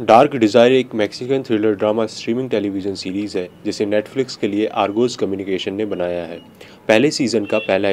Dark desire एक Mexican thriller drama streaming television series है जिसे नेटफ्लिक्स के लिए आर्गोस कम्युनिकेशन ने बनाया है। पहले सीज़न का पहला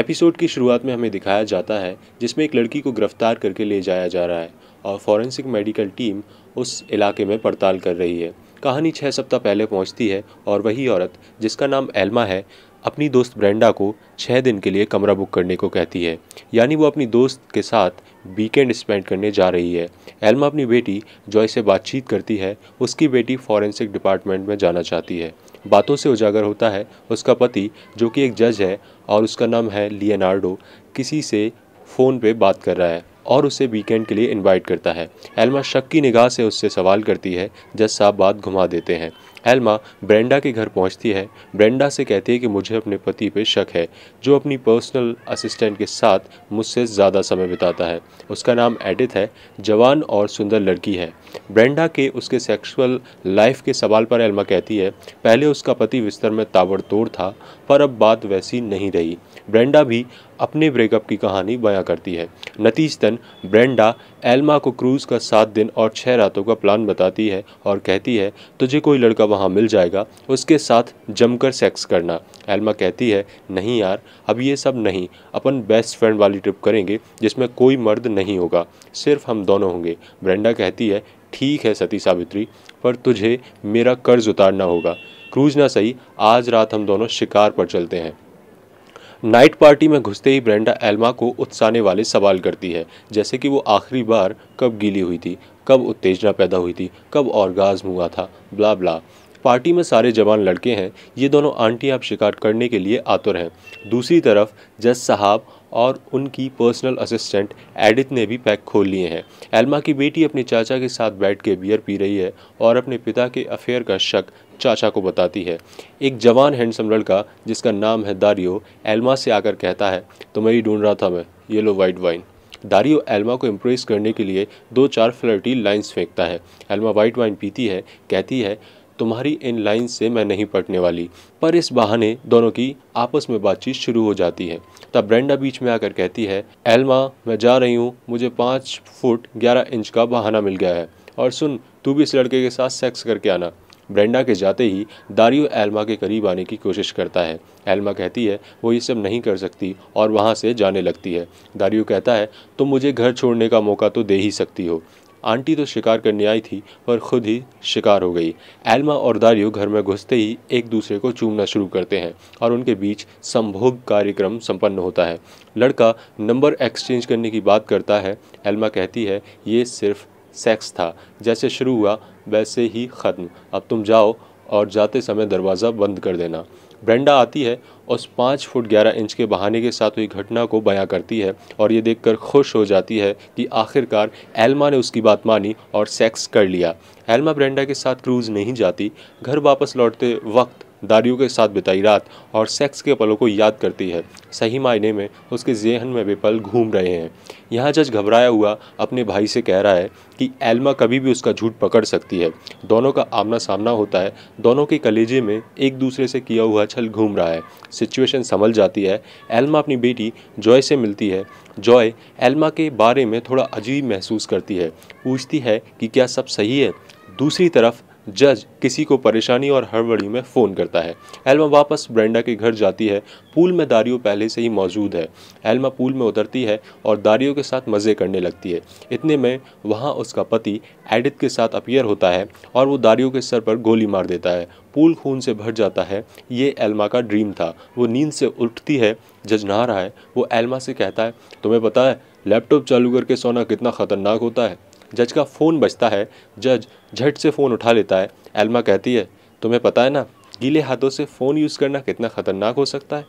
एपिसोड की शुरुआत में हमें दिखाया जाता है जिसमें एक लड़की को गिरफ्तार करके ले जाया जा रहा है और फॉरेंसिक मेडिकल टीम उस इलाके में पड़ताल कर रही है। कहानी 6 सप्ताह पहले पहुँचती है और वही औरत जिसका नाम एल्मा है अपनी दोस्त ब्रेंडा को 6 दिन के लिए कमरा बुक करने को कहती है, यानी वो अपनी दोस्त के साथ वीकेंड स्पेंड करने जा रही है। एल्मा अपनी बेटी ज़ोई से बातचीत करती है, उसकी बेटी फॉरेंसिक डिपार्टमेंट में जाना चाहती है। बातों से उजागर होता है उसका पति जो कि एक जज है और उसका नाम है लियोनार्डो, किसी से फ़ोन पे बात कर रहा है और उसे वीकेंड के लिए इनवाइट करता है। एल्मा शक की निगाह से उससे सवाल करती है, जज साहब बात घुमा देते हैं। एल्मा ब्रेंडा के घर पहुंचती है, ब्रेंडा से कहती है कि मुझे अपने पति पे शक है जो अपनी पर्सनल असिस्टेंट के साथ मुझसे ज़्यादा समय बिताता है। उसका नाम एडिथ है, जवान और सुंदर लड़की है। ब्रेंडा के उसके सेक्सुअल लाइफ के सवाल पर एल्मा कहती है पहले उसका पति बिस्तर में ताबड़तोड़ था पर अब बात वैसी नहीं रही। ब्रेंडा भी अपने ब्रेकअप की कहानी बयां करती है। नतीजतन ब्रेंडा एल्मा को क्रूज़ का 7 दिन और 6 रातों का प्लान बताती है और कहती है तुझे कोई लड़का वहाँ मिल जाएगा, उसके साथ जमकर सेक्स करना। एल्मा कहती है नहीं यार, अब ये सब नहीं, अपन बेस्ट फ्रेंड वाली ट्रिप करेंगे जिसमें कोई मर्द नहीं होगा, सिर्फ हम दोनों होंगे। ब्रेंडा कहती है ठीक है सती सावित्री, पर तुझे मेरा कर्ज उतारना होगा। क्रूज ना सही, आज रात हम दोनों शिकार पर चलते हैं। नाइट पार्टी में घुसते ही ब्रेंडा एल्मा को उकसाने वाले सवाल करती है, जैसे कि वो आखिरी बार कब गीली हुई थी, कब उत्तेजना पैदा हुई थी, कब ऑर्गाज्म हुआ था, ब्ला ब्ला। पार्टी में सारे जवान लड़के हैं, ये दोनों आंटी आप शिकार करने के लिए आतुर हैं। दूसरी तरफ जज साहब और उनकी पर्सनल असिस्टेंट एडिथ ने भी पैक खोल लिए हैं। एल्मा की बेटी अपने चाचा के साथ बैठ के बियर पी रही है और अपने पिता के अफेयर का शक चाचा को बताती है। एक जवान हैंडसम लड़का जिसका नाम है दारियो एल्मा से आकर कहता है तुम्हें ही ढूंढ रहा था मैं, ये लो वाइट वाइन। दारियो एल्मा को इम्प्रेस करने के लिए 2-4 फ्लर्टी लाइंस फेंकता है। एल्मा वाइट वाइन पीती है, कहती है तुम्हारी इन लाइन से मैं नहीं पटने वाली, पर इस बहाने दोनों की आपस में बातचीत शुरू हो जाती है। तब ब्रेंडा बीच में आकर कहती है एल्मा मैं जा रही हूँ, मुझे 5 फुट 11 इंच का बहाना मिल गया है और सुन तू भी इस लड़के के साथ सेक्स करके आना। ब्रेंडा के जाते ही दारियो एल्मा के करीब आने की कोशिश करता है। एल्मा कहती है वो ये सब नहीं कर सकती और वहाँ से जाने लगती है। दारियो कहता है तुम मुझे घर छोड़ने का मौका तो दे ही सकती हो, आंटी तो शिकार करने आई थी पर खुद ही शिकार हो गई। एल्मा और दारियो घर में घुसते ही एक दूसरे को चूमना शुरू करते हैं और उनके बीच संभोग कार्यक्रम संपन्न होता है। लड़का नंबर एक्सचेंज करने की बात करता है। एल्मा कहती है ये सिर्फ सेक्स था, जैसे शुरू हुआ वैसे ही ख़त्म, अब तुम जाओ और जाते समय दरवाज़ा बंद कर देना। ब्रेंडा आती है उस 5 फुट 11 इंच के बहाने के साथ हुई घटना को बयां करती है और ये देखकर खुश हो जाती है कि आखिरकार एल्मा ने उसकी बात मानी और सेक्स कर लिया। एल्मा ब्रेंडा के साथ क्रूज़ नहीं जाती, घर वापस लौटते वक्त दारियो के साथ बिताई रात और सेक्स के पलों को याद करती है। सही मायने में उसके जहन में वे पल घूम रहे हैं। यहाँ जज घबराया हुआ अपने भाई से कह रहा है कि एल्मा कभी भी उसका झूठ पकड़ सकती है। दोनों का आमना सामना होता है, दोनों के कलेजे में एक दूसरे से किया हुआ छल घूम रहा है। सिचुएशन संभल जाती है। एल्मा अपनी बेटी ज़ोई से मिलती है। ज़ोई एल्मा के बारे में थोड़ा अजीब महसूस करती है, पूछती है कि क्या सब सही है। दूसरी तरफ जज किसी को परेशानी और हड़बड़ी में फ़ोन करता है। एल्मा वापस ब्रेंडा के घर जाती है। पूल में दारियो पहले से ही मौजूद है। एल्मा पूल में उतरती है और दारियो के साथ मज़े करने लगती है। इतने में वहाँ उसका पति एडिथ के साथ अपीयर होता है और वो दारियो के सर पर गोली मार देता है। पूल खून से भर जाता है। ये एल्मा का ड्रीम था। वो नींद से उठती है, जज नहा रहा है। वो एल्मा से कहता है तुम्हें पता है लैपटॉप चालू करके सोना कितना ख़तरनाक होता है। जज का फ़ोन बजता है। जज झट से फ़ोन उठा लेता है। एल्मा कहती है तुम्हें पता है ना गीले हाथों से फ़ोन यूज़ करना कितना ख़तरनाक हो सकता है।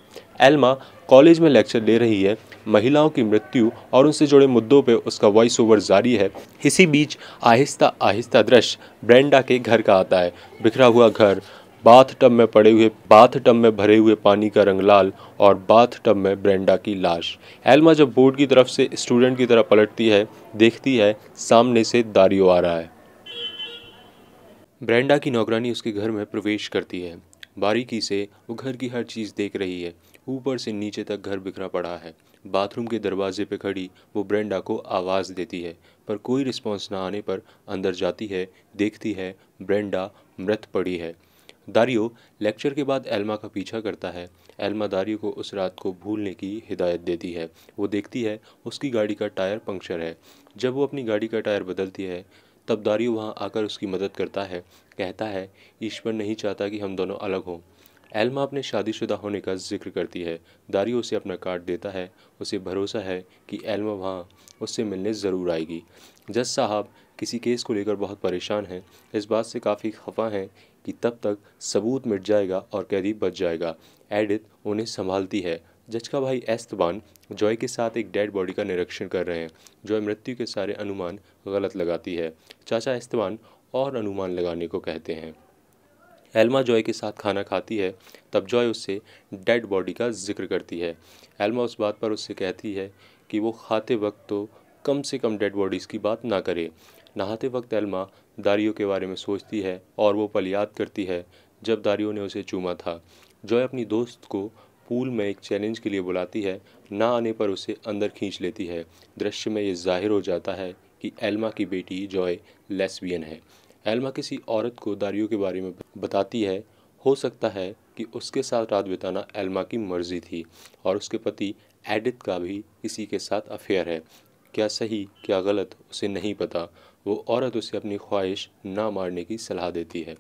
एल्मा कॉलेज में लेक्चर ले रही है। महिलाओं की मृत्यु और उनसे जुड़े मुद्दों पे उसका वॉइस ओवर जारी है। इसी बीच आहिस्ता आहिस्ता दृश्य ब्रेंडा के घर का आता है। बिखरा हुआ घर, बाथ टब में भरे हुए पानी का रंग लाल और बाथ टब में ब्रेंडा की लाश। एल्मा जब बोर्ड की तरफ से स्टूडेंट की तरफ पलटती है, देखती है सामने से दारियो आ रहा है। ब्रेंडा की नौकरानी उसके घर में प्रवेश करती है। बारीकी से वो घर की हर चीज़ देख रही है। ऊपर से नीचे तक घर बिखरा पड़ा है। बाथरूम के दरवाजे पे खड़ी वो ब्रेंडा को आवाज़ देती है पर कोई रिस्पॉन्स ना आने पर अंदर जाती है, देखती है ब्रेंडा मृत पड़ी है। दारियो लेक्चर के बाद एल्मा का पीछा करता है। एल्मा दारियो को उस रात को भूलने की हिदायत देती है। वो देखती है उसकी गाड़ी का टायर पंक्चर है। जब वो अपनी गाड़ी का टायर बदलती है तब दारियो वहाँ आकर उसकी मदद करता है, कहता है ईश्वर नहीं चाहता कि हम दोनों अलग हों। एल्मा अपने शादीशुदा होने का जिक्र करती है। दारियो उसे अपना कार्ड देता है। उसे भरोसा है कि एल्मा वहाँ उससे मिलने ज़रूर आएगी। जज साहब किसी केस को लेकर बहुत परेशान हैं, इस बात से काफ़ी खफा हैं कि तब तक सबूत मिट जाएगा और कैदी बच जाएगा। एडिथ उन्हें संभालती है। जज का भाई एस्तेबान ज़ोई के साथ एक डेड बॉडी का निरीक्षण कर रहे हैं। ज़ोई मृत्यु के सारे अनुमान गलत लगाती है। चाचा एस्तेबान और अनुमान लगाने को कहते हैं। एल्मा ज़ोई के साथ खाना खाती है। तब ज़ोई उससे डेड बॉडी का जिक्र करती है। एल्मा उस बात पर उससे कहती है कि वो खाते वक्त तो कम से कम डेड बॉडीज़ की बात ना करे। नहाते वक्त एल्मा दारियो के बारे में सोचती है और वो पल याद करती है जब दारियो ने उसे चूमा था। ज़ोई अपनी दोस्त को पूल में एक चैलेंज के लिए बुलाती है, ना आने पर उसे अंदर खींच लेती है। दृश्य में ये जाहिर हो जाता है कि एल्मा की बेटी ज़ोई लेस्बियन है। एल्मा किसी औरत को दारियो के बारे में बताती है। हो सकता है कि उसके साथ रात बिताना एल्मा की मर्जी थी और उसके पति एडिथ का भी किसी के साथ अफेयर है। क्या सही क्या गलत उसे नहीं पता। वो औरत उसे अपनी ख्वाहिश ना मारने की सलाह देती है।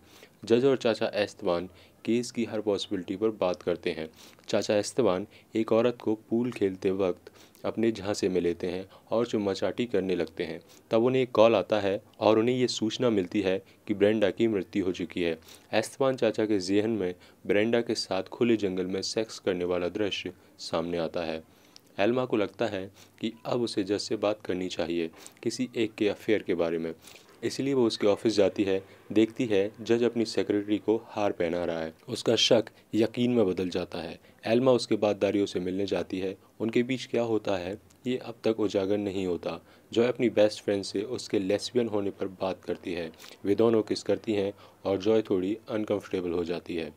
जज और चाचा एस्तेबान केस की हर पॉसिबिलिटी पर बात करते हैं। चाचा एस्तेबान एक औरत को पूल खेलते वक्त अपने झांसे में लेते हैं और चुम्माचाटी करने लगते हैं। तब उन्हें एक कॉल आता है और उन्हें ये सूचना मिलती है कि ब्रेंडा की मृत्यु हो चुकी है। एस्तेबान चाचा के ज़हन में ब्रेंडा के साथ खुले जंगल में सेक्स करने वाला दृश्य सामने आता है। एल्मा को लगता है कि अब उसे जज से बात करनी चाहिए किसी एक के अफेयर के बारे में, इसलिए वो उसके ऑफिस जाती है। देखती है जज अपनी सेक्रेटरी को हार पहना रहा है। उसका शक यकीन में बदल जाता है। एल्मा उसके बाद दारियो से मिलने जाती है। उनके बीच क्या होता है ये अब तक उजागर नहीं होता। ज़ोई अपनी बेस्ट फ्रेंड से उसके लेस्बियन होने पर बात करती है। वे दोनों किस करती हैं और ज़ोई थोड़ी अनकम्फर्टेबल हो जाती है।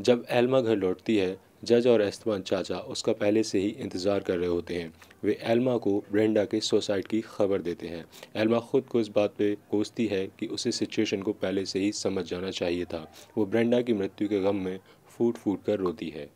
जब एल्मा घर लौटती है, जज और एस्तेबान चाचा उसका पहले से ही इंतज़ार कर रहे होते हैं। वे एल्मा को ब्रेंडा के सुसाइड की खबर देते हैं। एल्मा ख़ुद को इस बात पे कोसती है कि उसे सिचुएशन को पहले से ही समझ जाना चाहिए था। वो ब्रेंडा की मृत्यु के गम में फूट फूट कर रोती है।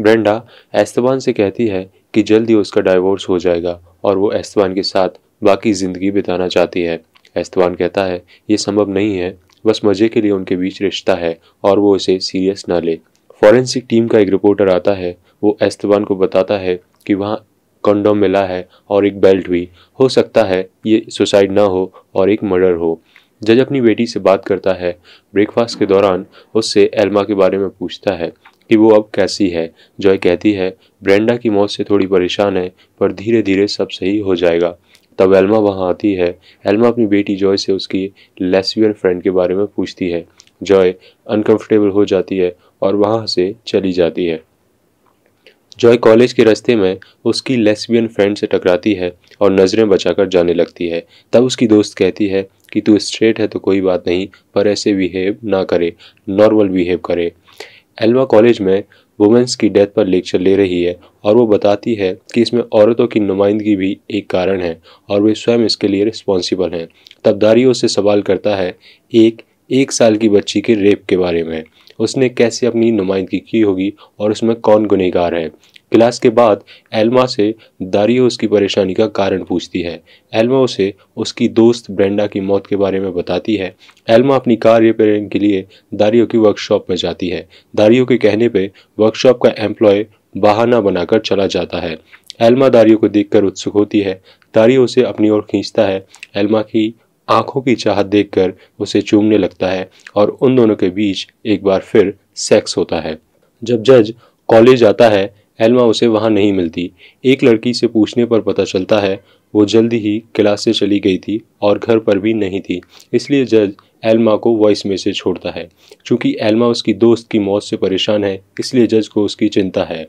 ब्रेंडा एस्तेबान से कहती है कि जल्दी उसका डाइवोर्स हो जाएगा और वो एस्तेबान के साथ बाकी ज़िंदगी बिताना चाहती है। एस्तेबान कहता है ये संभव नहीं है, बस मज़े के लिए उनके बीच रिश्ता है और वो उसे सीरियस ना ले। फॉरेंसिक टीम का एक रिपोर्टर आता है। वो एस्तेबान को बताता है कि वहाँ कंडोम मिला है और एक बेल्ट भी। हो सकता है ये सुसाइड ना हो और एक मर्डर हो। जज अपनी बेटी से बात करता है। ब्रेकफास्ट के दौरान उससे एल्मा के बारे में पूछता है कि वो अब कैसी है। ज़ोई कहती है ब्रेंडा की मौत से थोड़ी परेशान है, पर धीरे धीरे सब सही हो जाएगा। तब एल्मा वहाँ आती है। एल्मा अपनी बेटी ज़ोई से उसकी लेस्बियन फ्रेंड के बारे में पूछती है। ज़ोई अनकंफर्टेबल हो जाती है और वहाँ से चली जाती है। ज़ोई कॉलेज के रास्ते में उसकी लेस्बियन फ्रेंड से टकराती है और नज़रें बचाकर जाने लगती है। तब उसकी दोस्त कहती है कि तू स्ट्रेट है तो कोई बात नहीं, पर ऐसे बिहेव ना करे, नॉर्मल बिहेव करे। एल्मा कॉलेज में वुमेंस की डेथ पर लेक्चर ले रही है और वो बताती है कि इसमें औरतों की नुमाइंदगी भी एक कारण है और वे स्वयं इसके लिए रिस्पॉन्सिबल हैं। तब दारियो उससे सवाल करता है एक साल की बच्ची के रेप के बारे में। उसने कैसे अपनी नुमाइंदगी की होगी और उसमें कौन गुनहगार है। क्लास के बाद एल्मा से दारियो उसकी परेशानी का कारण पूछती है। एल्मा उसे उसकी दोस्त ब्रेंडा की मौत के बारे में बताती है। एल्मा अपनी कार रिपेयरिंग के लिए दारियो की वर्कशॉप में जाती है। दारियो के कहने पे वर्कशॉप का एम्प्लॉय बहाना बनाकर चला जाता है। एल्मा दारियो को देखकर उत्सुक होती है। दारियो उसे अपनी ओर खींचता है। एल्मा की आँखों की चाहत देखकर उसे चूमने लगता है और उन दोनों के बीच एक बार फिर सेक्स होता है। जब जज कॉलेज जाता है एल्मा उसे वहाँ नहीं मिलती। एक लड़की से पूछने पर पता चलता है वो जल्दी ही क्लास से चली गई थी और घर पर भी नहीं थी, इसलिए जज एल्मा को वॉइस मैसेज छोड़ता है। चूँकि एल्मा उसकी दोस्त की मौत से परेशान है, इसलिए जज को उसकी चिंता है।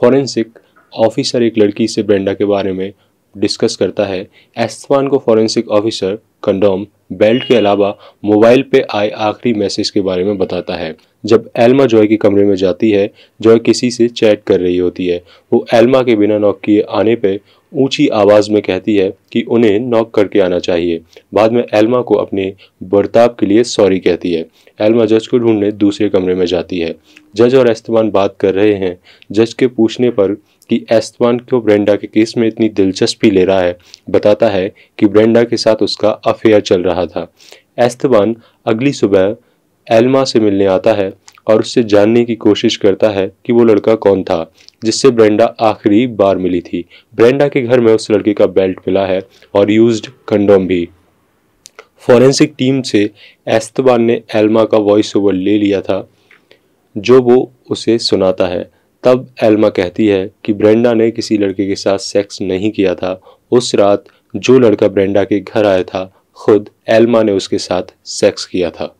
फॉरेंसिक ऑफिसर एक लड़की से ब्रेंडा के बारे में डिस्कस करता है। एस्तेबान को फॉरेंसिक ऑफिसर कंडोम बेल्ट के अलावा मोबाइल पे आए आखिरी मैसेज के बारे में बताता है। जब एल्मा ज़ोई के कमरे में जाती है, ज़ोई किसी से चैट कर रही होती है। वो एल्मा के बिना नॉक किए आने पर ऊंची आवाज़ में कहती है कि उन्हें नॉक करके आना चाहिए। बाद में एल्मा को अपने बर्ताव के लिए सॉरी कहती है। एल्मा जज को ढूंढने दूसरे कमरे में जाती है। जज और एस्तेबान बात कर रहे हैं। जज के पूछने पर कि एस्तेबान क्यों ब्रेंडा के केस में इतनी दिलचस्पी ले रहा है, बताता है कि ब्रेंडा के साथ उसका अफेयर चल रहा था। एस्तेबान अगली सुबह एल्मा से मिलने आता है और उससे जानने की कोशिश करता है कि वो लड़का कौन था जिससे ब्रेंडा आखिरी बार मिली थी। ब्रेंडा के घर में उस लड़के का बेल्ट मिला है और यूज्ड कंडोम भी। फॉरेंसिक टीम से एस्तेबान ने एल्मा का वॉइस ओवर ले लिया था जो वो उसे सुनाता है। तब एल्मा कहती है कि ब्रेंडा ने किसी लड़के के साथ सेक्स नहीं किया था। उस रात जो लड़का ब्रेंडा के घर आया था, खुद एल्मा ने उसके साथ सेक्स किया था।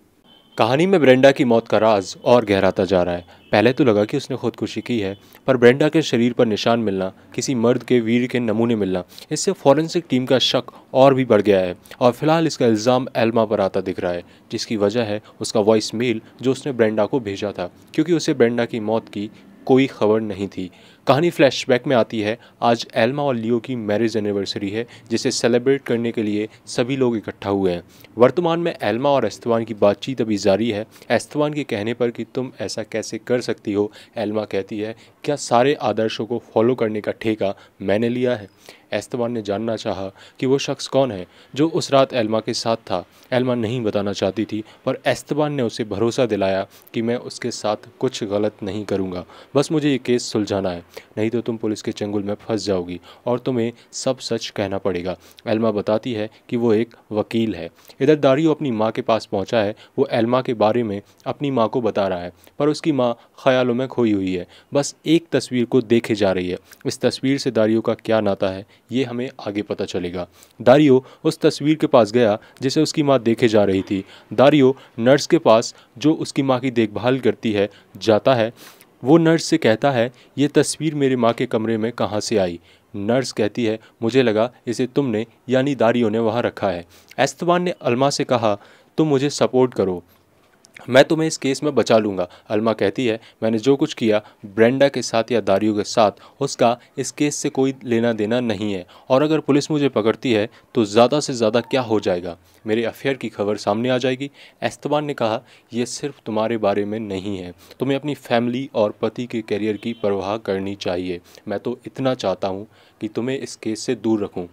कहानी में ब्रेंडा की मौत का राज और गहराता जा रहा है। पहले तो लगा कि उसने खुदकुशी की है, पर ब्रेंडा के शरीर पर निशान मिलना, किसी मर्द के वीर के नमूने मिलना, इससे फॉरेंसिक टीम का शक और भी बढ़ गया है। और फिलहाल इसका इल्ज़ाम एल्मा पर आता दिख रहा है, जिसकी वजह है उसका वॉइस मेल जो उसने ब्रेंडा को भेजा था, क्योंकि उसे ब्रेंडा की मौत की कोई खबर नहीं थी। कहानी फ्लैशबैक में आती है। आज एल्मा और लियो की मैरिज एनिवर्सरी है, जिसे सेलिब्रेट करने के लिए सभी लोग इकट्ठा हुए हैं। वर्तमान में एल्मा और एस्तेबान की बातचीत अभी जारी है। एस्तेबान के कहने पर कि तुम ऐसा कैसे कर सकती हो, एल्मा कहती है क्या सारे आदर्शों को फॉलो करने का ठेका मैंने लिया है। एस्तेबान ने जानना चाहा कि वो शख्स कौन है जो उस रात एल्मा के साथ था। एल्मा नहीं बताना चाहती थी, पर एस्तेबान ने उसे भरोसा दिलाया कि मैं उसके साथ कुछ गलत नहीं करूँगा, बस मुझे ये केस सुलझाना है, नहीं तो तुम पुलिस के चंगुल में फंस जाओगी और तुम्हें सब सच कहना पड़ेगा। एल्मा बताती है कि वो एक वकील है। इधर दारियो अपनी माँ के पास पहुँचा है। वो एल्मा के बारे में अपनी माँ को बता रहा है, पर उसकी माँ ख्यालों में खोई हुई है, बस एक तस्वीर को देखे जा रही है। इस तस्वीर से दारियो का क्या नाता है, ये हमें आगे पता चलेगा। दारियो उस तस्वीर के पास गया जिसे उसकी माँ देखे जा रही थी। दारियो नर्स के पास, जो उसकी माँ की देखभाल करती है, जाता है। वो नर्स से कहता है ये तस्वीर मेरे माँ के कमरे में कहाँ से आई। नर्स कहती है मुझे लगा इसे तुमने यानी दारियो ने वहाँ रखा है। एस्तेबान ने एल्मा से कहा तुम मुझे सपोर्ट करो, मैं तुम्हें इस केस में बचा लूँगा। एल्मा कहती है मैंने जो कुछ किया ब्रेंडा के साथ या दारियो के साथ, उसका इस केस से कोई लेना देना नहीं है, और अगर पुलिस मुझे पकड़ती है तो ज़्यादा से ज़्यादा क्या हो जाएगा, मेरे अफेयर की खबर सामने आ जाएगी। एस्तेबान ने कहा यह सिर्फ तुम्हारे बारे में नहीं है, तुम्हें अपनी फैमिली और पति के करियर की परवाह करनी चाहिए। मैं तो इतना चाहता हूँ कि तुम्हें इस केस से दूर रखूँ।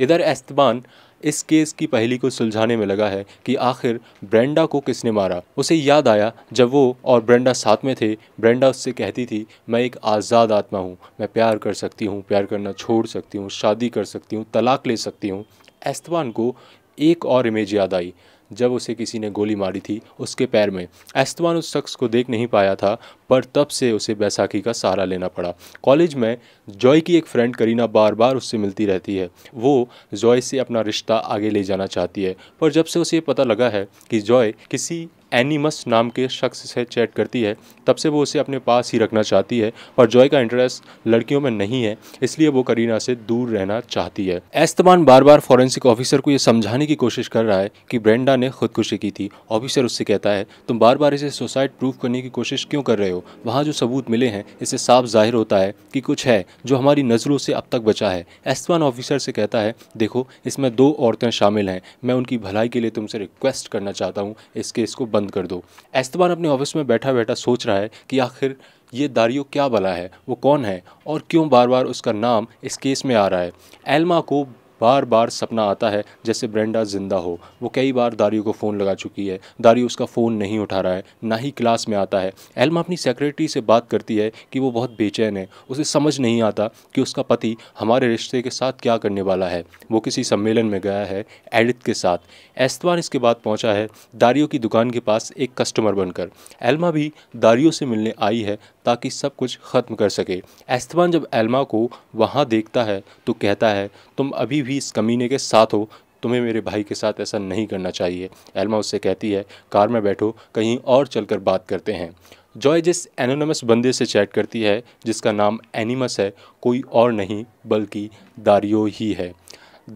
इधर एस्तेबान इस केस की पहेली को सुलझाने में लगा है कि आखिर ब्रेंडा को किसने मारा। उसे याद आया जब वो और ब्रेंडा साथ में थे, ब्रेंडा उससे कहती थी मैं एक आज़ाद आत्मा हूँ, मैं प्यार कर सकती हूँ, प्यार करना छोड़ सकती हूँ, शादी कर सकती हूँ, तलाक ले सकती हूँ। एस्तेबान को एक और इमेज याद आई जब उसे किसी ने गोली मारी थी उसके पैर में। एस्तेबान उस शख्स को देख नहीं पाया था, पर तब से उसे बैसाखी का सहारा लेना पड़ा। कॉलेज में ज़ोई की एक फ्रेंड करीना बार बार उससे मिलती रहती है। वो ज़ोई से अपना रिश्ता आगे ले जाना चाहती है, पर जब से उसे पता लगा है कि ज़ोई किसी एनिमस नाम के शख्स से चैट करती है, तब से वो उसे अपने पास ही रखना चाहती है। पर ज़ोई का इंटरेस्ट लड़कियों में नहीं है, इसलिए वो करीना से दूर रहना चाहती है। एस्तेबान बार बार फॉरेंसिक ऑफिसर को ये समझाने की कोशिश कर रहा है कि ब्रेंडा ने खुदकुशी की थी। ऑफिसर उससे कहता है तुम बार बार इसे सुसाइड प्रूफ करने की कोशिश क्यों कर रहे हो, वहाँ जो सबूत मिले हैं इससे साफ जाहिर होता है कि कुछ है जो हमारी नज़रों से अब तक बचा है। एस्तेबान ऑफिसर से कहता है देखो इसमें 2 औरतें शामिल हैं, मैं उनकी भलाई के लिए तुमसे रिक्वेस्ट करना चाहता हूँ इस केस को बंद कर दो। एस्तेबान अपने ऑफिस में बैठा बैठा सोच रहा है कि आखिर ये दारियो क्या बला है, वो कौन है और क्यों बार बार उसका नाम इस केस में आ रहा है। एल्मा को बार बार सपना आता है जैसे ब्रेंडा जिंदा हो। वो कई बार दारियो को फ़ोन लगा चुकी है, दारियो उसका फ़ोन नहीं उठा रहा है, ना ही क्लास में आता है। एल्मा अपनी सेक्रेटरी से बात करती है कि वो बहुत बेचैन है, उसे समझ नहीं आता कि उसका पति हमारे रिश्ते के साथ क्या करने वाला है। वो किसी सम्मेलन में गया है एडिथ के साथ। एस्तेबान इसके बाद पहुँचा है दारियो की दुकान के पास एक कस्टमर बनकर। एल्मा भी दारियो से मिलने आई है ताकि सब कुछ ख़त्म कर सके। एस्तेबान जब एल्मा को वहाँ देखता है तो कहता है तुम अभी भी इस कमीने के साथ हो, तुम्हें मेरे भाई के साथ ऐसा नहीं करना चाहिए। एल्मा उससे कहती है कार में बैठो, कहीं और चलकर बात करते हैं। ज़ोई जिस एनोनिमस बंदे से चैट करती है जिसका नाम एनिमस है, कोई और नहीं बल्कि दारियो ही है।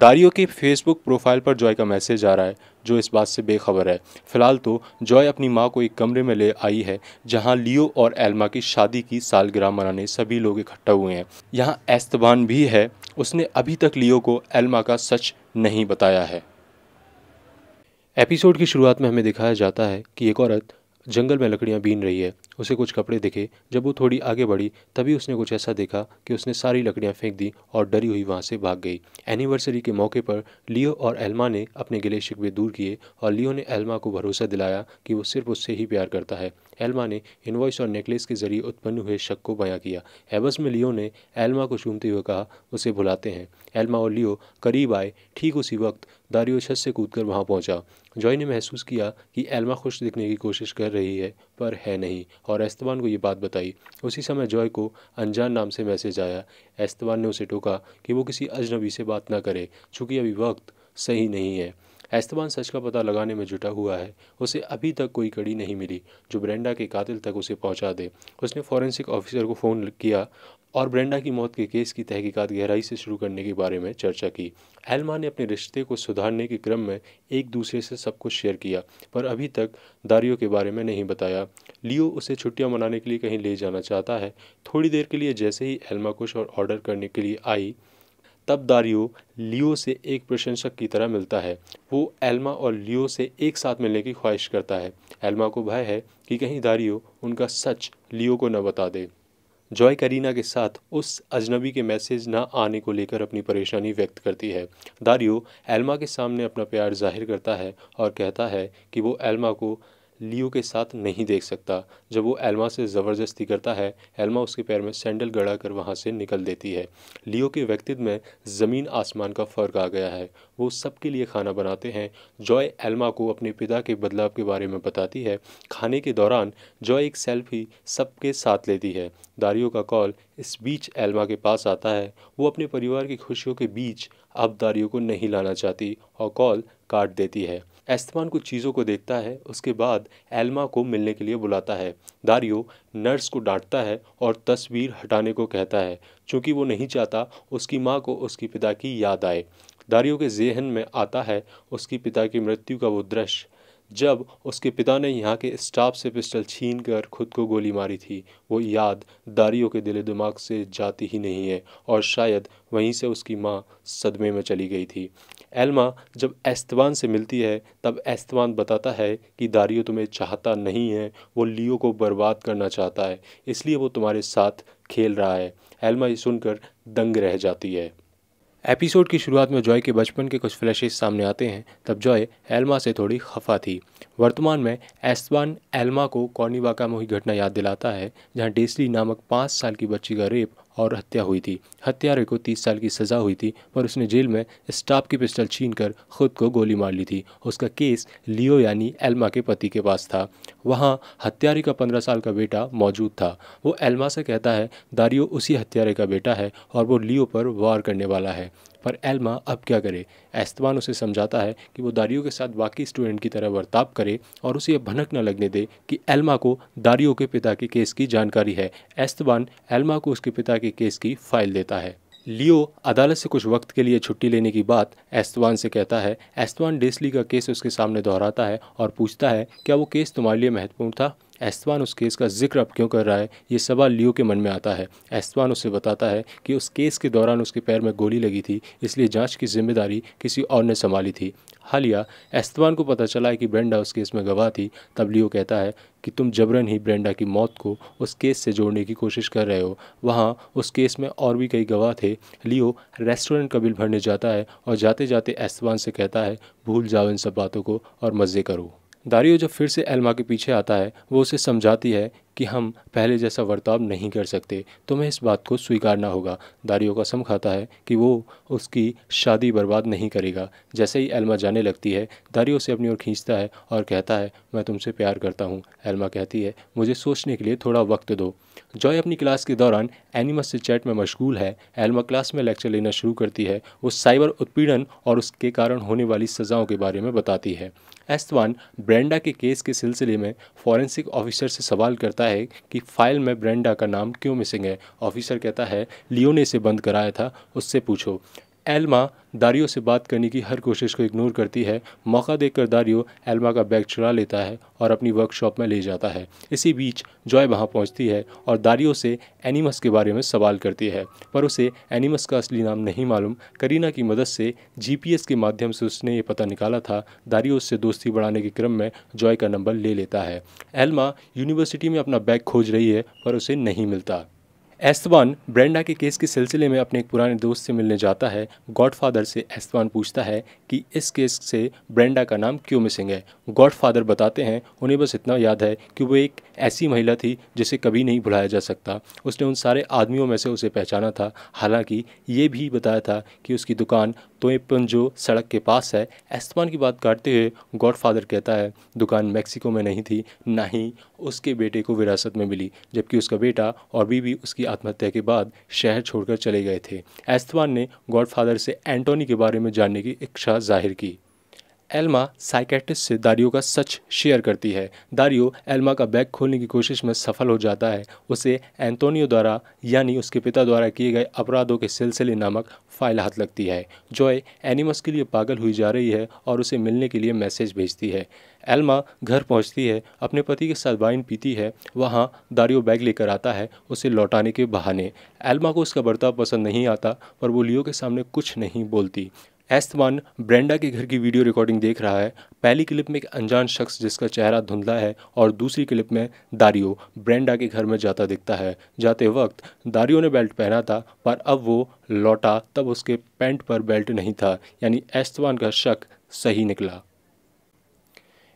दारियो के फेसबुक प्रोफाइल पर जॉय का मैसेज आ रहा है जो इस बात से बेखबर है। फिलहाल तो जॉय अपनी माँ को एक कमरे में ले आई है जहाँ लियो और एल्मा की शादी की सालगिरह मनाने सभी लोग इकट्ठा हुए हैं। यहाँ एस्तेबान भी है, उसने अभी तक लियो को एल्मा का सच नहीं बताया है। एपिसोड की शुरुआत में हमें दिखाया जाता है कि एक औरत जंगल में लकड़ियाँ बीन रही है। उसे कुछ कपड़े दिखे, जब वो थोड़ी आगे बढ़ी तभी उसने कुछ ऐसा देखा कि उसने सारी लकड़ियाँ फेंक दी और डरी हुई वहाँ से भाग गई। एनिवर्सरी के मौके पर लियो और एल्मा ने अपने गिले शिकवे दूर किए और लियो ने एल्मा को भरोसा दिलाया कि वो सिर्फ उससे ही प्यार करता है। एल्मा ने इनवॉइस और नेकलेस के जरिए उत्पन्न हुए शक को बयां किया। एबस में लियो ने एल्मा को चूमते हुए कहा उसे भुलाते हैं। एल्मा और लियो करीब आए। ठीक उसी वक्त दारियो छत से कूदकर वहां पहुंचा। जॉय ने महसूस किया कि एल्मा खुश दिखने की कोशिश कर रही है पर है नहीं और एस्तेबान को ये बात बताई। उसी समय जॉय को अनजान नाम से मैसेज आया। एस्तेबान ने उसे टोका कि वो किसी अजनबी से बात ना करे चूँकि अभी वक्त सही नहीं है। एस्तेबान सच का पता लगाने में जुटा हुआ है। उसे अभी तक कोई कड़ी नहीं मिली जो ब्रेंडा के कातिल तक उसे पहुंचा दे। उसने फॉरेंसिक ऑफिसर को फ़ोन किया और ब्रेंडा की मौत के केस की तहकीकात गहराई से शुरू करने के बारे में चर्चा की। एल्मा ने अपने रिश्ते को सुधारने के क्रम में एक दूसरे से सब कुछ शेयर किया पर अभी तक दारियो के बारे में नहीं बताया। लियो उसे छुट्टियां मनाने के लिए कहीं ले जाना चाहता है। थोड़ी देर के लिए जैसे ही एल्मा कुछ और ऑर्डर करने के लिए आई तब दारियो लियो से एक प्रशंसक की तरह मिलता है। वो एल्मा और लियो से एक साथ मिलने की ख्वाहिश करता है। एल्मा को भय है कि कहीं दारियो उनका सच लियो को न बता दे। जॉय करीना के साथ उस अजनबी के मैसेज ना आने को लेकर अपनी परेशानी व्यक्त करती है। दारियो एल्मा के सामने अपना प्यार जाहिर करता है और कहता है कि वो एल्मा को लियो के साथ नहीं देख सकता। जब वो एल्मा से ज़बरदस्ती करता है एल्मा उसके पैर में सैंडल गड़ा कर वहाँ से निकल देती है। लियो के व्यक्तित्व में ज़मीन आसमान का फ़र्क आ गया है। वो सबके लिए खाना बनाते हैं। जॉय एल्मा को अपने पिता के बदलाव के बारे में बताती है। खाने के दौरान जॉय एक सेल्फी सबके साथ लेती है। दारियो का कॉल इस बीच एल्मा के पास आता है। वो अपने परिवार की खुशियों के बीच अब दारियो को नहीं लाना चाहती और कॉल काट देती है। एस्तेबान कुछ चीज़ों को देखता है, उसके बाद एल्मा को मिलने के लिए बुलाता है। दारियो नर्स को डांटता है और तस्वीर हटाने को कहता है क्योंकि वो नहीं चाहता उसकी माँ को उसकी पिता की याद आए। दारियो के जहन में आता है उसकी पिता की मृत्यु का वो दृश्य जब उसके पिता ने यहाँ के स्टाफ से पिस्टल छीनकर खुद को गोली मारी थी। वो याद दारियो के दिल दिमाग से जाती ही नहीं है और शायद वहीं से उसकी माँ सदमे में चली गई थी। एल्मा जब एस्तेबान से मिलती है तब एस्तेबान बताता है कि दारियो तुम्हें चाहता नहीं है, वो लियो को बर्बाद करना चाहता है, इसलिए वो तुम्हारे साथ खेल रहा है। एल्मा ये सुनकर दंग रह जाती है। एपिसोड की शुरुआत में जॉय के बचपन के कुछ फ्लैशेस सामने आते हैं। तब जॉय एल्मा से थोड़ी खफा थी। वर्तमान में एस्तेबान एल्मा को कॉर्निवाका में हुई घटना याद दिलाता है जहां डेस्ली नामक 5 साल की बच्ची का रेप और हत्या हुई थी। हत्यारे को 30 साल की सज़ा हुई थी पर उसने जेल में स्टाफ की पिस्टल छीनकर खुद को गोली मार ली थी। उसका केस लियो यानी एल्मा के पति के पास था। वहाँ हत्यारे का 15 साल का बेटा मौजूद था। वो एल्मा से कहता है दारियो उसी हत्यारे का बेटा है और वो लियो पर वार करने वाला है। पर एल्मा अब क्या करे? एस्तेबान उसे समझाता है कि वो दारियो के साथ बाकी स्टूडेंट की तरह बर्ताव करे और उसे भनक न लगने दे कि एल्मा को दारियो के पिता के केस की जानकारी है। एस्तेबान एल्मा को उसके पिता के केस की फाइल देता है। लियो अदालत से कुछ वक्त के लिए छुट्टी लेने की बात एस्तेबान से कहता है। एस्तेबान डेस्ली का केस उसके सामने दोहराता है और पूछता है क्या वो केस तुम्हारे लिए महत्वपूर्ण था? एस्तेबान उस केस का जिक्र अब क्यों कर रहा है? ये सवाल लियो के मन में आता है। एस्तेबान उसे बताता है कि उस केस के दौरान उसके पैर में गोली लगी थी, इसलिए जांच की जिम्मेदारी किसी और ने संभाली थी। हालिया एस्तेबान को पता चला है कि ब्रेंडा उस केस में गवाह थी। तब लियो कहता है कि तुम जबरन ही ब्रेंडा की मौत को उस केस से जोड़ने की कोशिश कर रहे हो। वहाँ उस केस में और भी कई गवाह थे। लियो रेस्टोरेंट का बिल भरने जाता है और जाते जाते एस्तेबान से कहता है भूल जाओ इन सब बातों को और मज़े करो। दारियो जब फिर से एल्मा के पीछे आता है वो उसे समझाती है कि हम पहले जैसा बर्ताव नहीं कर सकते, तुम्हें इस बात को स्वीकारना होगा। दारियो कसम खाता है कि वो उसकी शादी बर्बाद नहीं करेगा। जैसे ही एल्मा जाने लगती है दारियो उसे अपनी ओर खींचता है और कहता है मैं तुमसे प्यार करता हूँ। एल्मा कहती है मुझे सोचने के लिए थोड़ा वक्त दो। जॉय अपनी क्लास के दौरान एनिमस से चैट में मशगूल है। एल्मा क्लास में लेक्चर लेना शुरू करती है। वो साइबर उत्पीड़न और उसके कारण होने वाली सज़ाओं के बारे में बताती है। एस्तेबान ब्रेंडा के केस के सिलसिले में फॉरेंसिक ऑफिसर से सवाल करता है कि फाइल में ब्रेंडा का नाम क्यों मिसिंग है। ऑफिसर कहता है लियो ने इसे बंद कराया था, उससे पूछो। एल्मा दारियो से बात करने की हर कोशिश को इग्नोर करती है। मौका देखकर दारियो एल्मा का बैग चुरा लेता है और अपनी वर्कशॉप में ले जाता है। इसी बीच जॉय वहां पहुंचती है और दारियो से एनिमस के बारे में सवाल करती है, पर उसे एनिमस का असली नाम नहीं मालूम। करीना की मदद से GPS के माध्यम से उसने ये पता निकाला था। दारियो उससे दोस्ती बढ़ाने के क्रम में जॉय का नंबर ले लेता है। एल्मा यूनिवर्सिटी में अपना बैग खोज रही है पर उसे नहीं मिलता। एस्तेबान ब्रेंडा के केस के सिलसिले में अपने एक पुराने दोस्त से मिलने जाता है। गॉडफादर से एस्तेबान पूछता है कि इस केस से ब्रेंडा का नाम क्यों मिसिंग है। गॉडफादर बताते हैं उन्हें बस इतना याद है कि वो एक ऐसी महिला थी जिसे कभी नहीं भुलाया जा सकता। उसने उन सारे आदमियों में से उसे पहचाना था, हालांकि ये भी बताया था कि उसकी दुकान तोयपंजो सड़क के पास है। एस्तेबान की बात काटते हुए गॉडफादर कहता है दुकान मैक्सिको में नहीं थी, ना ही उसके बेटे को विरासत में मिली, जबकि उसका बेटा और बीवी उसकी आत्महत्या के बाद शहर छोड़कर चले गए थे। एस्तेबान ने गॉडफादर से एंटोनियो के बारे में जानने की इच्छा जाहिर की। एल्मा साइकेट्रिस्ट से दारियो का सच शेयर करती है। दारियो एल्मा का बैग खोलने की कोशिश में सफल हो जाता है। उसे एंटोनियो द्वारा यानी उसके पिता द्वारा किए गए अपराधों के सिलसिले नामक फाइल हाथ लगती है। जॉय एनिमस के लिए पागल हुई जा रही है और उसे मिलने के लिए मैसेज भेजती है। एल्मा घर पहुंचती है, अपने पति के साथ वाइन पीती है। वहां दारियो बैग लेकर आता है उसे लौटाने के बहाने। एल्मा को उसका बर्ताव पसंद नहीं आता पर वो लियो के सामने कुछ नहीं बोलती। एस्तेबान ब्रेंडा के घर की वीडियो रिकॉर्डिंग देख रहा है। पहली क्लिप में एक अनजान शख्स जिसका चेहरा धुंधला है और दूसरी क्लिप में दारियो ब्रेंडा के घर में जाता दिखता है। जाते वक्त दारियो ने बेल्ट पहना था पर अब वो लौटा तब उसके पैंट पर बेल्ट नहीं था, यानी एस्तेबान का शक सही निकला।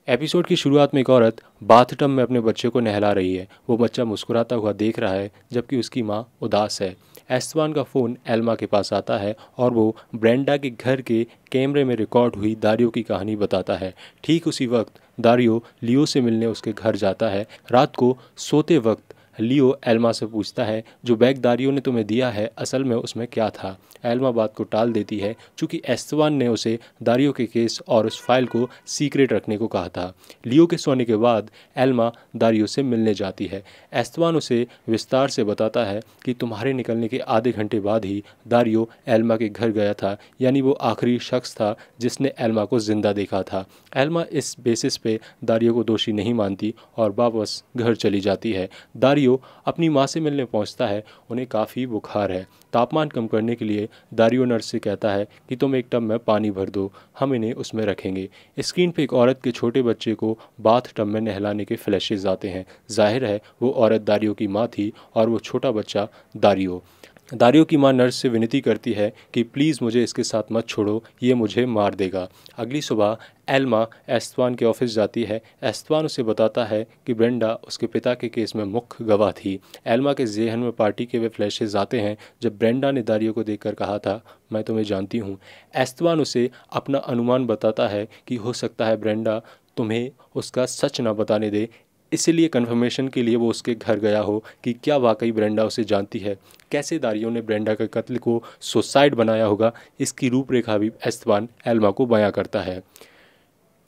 एपिसोड की शुरुआत में एक औरत बाथटब में अपने बच्चे को नहला रही है। वो बच्चा मुस्कुराता हुआ देख रहा है जबकि उसकी माँ उदास है। एस्तेबान का फ़ोन एल्मा के पास आता है और वो ब्रेंडा के घर के कैमरे में रिकॉर्ड हुई दारियो की कहानी बताता है। ठीक उसी वक्त दारियो लियो से मिलने उसके घर जाता है। रात को सोते वक्त लियो एल्मा से पूछता है जो बैग दारियो ने तुम्हें दिया है असल में उसमें क्या था। एल्मा बात को टाल देती है क्योंकि एस्तेबान ने उसे दारियो के केस और उस फाइल को सीक्रेट रखने को कहा था। लियो के सोने के बाद एल्मा दारियो से मिलने जाती है। एस्तेबान उसे विस्तार से बताता है कि तुम्हारे निकलने के आधे घंटे बाद ही दारियो एल्मा के घर गया था, यानी वो आखिरी शख्स था जिसने एल्मा को जिंदा देखा था। एल्मा इस बेसिस पे दारियो को दोषी नहीं मानती और वापस घर चली जाती है। दारियो अपनी माँ से मिलने पहुँचता है, उन्हें काफ़ी बुखार है। तापमान कम करने के लिए दारियो नर्स से कहता है कि तुम एक टब में पानी भर दो, हम इन्हें उसमें रखेंगे। स्क्रीन पे एक औरत के छोटे बच्चे को बाथ टब में नहलाने के फ्लैशेज आते हैं। जाहिर है वो औरत दारियो की माँ थी और वो छोटा बच्चा दारियो की माँ नर्स से विनती करती है कि प्लीज़ मुझे इसके साथ मत छोड़ो, ये मुझे मार देगा। अगली सुबह एल्मा एस्तेबान के ऑफिस जाती है। एस्तेबान उसे बताता है कि ब्रेंडा उसके पिता के केस में मुख्य गवाह थी। एल्मा के जहन में पार्टी के वे फ्लैशेज आते हैं जब ब्रेंडा ने दारियो को देखकर कहा था मैं तुम्हें जानती हूँ। एस्तेबान उसे अपना अनुमान बताता है कि हो सकता है ब्रेंडा तुम्हें उसका सच ना बताने दे, इसलिए कन्फर्मेशन के लिए वो उसके घर गया हो कि क्या वाकई ब्रेंडा उसे जानती है। कैसे दारियो ने ब्रेंडा के कत्ल को सुसाइड बनाया होगा, इसकी रूपरेखा भी एस्तेबान एल्मा को बयां करता है।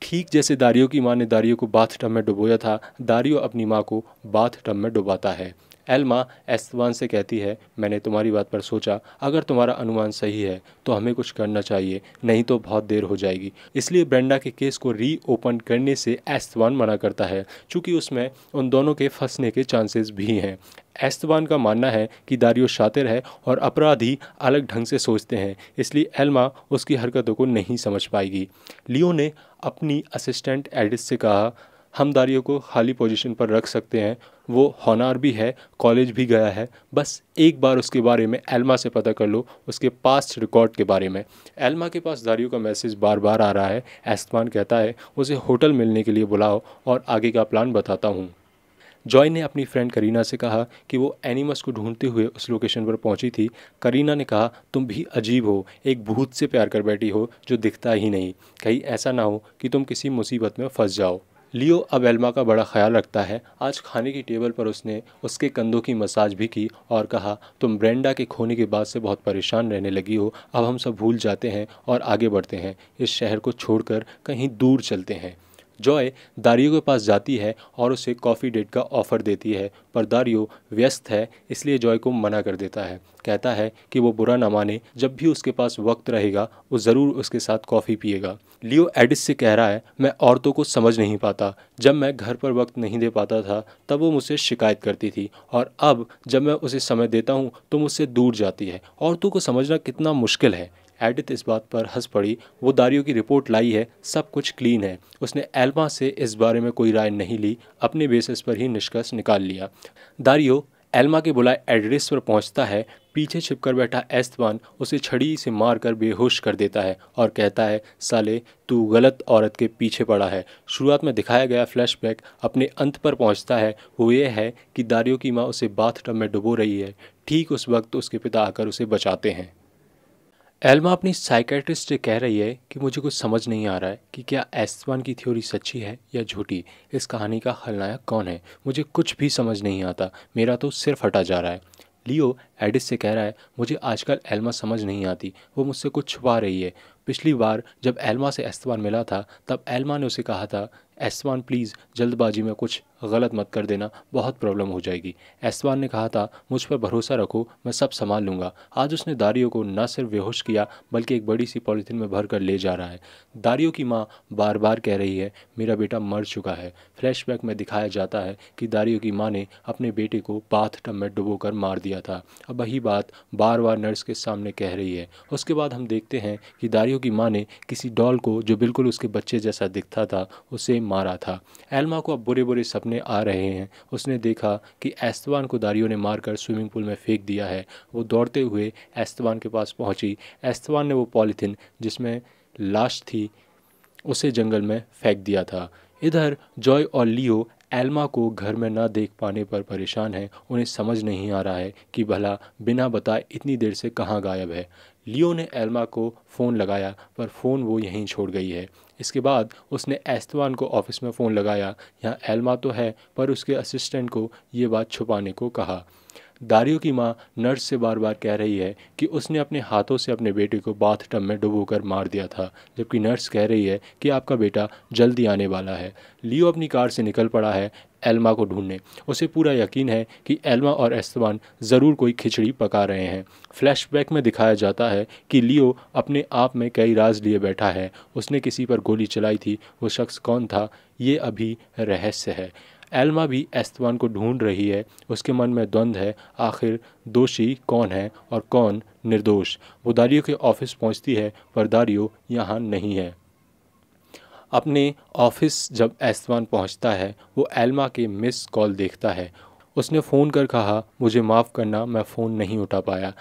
ठीक जैसे दारियो की माँ ने दारियो को बाथ टब में डुबोया था, दारियो अपनी माँ को बाथ टब में डुबाता है। एल्मा एस्तेबान से कहती है मैंने तुम्हारी बात पर सोचा, अगर तुम्हारा अनुमान सही है तो हमें कुछ करना चाहिए, नहीं तो बहुत देर हो जाएगी। इसलिए ब्रेंडा के केस को रीओपन करने से एस्तेबान मना करता है क्योंकि उसमें उन दोनों के फंसने के चांसेस भी हैं। एस्तेबान का मानना है कि दारियो शातिर है और अपराधी अलग ढंग से सोचते हैं, इसलिए एल्मा उसकी हरकतों को नहीं समझ पाएगी। लियो ने अपनी असिस्टेंट एडिथ से कहा हम दारियो को खाली पोजीशन पर रख सकते हैं, वो होनार भी है, कॉलेज भी गया है, बस एक बार उसके बारे में एल्मा से पता कर लो, उसके पास्ट रिकॉर्ड के बारे में। एल्मा के पास दारियो का मैसेज बार बार आ रहा है। एस्तेबान कहता है उसे होटल मिलने के लिए बुलाओ और आगे का प्लान बताता हूँ। जॉय ने अपनी फ्रेंड करीना से कहा कि वो एनिमस को ढूंढते हुए उस लोकेशन पर पहुंची थी। करीना ने कहा तुम भी अजीब हो, एक भूत से प्यार कर बैठी हो जो दिखता ही नहीं, कहीं ऐसा ना हो कि तुम किसी मुसीबत में फंस जाओ। लियो अब एल्मा का बड़ा ख्याल रखता है। आज खाने की टेबल पर उसने उसके कंधों की मसाज भी की और कहा तुम ब्रेंडा के खोने के बाद से बहुत परेशान रहने लगी हो, अब हम सब भूल जाते हैं और आगे बढ़ते हैं, इस शहर को छोड़कर कहीं दूर चलते हैं। जॉय दारियो के पास जाती है और उसे कॉफ़ी डेट का ऑफ़र देती है, पर दारियो व्यस्त है इसलिए जॉय को मना कर देता है। कहता है कि वो बुरा ना माने, जब भी उसके पास वक्त रहेगा वो ज़रूर उसके साथ कॉफ़ी पिएगा। लियो एडिस से कह रहा है, मैं औरतों को समझ नहीं पाता, जब मैं घर पर वक्त नहीं दे पाता था तब वो मुझसे शिकायत करती थी और अब जब मैं उसे समय देता हूँ तो मुझसे दूर जाती है। औरतों को समझना कितना मुश्किल है। एडिथ इस बात पर हंस पड़ी। वो दारियो की रिपोर्ट लाई है, सब कुछ क्लीन है। उसने एल्मा से इस बारे में कोई राय नहीं ली, अपने बेसिस पर ही निष्कर्ष निकाल लिया। दारियो एल्मा के बुलाए एड्रेस पर पहुंचता है। पीछे छिपकर बैठा एस्तेबान उसे छड़ी से मारकर बेहोश कर देता है और कहता है, साले तू गलत औरत के पीछे पड़ा है। शुरुआत में दिखाया गया फ्लैशबैक अपने अंत पर पहुंचता है। वो ये है कि दारियो की माँ उसे बाथटब में डुबो रही है। ठीक उस वक्त उसके पिता आकर उसे बचाते हैं। एल्मा अपनी साइकेट्रिस्ट से कह रही है कि मुझे कुछ समझ नहीं आ रहा है कि क्या एस्तेबान की थ्योरी सच्ची है या झूठी। इस कहानी का खलनायक कौन है, मुझे कुछ भी समझ नहीं आता, मेरा तो सिर फटा जा रहा है। लियो एडिस से कह रहा है, मुझे आजकल एल्मा समझ नहीं आती, वो मुझसे कुछ छुपा रही है। पिछली बार जब एल्मा से एस्तेबान मिला था तब एल्मा ने उसे कहा था, एस्तेबान प्लीज़ जल्दबाजी में कुछ गलत मत कर देना, बहुत प्रॉब्लम हो जाएगी। एस्तेबान ने कहा था, मुझ पर भरोसा रखो, मैं सब संभाल लूँगा। आज उसने दारियो को न सिर्फ बेहोश किया बल्कि एक बड़ी सी पॉलीथीन में भर कर ले जा रहा है। दारियो की माँ बार बार कह रही है, मेरा बेटा मर चुका है। फ्लैशबैक में दिखाया जाता है कि दारियो की माँ ने अपने बेटे को बाथटब में डुबो कर मार दिया था। अब वही बात बार बार नर्स के सामने कह रही है। उसके बाद हम देखते हैं कि दारियो की माँ ने किसी डॉल को जो बिल्कुल उसके बच्चे जैसा दिखता था उसे मारा था। एल्मा को अब बुरे बुरे सपने आ रहे हैं। उसने देखा कि एस्तेबान को दारियो ने मारकर स्विमिंग पूल में फेंक दिया है। वो दौड़ते हुए एस्तेबान के पास पहुंची। एस्तेबान ने वो पॉलीथिन जिसमें लाश थी उसे जंगल में फेंक दिया था। इधर जॉय और लियो एल्मा को घर में ना देख पाने पर परेशान हैं। उन्हें समझ नहीं आ रहा है कि भला बिना बताए इतनी देर से कहाँ गायब है। लियो ने एल्मा को फ़ोन लगाया पर फ़ोन वो यहीं छोड़ गई है। इसके बाद उसने एस्तेबान को ऑफिस में फ़ोन लगाया। यहाँ एल्मा तो है पर उसके असिस्टेंट को ये बात छुपाने को कहा। दारियो की माँ नर्स से बार बार कह रही है कि उसने अपने हाथों से अपने बेटे को बाथटब में डुबोकर मार दिया था, जबकि नर्स कह रही है कि आपका बेटा जल्दी आने वाला है। लियो अपनी कार से निकल पड़ा है एल्मा को ढूंढने। उसे पूरा यकीन है कि एल्मा और एस्तेबान ज़रूर कोई खिचड़ी पका रहे हैं। फ्लैशबैक में दिखाया जाता है कि लियो अपने आप में कई राज लिए बैठा है। उसने किसी पर गोली चलाई थी, वो शख्स कौन था ये अभी रहस्य है। एल्मा भी एस्तेबान को ढूंढ रही है। उसके मन में द्वंद्व है, आखिर दोषी कौन है और कौन निर्दोष। वो दारियो के ऑफिस पहुंचती है पर दारियो यहाँ नहीं है। अपने ऑफिस जब एस्तेबान पहुंचता है वो एल्मा के मिस कॉल देखता है। उसने फ़ोन कर कहा, मुझे माफ़ करना, मैं फ़ोन नहीं उठा पाया।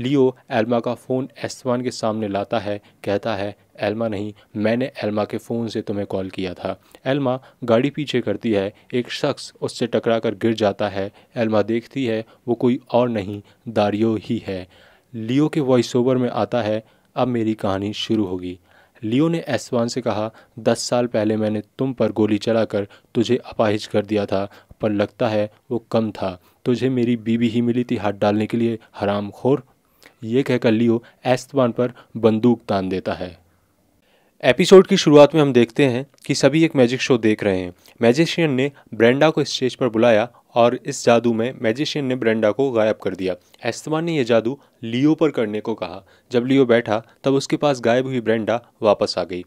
लियो एल्मा का फ़ोन एस्तेबान के सामने लाता है। कहता है, एल्मा नहीं, मैंने एल्मा के फ़ोन से तुम्हें कॉल किया था। एल्मा गाड़ी पीछे करती है। एक शख्स उससे टकराकर गिर जाता है। एल्मा देखती है वो कोई और नहीं दारियो ही है। लियो के वॉइस ओवर में आता है, अब मेरी कहानी शुरू होगी। लियो ने एस्तेबान से कहा, 10 साल पहले मैंने तुम पर गोली चलाकर तुझे अपाहिज कर दिया था, पर लगता है वो कम था। तुझे मेरी बीवी ही मिली थी हाथ डालने के लिए, हरामखोर। ये कहकर लियो एस्तेबान पर बंदूक तान देता है। एपिसोड की शुरुआत में हम देखते हैं कि सभी एक मैजिक शो देख रहे हैं। मैजिशियन ने ब्रेंडा को स्टेज पर बुलाया और इस जादू में मैजिशियन ने ब्रेंडा को गायब कर दिया। एस्तेबान ने यह जादू लियो पर करने को कहा। जब लियो बैठा तब उसके पास गायब हुई ब्रेंडा वापस आ गई।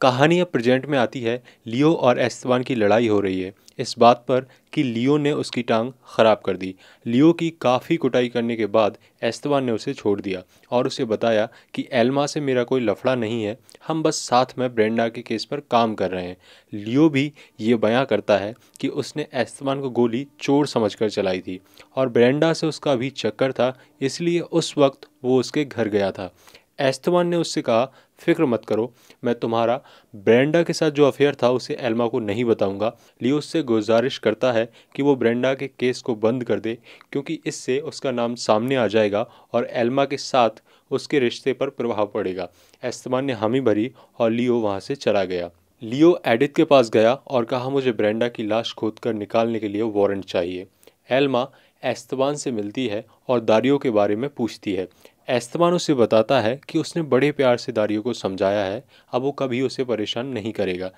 कहानी अब प्रेजेंट में आती है। लियो और एस्तेबान की लड़ाई हो रही है इस बात पर कि लियो ने उसकी टांग ख़राब कर दी। लियो की काफ़ी कुटाई करने के बाद एस्तेबान ने उसे छोड़ दिया और उसे बताया कि एल्मा से मेरा कोई लफड़ा नहीं है, हम बस साथ में ब्रेंडा के केस पर काम कर रहे हैं। लियो भी ये बयां करता है कि उसने एस्तेबान को गोली चोर समझकर चलाई थी और ब्रेंडा से उसका भी चक्कर था, इसलिए उस वक्त वो उसके घर गया था। एस्तेबान ने उससे कहा, फ़िक्र मत करो, मैं तुम्हारा ब्रेंडा के साथ जो अफेयर था उसे एल्मा को नहीं बताऊंगा। लियो उससे गुजारिश करता है कि वो ब्रेंडा के केस को बंद कर दे क्योंकि इससे उसका नाम सामने आ जाएगा और एल्मा के साथ उसके रिश्ते पर प्रभाव पड़ेगा। एस्तेबान ने हामी भरी और लियो वहाँ से चला गया। लियो एडिथ के पास गया और कहा, मुझे ब्रेंडा की लाश खोदकर निकालने के लिए वारंट चाहिए। एल्मा एस्तेबान से मिलती है और दारियो के बारे में पूछती है। एस्तेबान उसे बताता है कि उसने बड़े प्यार से दारियो को समझाया है, अब वो कभी उसे परेशान नहीं करेगा।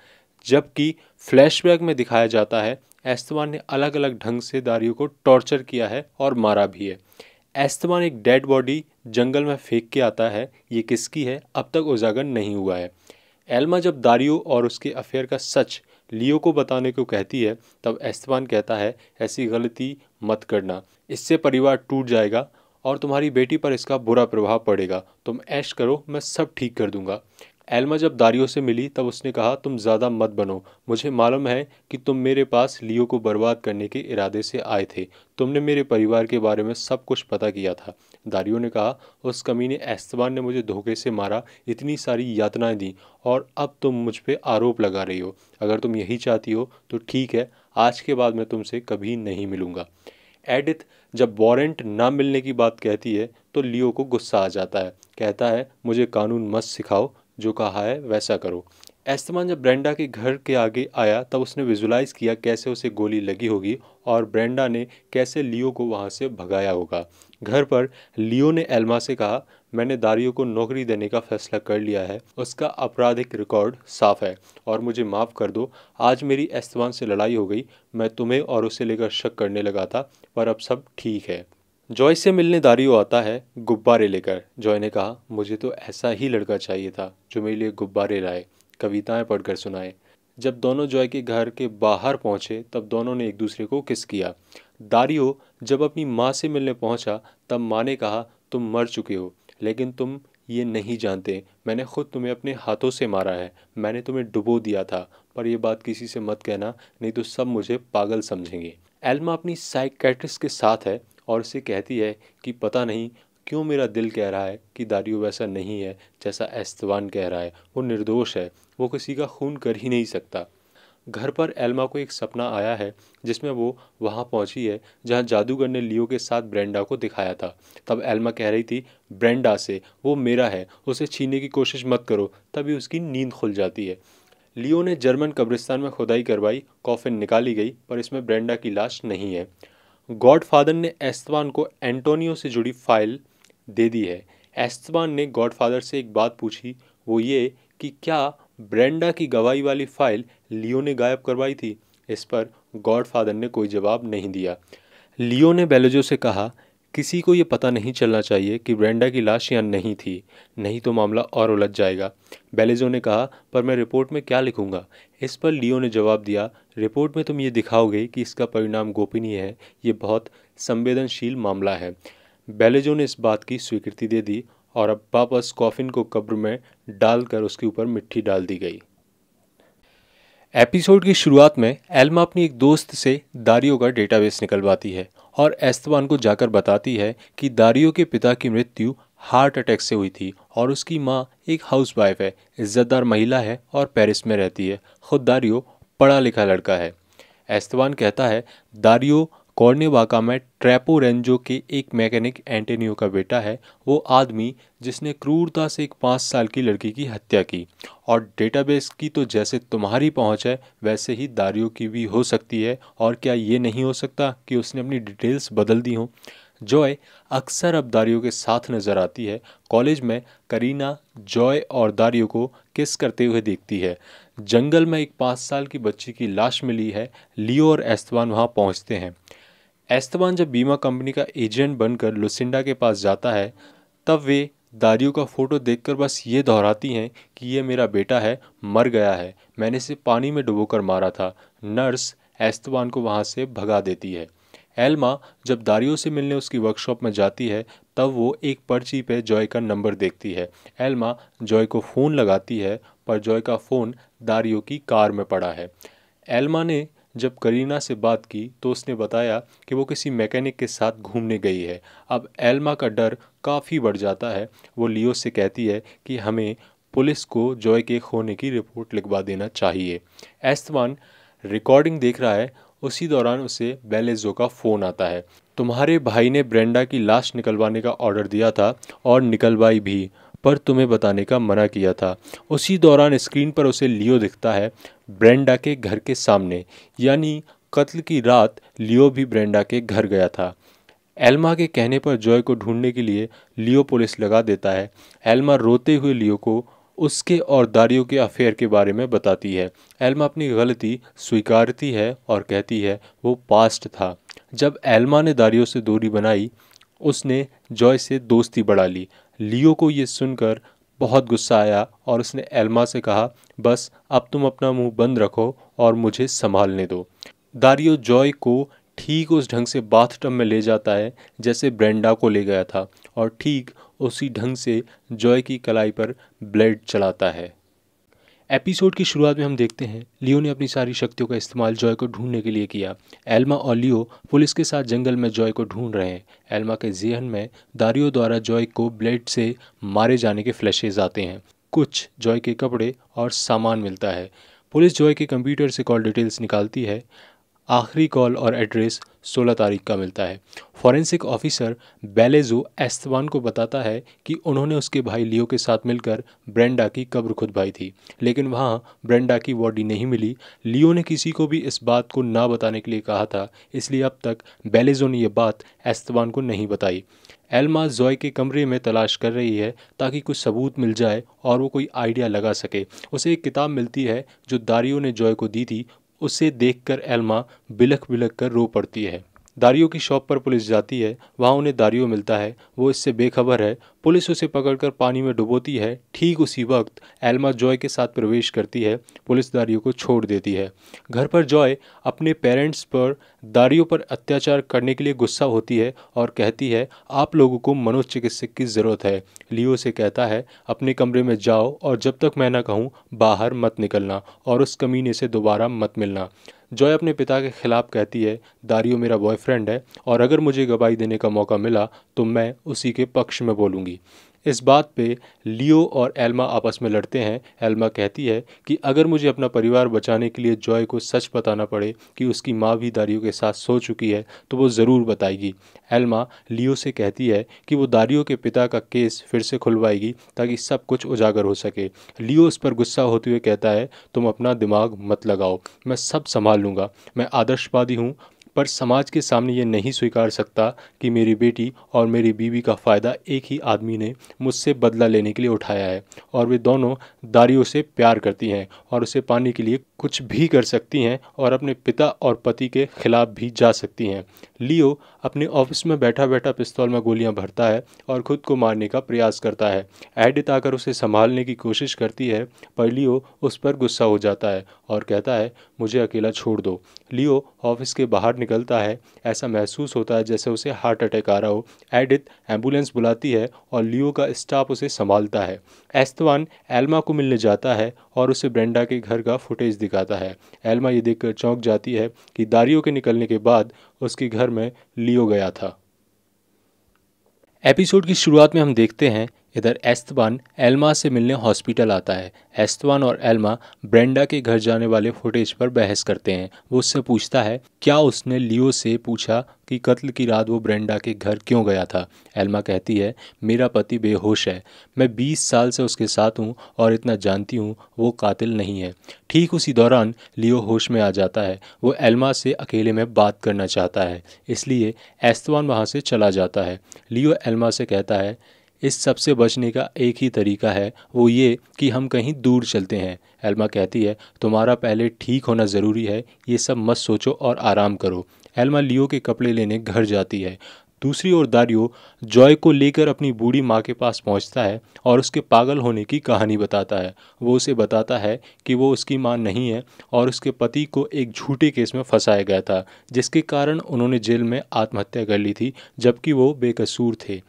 जबकि फ्लैशबैक में दिखाया जाता है एस्तेबान ने अलग अलग ढंग से दारियो को टॉर्चर किया है और मारा भी है। एस्तेबान एक डेड बॉडी जंगल में फेंक के आता है, ये किसकी है अब तक उजागर नहीं हुआ है। एल्मा जब दारियो और उसके अफेयर का सच लियो को बताने को कहती है तब एस्तेबान कहता है ऐसी गलती मत करना, इससे परिवार टूट जाएगा और तुम्हारी बेटी पर इसका बुरा प्रभाव पड़ेगा, तुम ऐश करो मैं सब ठीक कर दूंगा। एल्मा जब दारियो से मिली तब उसने कहा तुम ज़्यादा मत बनो, मुझे मालूम है कि तुम मेरे पास लियो को बर्बाद करने के इरादे से आए थे, तुमने मेरे परिवार के बारे में सब कुछ पता किया था। दारियो ने कहा उस कमीने एस्तेबान ने मुझे धोखे से मारा, इतनी सारी यातनाएं दी और अब तुम मुझ पर आरोप लगा रही हो, अगर तुम यही चाहती हो तो ठीक है, आज के बाद मैं तुमसे कभी नहीं मिलूँगा। एडिथ जब वारंट ना मिलने की बात कहती है तो लियो को गुस्सा आ जाता है, कहता है मुझे कानून मत सिखाओ, जो कहा है वैसा करो। एस्तेबान जब ब्रेंडा के घर के आगे आया तब उसने विजुलाइज़ किया कैसे उसे गोली लगी होगी और ब्रेंडा ने कैसे लियो को वहां से भगाया होगा। घर पर लियो ने एल्मा से कहा मैंने दारियो को नौकरी देने का फैसला कर लिया है, उसका आपराधिक रिकॉर्ड साफ है और मुझे माफ़ कर दो, आज मेरी एस्तेबान से लड़ाई हो गई, मैं तुम्हें और उसे लेकर शक करने लगा था, पर अब सब ठीक है। ज़ोई से मिलने दारियो आता है गुब्बारे लेकर। ज़ोई ने कहा मुझे तो ऐसा ही लड़का चाहिए था जो मेरे लिए गुब्बारे लाए, कविताएं पढ़कर सुनाए। जब दोनों ज़ोई के घर के बाहर पहुंचे तब दोनों ने एक दूसरे को किस किया। दारियो जब अपनी माँ से मिलने पहुंचा तब माँ ने कहा तुम मर चुके हो, लेकिन तुम ये नहीं जानते मैंने खुद तुम्हें अपने हाथों से मारा है, मैंने तुम्हें डुबो दिया था, पर यह बात किसी से मत कहना नहीं तो सब मुझे पागल समझेंगे। एल्मा अपनी साइकेट्रिस्ट के साथ है और उसे कहती है कि पता नहीं क्यों मेरा दिल कह रहा है कि दारियो वैसा नहीं है जैसा एस्तेबान कह रहा है, वो निर्दोष है, वो किसी का खून कर ही नहीं सकता। घर पर एल्मा को एक सपना आया है जिसमें वो वहाँ पहुँची है जहाँ जादूगर ने लियो के साथ ब्रेंडा को दिखाया था। तब एल्मा कह रही थी ब्रेंडा से वो मेरा है, उसे छीनने की कोशिश मत करो, तभी उसकी नींद खुल जाती है। लियो ने जर्मन कब्रिस्तान में खुदाई करवाई, कॉफिन निकाली गई पर इसमें ब्रेंडा की लाश नहीं है। गॉडफादर ने एस्तेबान को एंटोनियो से जुड़ी फाइल दे दी है। एस्तेबान ने गॉडफादर से एक बात पूछी, वो ये कि क्या ब्रेंडा की गवाही वाली फाइल लियो ने गायब करवाई थी। इस पर गॉडफादर ने कोई जवाब नहीं दिया। लियो ने बेलेजो से कहा किसी को ये पता नहीं चलना चाहिए कि ब्रेंडा की लाश यहाँ नहीं थी, नहीं तो मामला और उलझ जाएगा। बेलेजो ने कहा पर मैं रिपोर्ट में क्या लिखूँगा। इस पर लियो ने जवाब दिया रिपोर्ट में तुम ये दिखाओगे कि इसका परिणाम गोपनीय है, ये बहुत संवेदनशील मामला है। बेलेजो ने इस बात की स्वीकृति दे दी और अब वापस कॉफिन को कब्र में डालकर उसके ऊपर मिट्टी डाल दी गई। एपिसोड की शुरुआत में एल्मा अपनी एक दोस्त से दारियो का डेटाबेस निकलवाती है और एस्तेबान को जाकर बताती है कि दारियो के पिता की मृत्यु हार्ट अटैक से हुई थी और उसकी माँ एक हाउसवाइफ है, इज्जतदार महिला है और पेरिस में रहती है। खुद दारियो पढ़ा लिखा लड़का है। एस्तेबान कहता है दारियो कॉर्नेवाका में ट्रैपो रेंजो के एक मैकेनिक एंटोनियो का बेटा है, वो आदमी जिसने क्रूरता से एक 5 साल की लड़की की हत्या की। और डेटाबेस की तो जैसे तुम्हारी पहुंच है वैसे ही दारियो की भी हो सकती है, और क्या ये नहीं हो सकता कि उसने अपनी डिटेल्स बदल दी हों। ज़ोई अक्सर अब दारियो के साथ नज़र आती है। कॉलेज में करीना ज़ोई और दारियो को किस करते हुए देखती है। जंगल में एक 5 साल की बच्ची की लाश मिली है। लियो और एस्तेबान वहाँ पहुँचते हैं। एस्तेबान जब बीमा कंपनी का एजेंट बनकर लुसिंडा के पास जाता है तब वे दारियो का फ़ोटो देखकर बस ये दोहराती हैं कि ये मेरा बेटा है, मर गया है, मैंने इसे पानी में डुबोकर मारा था। नर्स एस्तेबान को वहाँ से भगा देती है। एल्मा जब दारियो से मिलने उसकी वर्कशॉप में जाती है तब वो एक पर्ची पे ज़ोई का नंबर देखती है। एल्मा ज़ोई को फ़ोन लगाती है पर ज़ोई का फ़ोन दारियो की कार में पड़ा है। एल्मा ने जब करीना से बात की तो उसने बताया कि वो किसी मैकेनिक के साथ घूमने गई है। अब एल्मा का डर काफ़ी बढ़ जाता है। वो लियो से कहती है कि हमें पुलिस को ज़ोई के खोने की रिपोर्ट लिखवा देना चाहिए। एस्तेबान रिकॉर्डिंग देख रहा है। उसी दौरान उसे बेलेजो का फ़ोन आता है। तुम्हारे भाई ने ब्रेंडा की लाश निकलवाने का ऑर्डर दिया था और निकलवाई भी, पर तुम्हें बताने का मना किया था। उसी दौरान स्क्रीन पर उसे लियो दिखता है ब्रेंडा के घर के सामने, यानी कत्ल की रात लियो भी ब्रेंडा के घर गया था। एल्मा के कहने पर ज़ोई को ढूंढने के लिए लियो पुलिस लगा देता है। एल्मा रोते हुए लियो को उसके और दारियो के अफेयर के बारे में बताती है। एल्मा अपनी गलती स्वीकारती है और कहती है वो पास्ट था। जब एल्मा ने दारियो से दूरी बनाई उसने ज़ोई से दोस्ती बढ़ा ली। लियो को ये सुनकर बहुत गुस्सा आया और उसने एल्मा से कहा बस अब तुम अपना मुंह बंद रखो और मुझे संभालने दो। दारियो ज़ोई को ठीक उस ढंग से बाथटब में ले जाता है जैसे ब्रेंडा को ले गया था और ठीक उसी ढंग से ज़ोई की कलाई पर ब्लेड चलाता है। एपिसोड की शुरुआत में हम देखते हैं लियो ने अपनी सारी शक्तियों का इस्तेमाल ज़ोई को ढूंढने के लिए किया। एल्मा और लियो पुलिस के साथ जंगल में ज़ोई को ढूंढ रहे हैं। एल्मा के जहन में दारियो द्वारा ज़ोई को ब्लेड से मारे जाने के फ्लैशेज आते हैं। कुछ ज़ोई के कपड़े और सामान मिलता है। पुलिस ज़ोई के कंप्यूटर से कॉल डिटेल्स निकालती है। आखिरी कॉल और एड्रेस 16 तारीख का मिलता है। फॉरेंसिक ऑफिसर बेलेजो एस्तेबान को बताता है कि उन्होंने उसके भाई लियो के साथ मिलकर ब्रेंडा की कब्र खुदवाई थी, लेकिन वहाँ ब्रेंडा की बॉडी नहीं मिली। लियो ने किसी को भी इस बात को ना बताने के लिए कहा था, इसलिए अब तक बेलेजो ने यह बात एस्तेबान को नहीं बताई। एल्मा ज़ोई के कमरे में तलाश कर रही है ताकि कुछ सबूत मिल जाए और वो कोई आइडिया लगा सके। उसे एक किताब मिलती है जो दारियो ने ज़ोई को दी थी। उसे देखकर एल्मा बिलख बिलख कर रो पड़ती है। दारियो की शॉप पर पुलिस जाती है। वहाँ उन्हें दारियो मिलता है। वो इससे बेखबर है। पुलिस उसे पकड़कर पानी में डुबोती है। ठीक उसी वक्त एल्मा ज़ोई के साथ प्रवेश करती है। पुलिस दारियो को छोड़ देती है। घर पर ज़ोई अपने पेरेंट्स पर दारियो पर अत्याचार करने के लिए गुस्सा होती है और कहती है आप लोगों को मनोचिकित्सक की ज़रूरत है। लियो से कहता है अपने कमरे में जाओ और जब तक मैं ना कहूँ बाहर मत निकलना और उस कमीने से दोबारा मत मिलना। ज़ोई अपने पिता के खिलाफ कहती है दारियो मेरा बॉयफ्रेंड है और अगर मुझे गवाही देने का मौका मिला तो मैं उसी के पक्ष में बोलूँगी। इस बात पे लियो और एल्मा आपस में लड़ते हैं। एल्मा कहती है कि अगर मुझे अपना परिवार बचाने के लिए ज़ोई को सच बताना पड़े कि उसकी माँ भी दारियो के साथ सो चुकी है तो वो ज़रूर बताएगी। एल्मा लियो से कहती है कि वो दारियो के पिता का केस फिर से खुलवाएगी ताकि सब कुछ उजागर हो सके। लियो उस पर गुस्सा होते हुए कहता है तुम अपना दिमाग मत लगाओ, मैं सब संभाल लूँगा। मैं आदर्शवादी हूँ पर समाज के सामने ये नहीं स्वीकार सकता कि मेरी बेटी और मेरी बीवी का फ़ायदा एक ही आदमी ने मुझसे बदला लेने के लिए उठाया है। और वे दोनों दारियो से प्यार करती हैं और उसे पाने के लिए कुछ भी कर सकती हैं और अपने पिता और पति के खिलाफ भी जा सकती हैं। लियो अपने ऑफिस में बैठा बैठा पिस्तौल में गोलियां भरता है और ख़ुद को मारने का प्रयास करता है। एडिथ आकर उसे संभालने की कोशिश करती है पर लियो उस पर गुस्सा हो जाता है और कहता है मुझे अकेला छोड़ दो। लियो ऑफिस के बाहर निकलता है। ऐसा महसूस होता है जैसे उसे हार्ट अटैक आ रहा हो। एडिथ एम्बुलेंस बुलाती है और लियो का स्टाफ उसे संभालता है। एस्तेबान एल्मा को मिलने जाता है और उसे ब्रेंडा के घर का फुटेज दिखाता है। एल्मा ये देखकर चौंक जाती है कि दारियो के निकलने के बाद उसके घर में लियो गया था। एपिसोड की शुरुआत में हम देखते हैं इधर एस्तेबान एल्मा से मिलने हॉस्पिटल आता है। एस्तेबान और एल्मा ब्रेंडा के घर जाने वाले फुटेज पर बहस करते हैं। वो उससे पूछता है क्या उसने लियो से पूछा कि कत्ल की रात वो ब्रेंडा के घर क्यों गया था। एल्मा कहती है मेरा पति बेहोश है, मैं 20 साल से उसके साथ हूँ और इतना जानती हूँ वो कातिल नहीं है। ठीक उसी दौरान लियो होश में आ जाता है। वो एल्मा से अकेले में बात करना चाहता है, इसलिए एस्तेबान वहाँ से चला जाता है। लियो एल्मा से कहता है इस सबसे बचने का एक ही तरीका है, वो ये कि हम कहीं दूर चलते हैं। एल्मा कहती है तुम्हारा पहले ठीक होना ज़रूरी है, ये सब मत सोचो और आराम करो। एल्मा लियो के कपड़े लेने घर जाती है। दूसरी ओर दारियो ज़ोई को लेकर अपनी बूढ़ी माँ के पास पहुँचता है और उसके पागल होने की कहानी बताता है। वो उसे बताता है कि वो उसकी माँ नहीं है और उसके पति को एक झूठे केस में फंसाया गया था जिसके कारण उन्होंने जेल में आत्महत्या कर ली थी जबकि वो बेकसूर थे।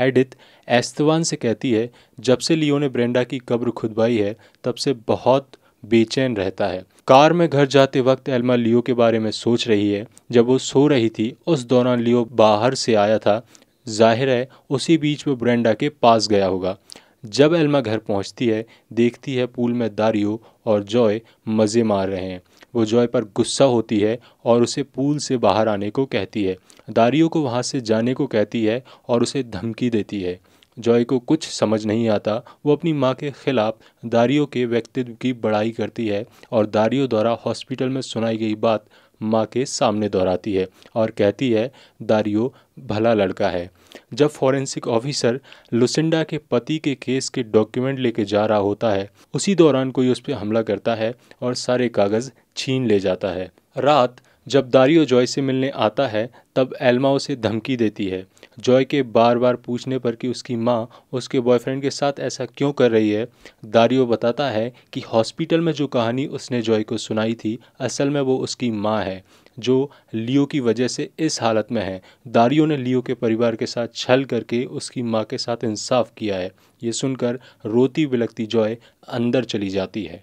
एडिथ एस्तेबान से कहती है जब से लियो ने ब्रेंडा की कब्र खुदवाई है तब से बहुत बेचैन रहता है। कार में घर जाते वक्त एल्मा लियो के बारे में सोच रही है। जब वो सो रही थी उस दौरान लियो बाहर से आया था, जाहिर है उसी बीच में ब्रेंडा के पास गया होगा। जब एल्मा घर पहुंचती है देखती है पूल में दारियो और ज़ोई मज़े मार रहे हैं। वो ज़ोई पर गुस्सा होती है और उसे पूल से बाहर आने को कहती है। दारियो को वहाँ से जाने को कहती है और उसे धमकी देती है। ज़ोई को कुछ समझ नहीं आता। वो अपनी माँ के खिलाफ दारियो के व्यक्तित्व की बड़ाई करती है और दारियो द्वारा हॉस्पिटल में सुनाई गई बात माँ के सामने दोहराती है और कहती है दारियो भला लड़का है। जब फॉरेंसिक ऑफिसर लुसिंडा के पति के केस के डॉक्यूमेंट लेके जा रहा होता है, उसी दौरान कोई उस पर हमला करता है और सारे कागज़ छीन ले जाता है। रात जब दारियो जॉय से मिलने आता है तब एल्मा उसे धमकी देती है। जॉय के बार बार पूछने पर कि उसकी माँ उसके बॉयफ्रेंड के साथ ऐसा क्यों कर रही है, दारियो बताता है कि हॉस्पिटल में जो कहानी उसने जॉय को सुनाई थी असल में वो उसकी माँ है जो लियो की वजह से इस हालत में है। दारियो ने लियो के परिवार के साथ छल करके उसकी माँ के साथ इंसाफ किया है। ये सुनकर रोती बिलखती जॉय अंदर चली जाती है।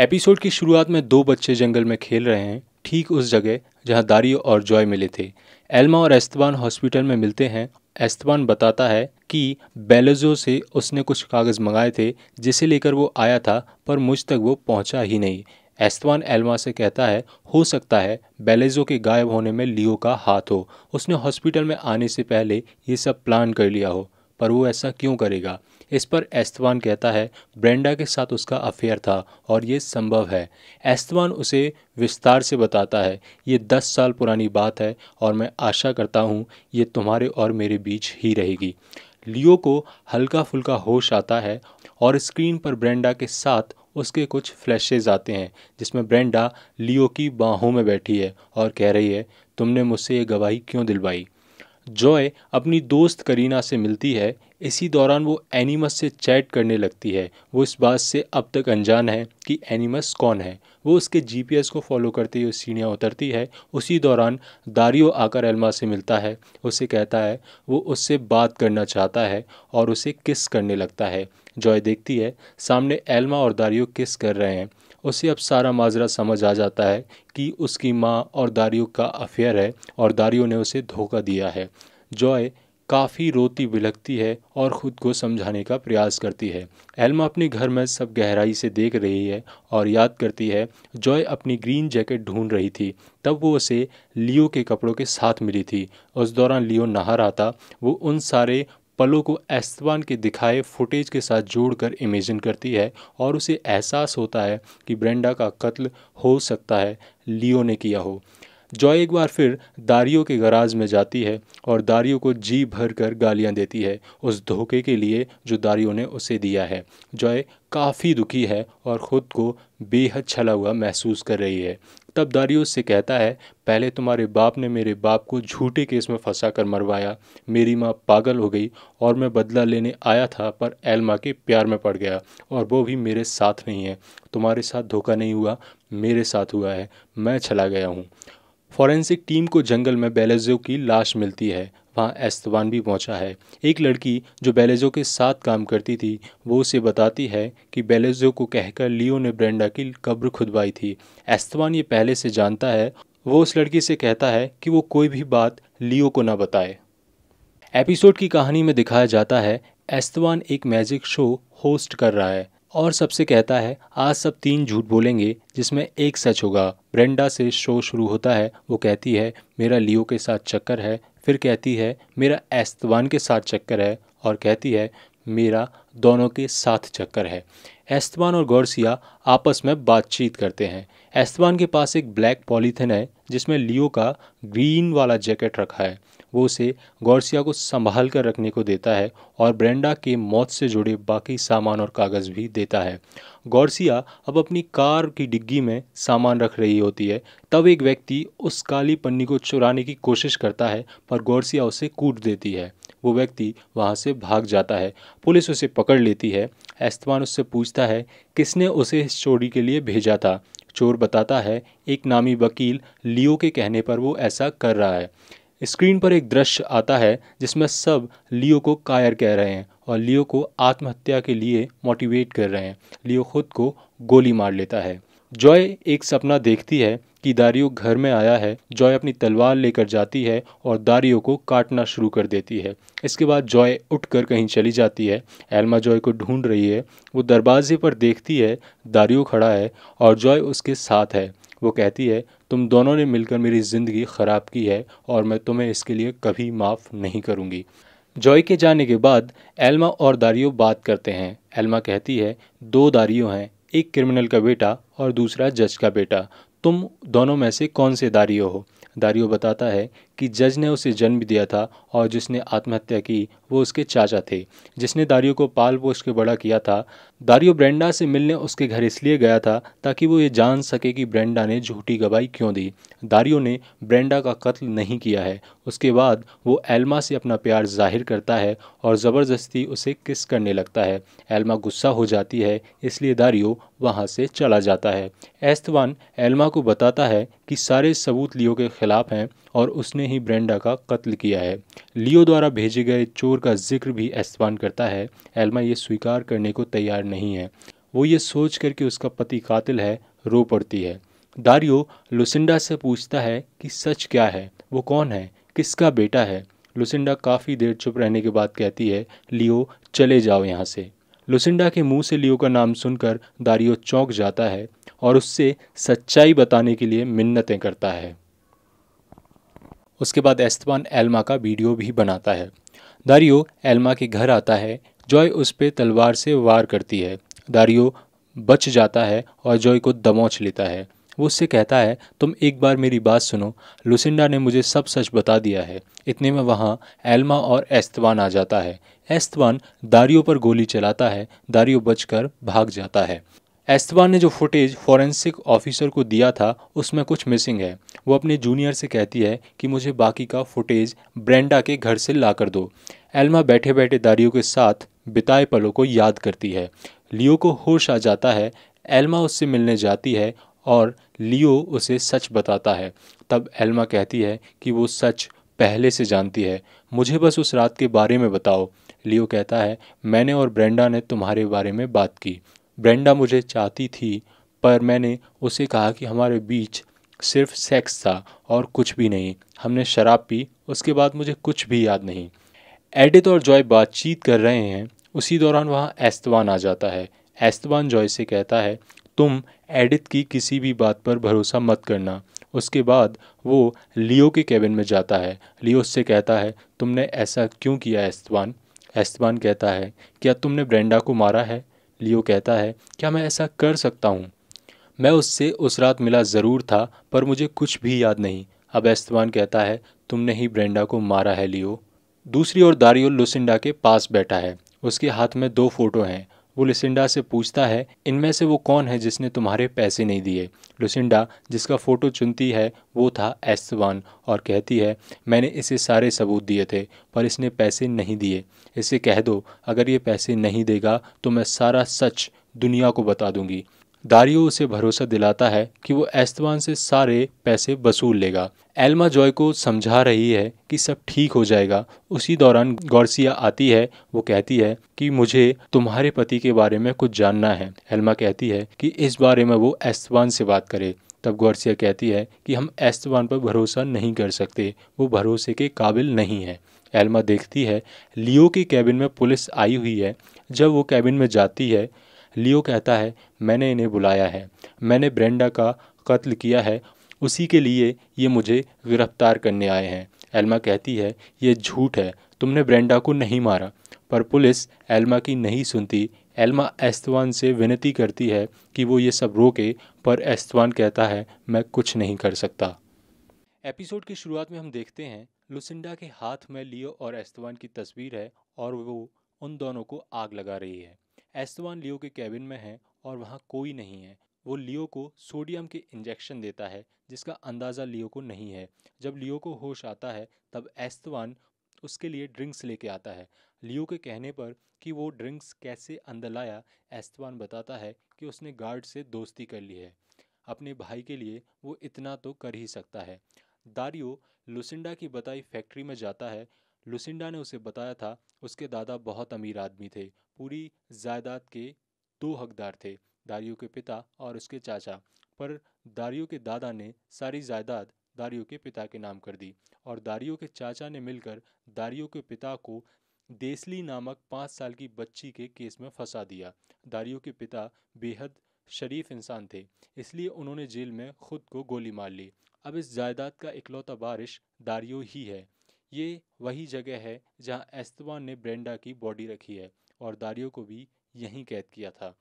एपिसोड की शुरुआत में दो बच्चे जंगल में खेल रहे हैं, ठीक उस जगह जहां दारियो और जॉय मिले थे। एल्मा और एस्तेबान हॉस्पिटल में मिलते हैं। एस्तेबान बताता है कि बेलेजो से उसने कुछ कागज़ मंगाए थे जिसे लेकर वो आया था पर मुझ तक वो पहुंचा ही नहीं। एस्तेबान एल्मा से कहता है हो सकता है बेलेजो के गायब होने में लियो का हाथ हो, उसने हॉस्पिटल में आने से पहले ये सब प्लान कर लिया हो, पर वो ऐसा क्यों करेगा। इस पर एस्तेबान कहता है ब्रेंडा के साथ उसका अफेयर था और ये संभव है। एस्तेबान उसे विस्तार से बताता है ये 10 साल पुरानी बात है और मैं आशा करता हूँ ये तुम्हारे और मेरे बीच ही रहेगी। लियो को हल्का फुल्का होश आता है और स्क्रीन पर ब्रेंडा के साथ उसके कुछ फ्लैशेज आते हैं जिसमें ब्रेंडा लियो की बाहों में बैठी है और कह रही है तुमने मुझसे ये गवाही क्यों दिलवाई। जॉय अपनी दोस्त करीना से मिलती है। इसी दौरान वो एनिमस से चैट करने लगती है। वो इस बात से अब तक अनजान है कि एनिमस कौन है। वो उसके जीपीएस को फॉलो करते हुए सीढ़ियाँ उतरती है। उसी दौरान दारियो आकर एल्मा से मिलता है। उसे कहता है वो उससे बात करना चाहता है और उसे किस करने लगता है। जॉय देखती है सामने एल्मा और दारियो किस कर रहे हैं। उसे अब सारा माजरा समझ आ जाता है कि उसकी माँ और दारियो का अफेयर है और दारियो ने उसे धोखा दिया है। जॉय काफ़ी रोती बिलखती है और ख़ुद को समझाने का प्रयास करती है। एल्मा अपने घर में सब गहराई से देख रही है और याद करती है जॉय अपनी ग्रीन जैकेट ढूंढ रही थी, तब वो उसे लियो के कपड़ों के साथ मिली थी। उस दौरान लियो नहा रहा था। वो उन सारे पलों को एस्तेबान के दिखाए फुटेज के साथ जोड़कर इमेजिन करती है और उसे एहसास होता है कि ब्रेंडा का कत्ल हो सकता है लियो ने किया हो। जॉय एक बार फिर दारियो के गराज में जाती है और दारियो को जी भर कर गालियाँ देती है उस धोखे के लिए जो दारियो ने उसे दिया है। जॉय काफ़ी दुखी है और ख़ुद को बेहद छला हुआ महसूस कर रही है। तब दारियो से कहता है पहले तुम्हारे बाप ने मेरे बाप को झूठे केस में फंसा कर मरवाया, मेरी माँ पागल हो गई और मैं बदला लेने आया था पर एल्मा के प्यार में पड़ गया और वो भी मेरे साथ नहीं है। तुम्हारे साथ धोखा नहीं हुआ, मेरे साथ हुआ है, मैं चला गया हूँ। फॉरेंसिक टीम को जंगल में बेलेजो की लाश मिलती है। वहाँ एस्तेबान भी पहुँचा है। एक लड़की जो बेलेजो के साथ काम करती थी वो उसे बताती है कि बेलेजो को कहकर लियो ने ब्रेंडा की कब्र खुदवाई थी। एस्तेबान ये पहले से जानता है। वो उस लड़की से कहता है कि वो कोई भी बात लियो को ना बताए। एपिसोड की कहानी में दिखाया जाता है एस्तेबान एक मैजिक शो होस्ट कर रहा है और सबसे कहता है आज सब 3 झूठ बोलेंगे जिसमें एक सच होगा। ब्रेंडा से शो शुरू होता है। वो कहती है मेरा लियो के साथ चक्कर है, फिर कहती है मेरा एस्तेबान के साथ चक्कर है और कहती है मेरा दोनों के साथ चक्कर है। एस्तेबान और गार्सिया आपस में बातचीत करते हैं। एस्तेबान के पास एक ब्लैक पॉलीथिन है जिसमें लियो का ग्रीन वाला जैकेट रखा है। वो उसे गार्सिया को संभाल कर रखने को देता है और ब्रेंडा के मौत से जुड़े बाकी सामान और कागज़ भी देता है। गार्सिया अब अपनी कार की डिग्गी में सामान रख रही होती है। तब एक व्यक्ति उस काली पन्नी को चुराने की कोशिश करता है पर गार्सिया उसे कूट देती है। वो व्यक्ति वहाँ से भाग जाता है। पुलिस उसे पकड़ लेती है। एस्तेबान उससे पूछता है किसने उसे इस चोरी के लिए भेजा था। चोर बताता है एक नामी वकील, लियो के कहने पर वो ऐसा कर रहा है। स्क्रीन पर एक दृश्य आता है जिसमें सब लियो को कायर कह रहे हैं और लियो को आत्महत्या के लिए मोटिवेट कर रहे हैं। लियो खुद को गोली मार लेता है। जॉय एक सपना देखती है कि दारियो घर में आया है। जॉय अपनी तलवार लेकर जाती है और दारियो को काटना शुरू कर देती है। इसके बाद जॉय उठकर कहीं चली जाती है। एल्मा जॉय को ढूंढ रही है। वो दरवाजे पर देखती है दारियो खड़ा है और जॉय उसके साथ है। वो कहती है तुम दोनों ने मिलकर मेरी ज़िंदगी ख़राब की है और मैं तुम्हें इसके लिए कभी माफ़ नहीं करूँगी। जॉय के जाने के बाद एल्मा और दारियो बात करते हैं। एल्मा कहती है 2 दारियो हैं, एक क्रिमिनल का बेटा और दूसरा जज का बेटा। तुम दोनों में से कौन से दारियो हो। दारियो बताता है कि जज ने उसे जन्म दिया था और जिसने आत्महत्या की वो उसके चाचा थे, जिसने दारियो को पाल पोष के बड़ा किया था। दारियो ब्रेंडा से मिलने उसके घर इसलिए गया था ताकि वो ये जान सके कि ब्रेंडा ने झूठी गवाही क्यों दी। दारियो ने ब्रेंडा का कत्ल नहीं किया है। उसके बाद वो एल्मा से अपना प्यार जाहिर करता है और ज़बरदस्ती उसे किस करने लगता है। एल्मा गुस्सा हो जाती है, इसलिए दारियो वहाँ से चला जाता है। एस्तेबान एल्मा को बताता है कि सारे सबूत लियो के खिलाफ हैं और उसने ही ब्रेंडा का कत्ल किया है। लियो द्वारा भेजे गए चोर का जिक्र भी एस्तेबान करता है। एल्मा ये स्वीकार करने को तैयार नहीं है। वो ये सोच कर कि उसका पति कातिल है रो पड़ती है। दारियो लुसिंडा से पूछता है कि सच क्या है, वो कौन है, किसका बेटा है। लुसिंडा काफ़ी देर चुप रहने के बाद कहती है लियो चले जाओ यहाँ से। लुसिंडा के मुंह से लियो का नाम सुनकर दारियो चौंक जाता है और उससे सच्चाई बताने के लिए मिन्नतें करता है। उसके बाद एस्तेबान एल्मा का वीडियो भी बनाता है। दारियो एल्मा के घर आता है। ज़ोई उस पर तलवार से वार करती है। दारियो बच जाता है और ज़ोई को दबोच लेता है। वो उससे कहता है तुम एक बार मेरी बात सुनो, लुसिंडा ने मुझे सब सच बता दिया है। इतने में वहाँ एल्मा और एस्तेबान आ जाता है। एस्तेबान दारियो पर गोली चलाता है। दारियो बचकर भाग जाता है। एस्तेबान ने जो फुटेज फॉरेंसिक ऑफिसर को दिया था उसमें कुछ मिसिंग है। वो अपने जूनियर से कहती है कि मुझे बाकी का फुटेज ब्रेंडा के घर से ला कर दो। एल्मा बैठे बैठे दारियो के साथ बिताए पलों को याद करती है। लियो को होश आ जाता है। एल्मा उससे मिलने जाती है और लियो उसे सच बताता है। तब एल्मा कहती है कि वो सच पहले से जानती है, मुझे बस उस रात के बारे में बताओ। लियो कहता है मैंने और ब्रेंडा ने तुम्हारे बारे में बात की। ब्रेंडा मुझे चाहती थी पर मैंने उसे कहा कि हमारे बीच सिर्फ सेक्स था और कुछ भी नहीं। हमने शराब पी, उसके बाद मुझे कुछ भी याद नहीं। एडिथ और ज़ोई बातचीत कर रहे हैं। उसी दौरान वहाँ एस्तेबान आ जाता है। एस्तेबान ज़ोई से कहता है तुम एडिथ की किसी भी बात पर भरोसा मत करना। उसके बाद वो लियो के केबिन में जाता है। लियो उससे कहता है तुमने ऐसा क्यों किया एस्तेबान। एस्तेबान कहता है क्या तुमने ब्रेंडा को मारा है। लियो कहता है क्या मैं ऐसा कर सकता हूँ, मैं उससे उस रात मिला ज़रूर था पर मुझे कुछ भी याद नहीं। अब एस्तेबान कहता है तुमने ही ब्रेंडा को मारा है लियो। दूसरी ओर दारियो लुसिंडा के पास बैठा है। उसके हाथ में दो फोटो हैं। वो लुसिंडा से पूछता है इनमें से वो कौन है जिसने तुम्हारे पैसे नहीं दिए। लुसिंडा जिसका फ़ोटो चुनती है वो था एस्तेबान और कहती है मैंने इसे सारे सबूत दिए थे पर इसने पैसे नहीं दिए। इसे कह दो अगर ये पैसे नहीं देगा तो मैं सारा सच दुनिया को बता दूंगी। दारियो उसे भरोसा दिलाता है कि वो एस्तेबान से सारे पैसे वसूल लेगा। एल्मा ज़ोई को समझा रही है कि सब ठीक हो जाएगा। उसी दौरान गार्सिया आती है। वो कहती है कि मुझे तुम्हारे पति के बारे में कुछ जानना है। एल्मा कहती है कि इस बारे में वो एस्तेबान से बात करे। तब गार्सिया कहती है कि हम एस्तेबान पर भरोसा नहीं कर सकते, वो भरोसे के काबिल नहीं है। एल्मा देखती है लियो के कैबिन में पुलिस आई हुई है। जब वो कैबिन में जाती है लियो कहता है मैंने इन्हें बुलाया है, मैंने ब्रेंडा का कत्ल किया है, उसी के लिए ये मुझे गिरफ्तार करने आए हैं। एल्मा कहती है ये झूठ है, तुमने ब्रेंडा को नहीं मारा। पर पुलिस एल्मा की नहीं सुनती। एल्मा एस्तेबान से विनती करती है कि वो ये सब रोके पर एस्तेबान कहता है मैं कुछ नहीं कर सकता। एपिसोड की शुरुआत में हम देखते हैं लुसिंडा के हाथ में लियो और एस्तेबान की तस्वीर है और वो उन दोनों को आग लगा रही है। एस्तेबान लियो के कैबिन में है और वहाँ कोई नहीं है। वो लियो को सोडियम के इंजेक्शन देता है जिसका अंदाज़ा लियो को नहीं है। जब लियो को होश आता है तब एस्तेबान उसके लिए ड्रिंक्स लेके आता है। लियो के कहने पर कि वो ड्रिंक्स कैसे अंदर लाया, एस्तेबान बताता है कि उसने गार्ड से दोस्ती कर ली है। अपने भाई के लिए वो इतना तो कर ही सकता है। दारियो लुसिंडा की बताई फैक्ट्री में जाता है। लुसिंडा ने उसे बताया था उसके दादा बहुत अमीर आदमी थे, पूरी जायदाद के 2 हकदार थे, दारियो के पिता और उसके चाचा। पर दारियो के दादा ने सारी जायदाद दारियो के पिता के नाम कर दी और दारियो के चाचा ने मिलकर दारियो के पिता को डेस्ली नामक 5 साल की बच्ची के केस में फंसा दिया। दारियो के पिता बेहद शरीफ इंसान थे, इसलिए उन्होंने जेल में खुद को गोली मार ली। अब इस जायदाद का इकलौता वारिस दारियो ही है। ये वही जगह है जहाँ एस्तेबान ने ब्रेंडा की बॉडी रखी है और दारियो को भी यहीं कैद किया था।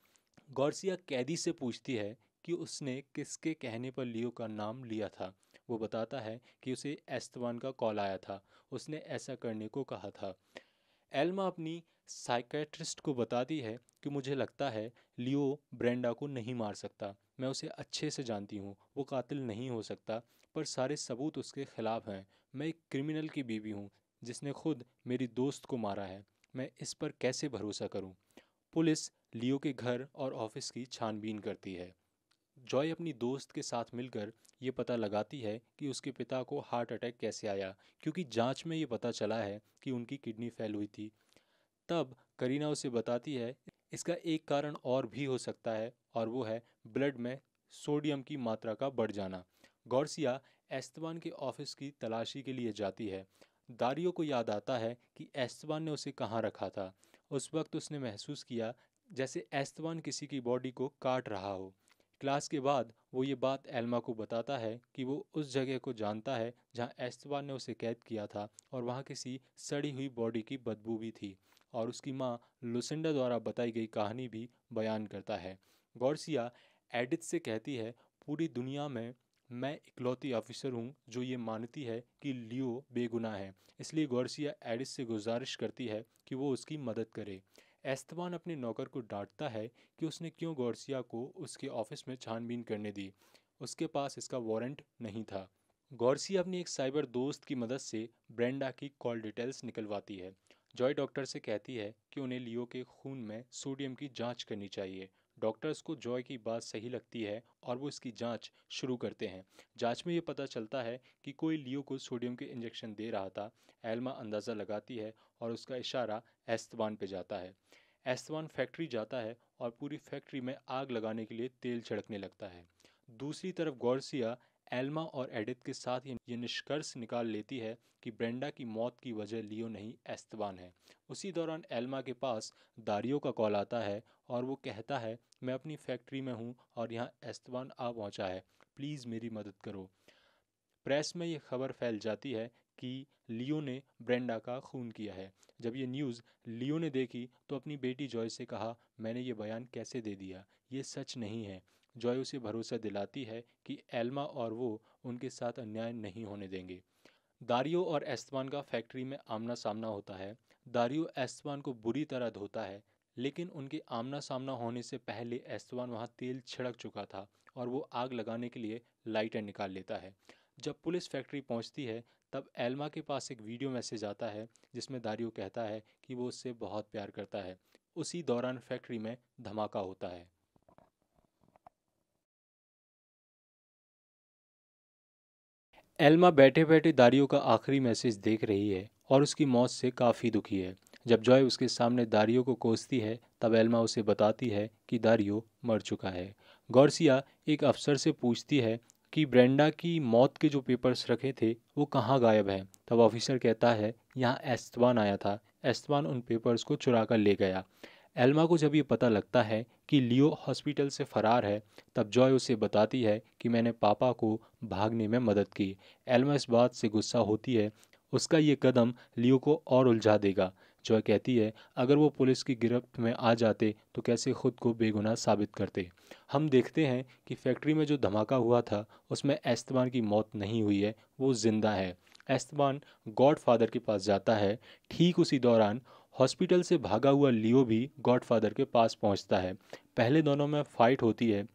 गार्सिया कैदी से पूछती है कि उसने किसके कहने पर लियो का नाम लिया था। वो बताता है कि उसे एस्तेबान का कॉल आया था, उसने ऐसा करने को कहा था। एल्मा अपनी साइकेट्रिस्ट को बताती है कि मुझे लगता है लियो ब्रेंडा को नहीं मार सकता, मैं उसे अच्छे से जानती हूँ, वो कातिल नहीं हो सकता, पर सारे सबूत उसके खिलाफ हैं। मैं एक क्रिमिनल की बीवी हूँ जिसने खुद मेरी दोस्त को मारा है, मैं इस पर कैसे भरोसा करूँ। पुलिस लियो के घर और ऑफिस की छानबीन करती है। ज़ोई अपनी दोस्त के साथ मिलकर ये पता लगाती है कि उसके पिता को हार्ट अटैक कैसे आया, क्योंकि जांच में ये पता चला है कि उनकी किडनी फेल हुई थी। तब करीना उसे बताती है इसका एक कारण और भी हो सकता है, और वो है ब्लड में सोडियम की मात्रा का बढ़ जाना। गार्सिया एस्तेबान के ऑफिस की तलाशी के लिए जाती है। दारियो को याद आता है कि एस्तेबान ने उसे कहाँ रखा था। उस वक्त उसने महसूस किया जैसे एस्तेबान किसी की बॉडी को काट रहा हो। क्लास के बाद वो ये बात एल्मा को बताता है कि वो उस जगह को जानता है जहाँ एस्तेबान ने उसे कैद किया था, और वहाँ किसी सड़ी हुई बॉडी की बदबू भी थी, और उसकी माँ लुसिंडा द्वारा बताई गई कहानी भी बयान करता है। गार्सिया एडिथ से कहती है पूरी दुनिया में मैं इकलौती ऑफिसर हूँ जो ये मानती है कि लियो बेगुनाह है, इसलिए गार्सिया एडिथ से गुजारिश करती है कि वो उसकी मदद करे। एस्तेबान अपने नौकर को डांटता है कि उसने क्यों गार्सिया को उसके ऑफिस में छानबीन करने दी, उसके पास इसका वारंट नहीं था। गार्सिया अपनी एक साइबर दोस्त की मदद से ब्रेंडा की कॉल डिटेल्स निकलवाती है। ज़ोई डॉक्टर से कहती है कि उन्हें लियो के खून में सोडियम की जांच करनी चाहिए। डॉक्टर्स को ज़ोई की बात सही लगती है और वो इसकी जांच शुरू करते हैं। जांच में ये पता चलता है कि कोई लियो को सोडियम के इंजेक्शन दे रहा था। एल्मा अंदाज़ा लगाती है और उसका इशारा एस्तेबान पे जाता है। एस्तेबान फैक्ट्री जाता है और पूरी फैक्ट्री में आग लगाने के लिए तेल छिड़कने लगता है। दूसरी तरफ गार्सिया एल्मा और एडिथ के साथ ये निष्कर्ष निकाल लेती है कि ब्रेंडा की मौत की वजह लियो नहीं एस्तेबान है। उसी दौरान एल्मा के पास दारियो का कॉल आता है और वो कहता है मैं अपनी फैक्ट्री में हूँ और यहाँ एस्तेबान आ पहुँचा है, प्लीज़ मेरी मदद करो। प्रेस में ये खबर फैल जाती है कि लियो ने ब्रेंडा का खून किया है। जब ये न्यूज़ लियो ने देखी तो अपनी बेटी ज़ोई से कहा मैंने ये बयान कैसे दे दिया, ये सच नहीं है। ज़ोई उसे भरोसा दिलाती है कि एल्मा और वो उनके साथ अन्याय नहीं होने देंगे। दारियो और एस्तेबान का फैक्ट्री में आमना सामना होता है। दारियो एस्तेबान को बुरी तरह धोता है, लेकिन उनके आमना सामना होने से पहले एस्तेबान वहाँ तेल छिड़क चुका था और वो आग लगाने के लिए लाइटर निकाल लेता है। जब पुलिस फैक्ट्री पहुँचती है तब एल्मा के पास एक वीडियो मैसेज आता है जिसमें दारियो कहता है कि वो उससे बहुत प्यार करता है। उसी दौरान फैक्ट्री में धमाका होता है। एल्मा बैठे बैठे दारियो का आखिरी मैसेज देख रही है और उसकी मौत से काफ़ी दुखी है। जब ज़ोई उसके सामने दारियो को कोसती है तब एल्मा उसे बताती है कि दारियो मर चुका है। गार्सिया एक अफसर से पूछती है कि ब्रेंडा की मौत के जो पेपर्स रखे थे वो कहाँ गायब हैं। तब ऑफिसर कहता है यहाँ एस्तेबान आया था, एस्तेबान उन पेपर्स को चुरा कर ले गया। एल्मा को जब ये पता लगता है कि लियो हॉस्पिटल से फरार है तब ज़ोई उसे बताती है कि मैंने पापा को भागने में मदद की। एल्मा इस बात से गुस्सा होती है, उसका ये कदम लियो को और उलझा देगा। ज़ोई कहती है अगर वो पुलिस की गिरफ्त में आ जाते तो कैसे खुद को बेगुनाह साबित करते। हम देखते हैं कि फैक्ट्री में जो धमाका हुआ था उसमें एस्तेबान की मौत नहीं हुई है, वो जिंदा है। एस्तेबान गॉडफादर के पास जाता है। ठीक उसी दौरान हॉस्पिटल से भागा हुआ लियो भी गॉडफादर के पास पहुंचता है। पहले दोनों में फाइट होती है,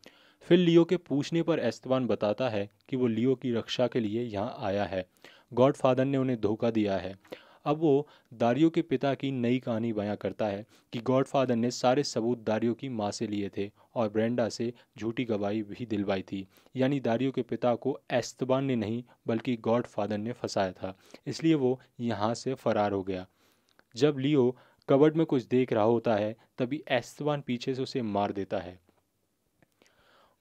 फिर लियो के पूछने पर एस्तेबान बताता है कि वो लियो की रक्षा के लिए यहाँ आया है। गॉडफादर ने उन्हें धोखा दिया है। अब वो दारियो के पिता की नई कहानी बयां करता है कि गॉडफादर ने सारे सबूत दारियो की माँ से लिए थे और ब्रेंडा से झूठी गवाही भी दिलवाई थी, यानी दारियो के पिता को एस्तेबान ने नहीं बल्कि गॉडफादर ने फंसाया था, इसलिए वो यहाँ से फरार हो गया। जब लियो कबर्ड में कुछ देख रहा होता है तभी एस्तेबान पीछे से उसे मार देता है।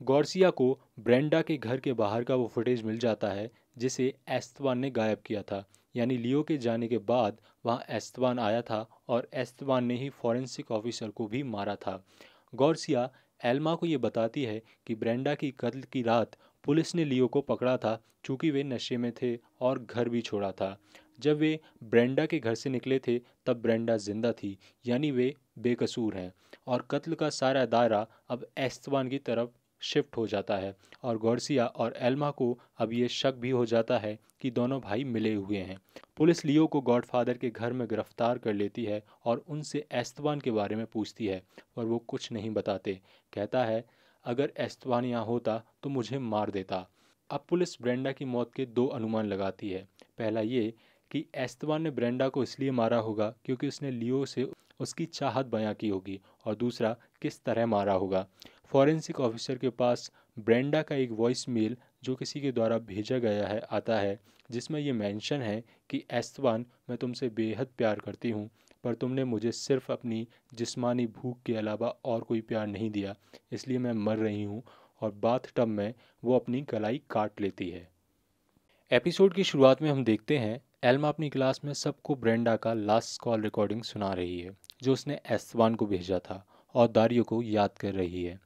गार्सिया को ब्रेंडा के घर के बाहर का वो फुटेज मिल जाता है जिसे एस्तेबान ने गायब किया था, यानी लियो के जाने के बाद वहाँ एस्तेबान आया था और एस्तेबान ने ही फॉरेंसिक ऑफिसर को भी मारा था। गार्सिया एल्मा को ये बताती है कि ब्रेंडा की कत्ल की रात पुलिस ने लियो को पकड़ा था चूँकि वे नशे में थे और घर भी छोड़ा था। जब वे ब्रेंडा के घर से निकले थे तब ब्रेंडा जिंदा थी, यानी वे बेकसूर हैं, और कत्ल का सारा दायरा अब एस्तेबान की तरफ शिफ्ट हो जाता है और गार्सिया और एल्मा को अब ये शक भी हो जाता है कि दोनों भाई मिले हुए हैं। पुलिस लियो को गॉडफादर के घर में गिरफ्तार कर लेती है और उनसे एस्तेबान के बारे में पूछती है और वो कुछ नहीं बताते। कहता है अगर एस्तेबान यहाँ होता तो मुझे मार देता। अब पुलिस ब्रेंडा की मौत के दो अनुमान लगाती है। पहला ये कि एस्तेबान ने ब्रेंडा को इसलिए मारा होगा क्योंकि उसने लियो से उसकी चाहत बयां की होगी, और दूसरा किस तरह मारा होगा। फॉरेंसिक ऑफिसर के पास ब्रेंडा का एक वॉइस मेल जो किसी के द्वारा भेजा गया है आता है, जिसमें यह मेंशन है कि एस्तेबान मैं तुमसे बेहद प्यार करती हूँ, पर तुमने मुझे सिर्फ अपनी जिस्मानी भूख के अलावा और कोई प्यार नहीं दिया, इसलिए मैं मर रही हूँ। और बाथटब में वो अपनी कलाई काट लेती है। एपिसोड की शुरुआत में हम देखते हैं एल्मा अपनी क्लास में सबको ब्रेंडा का लास्ट कॉल रिकॉर्डिंग सुना रही है जो उसने एस्तेबान को भेजा था और दारियो को याद कर रही है।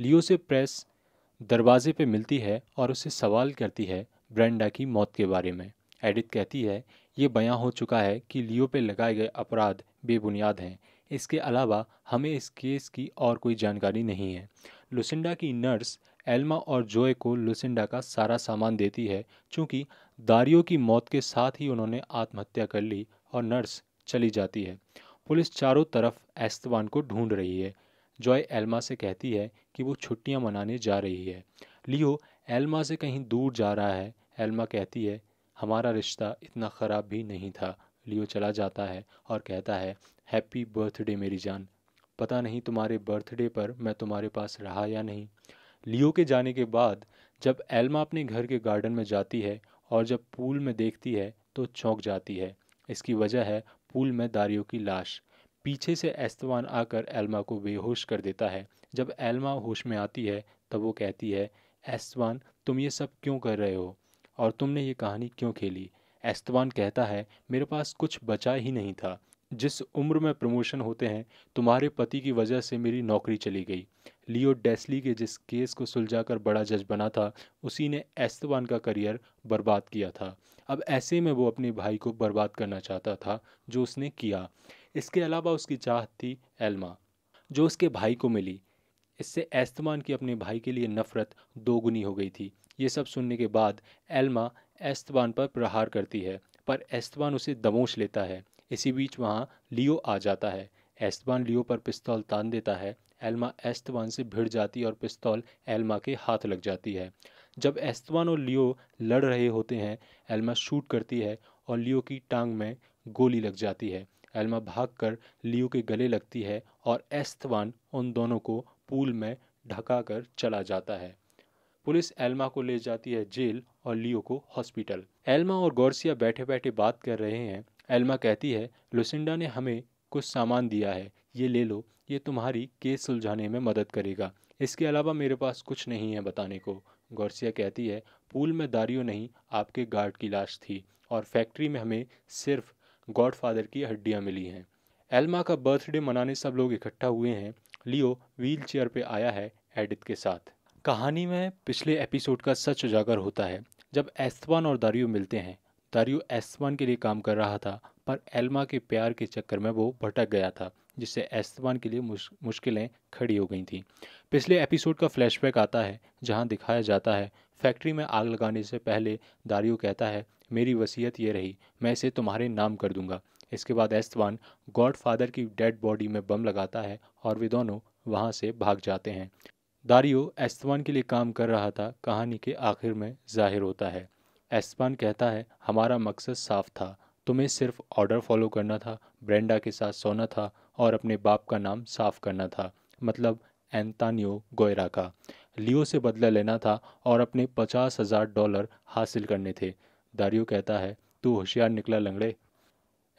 लियो से प्रेस दरवाजे पे मिलती है और उसे सवाल करती है ब्रेंडा की मौत के बारे में। एडिथ कहती है ये बयां हो चुका है कि लियो पे लगाए गए अपराध बेबुनियाद हैं, इसके अलावा हमें इस केस की और कोई जानकारी नहीं है। लुसिंडा की नर्स एल्मा और ज़ोई को लुसिंडा का सारा सामान देती है। चूँकि दारियो की मौत के साथ ही उन्होंने आत्महत्या कर ली और नर्स चली जाती है। पुलिस चारों तरफ एस्तेबान को ढूंढ रही है। ज़ोई एल्मा से कहती है कि वो छुट्टियां मनाने जा रही है। लियो एल्मा से कहीं दूर जा रहा है। एल्मा कहती है हमारा रिश्ता इतना ख़राब भी नहीं था। लियो चला जाता है और कहता है हैप्पी बर्थडे मेरी जान, पता नहीं तुम्हारे बर्थडे पर मैं तुम्हारे पास रहा या नहीं। लियो के जाने के बाद जब एल्मा अपने घर के गार्डन में जाती है और जब पूल में देखती है तो चौंक जाती है। इसकी वजह है पूल में दारियो की लाश। पीछे से एस्तेबान आकर एल्मा को बेहोश कर देता है। जब एल्मा होश में आती है तब वो कहती है एस्तेबान तुम ये सब क्यों कर रहे हो और तुमने ये कहानी क्यों खेली। एस्तेबान कहता है मेरे पास कुछ बचा ही नहीं था। जिस उम्र में प्रमोशन होते हैं तुम्हारे पति की वजह से मेरी नौकरी चली गई। लियो डेस्ली के जिस केस को सुलझाकर बड़ा जज बना था उसी ने एस्तेबान का करियर बर्बाद किया था। अब ऐसे में वो अपने भाई को बर्बाद करना चाहता था जो उसने किया। इसके अलावा उसकी चाहत थी एल्मा जो उसके भाई को मिली। इससे एस्तेबान की अपने भाई के लिए नफरत दोगुनी हो गई थी। ये सब सुनने के बाद एल्मा एस्तेबान पर प्रहार करती है पर एस्तेबान उसे दबोच लेता है। इसी बीच वहाँ लियो आ जाता है। एस्तेबान लियो पर पिस्तौल तान देता है। एल्मा एस्तेबान से भिड़ जाती है और पिस्तौल एल्मा के हाथ लग जाती है। जब एस्तेबान और लियो लड़ रहे होते हैं एल्मा शूट करती है और लियो की टांग में गोली लग जाती है। एल्मा भागकर लियो के गले लगती है और एस्तेबान उन दोनों को पूल में ढका कर चला जाता है। पुलिस एल्मा को ले जाती है जेल और लियो को हॉस्पिटल। एल्मा और गार्सिया बैठे बैठे बात कर रहे हैं। एल्मा कहती है लुसिंडा ने हमें कुछ सामान दिया है, ये ले लो, ये तुम्हारी केस सुलझाने में मदद करेगा। इसके अलावा मेरे पास कुछ नहीं है बताने को। गार्सिया कहती है पूल में दारियो नहीं आपके गार्ड की लाश थी और फैक्ट्री में हमें सिर्फ गॉडफादर की हड्डियाँ मिली हैं। एल्मा का बर्थडे मनाने सब लोग इकट्ठा हुए हैं। लियो व्हील चेयर पर आया है एडिथ के साथ। कहानी में पिछले एपिसोड का सच उजागर होता है जब एस्तेबान और दारियो मिलते हैं। दारियो एस्तेबान के लिए काम कर रहा था पर एल्मा के प्यार के चक्कर में वो भटक गया था, जिससे एस्तेबान के लिए मुश्किलें खड़ी हो गई थी। पिछले एपिसोड का फ्लैशबैक आता है जहां दिखाया जाता है फैक्ट्री में आग लगाने से पहले दारियो कहता है मेरी वसीयत ये रही, मैं इसे तुम्हारे नाम कर दूंगा। इसके बाद एस्तेबान गॉडफादर की डेड बॉडी में बम लगाता है और वे दोनों वहाँ से भाग जाते हैं। दारियो एस्तेबान के लिए काम कर रहा था कहानी के आखिर में जाहिर होता है। एस्तेबान कहता है हमारा मकसद साफ था, तुम्हें सिर्फ ऑर्डर फॉलो करना था, ब्रेंडा के साथ सोना था और अपने बाप का नाम साफ करना था, मतलब एंटोनियो गोयरा का। लियो से बदला लेना था और अपने $50,000 हासिल करने थे। दारियो कहता है तू होशियार निकला लंगड़े।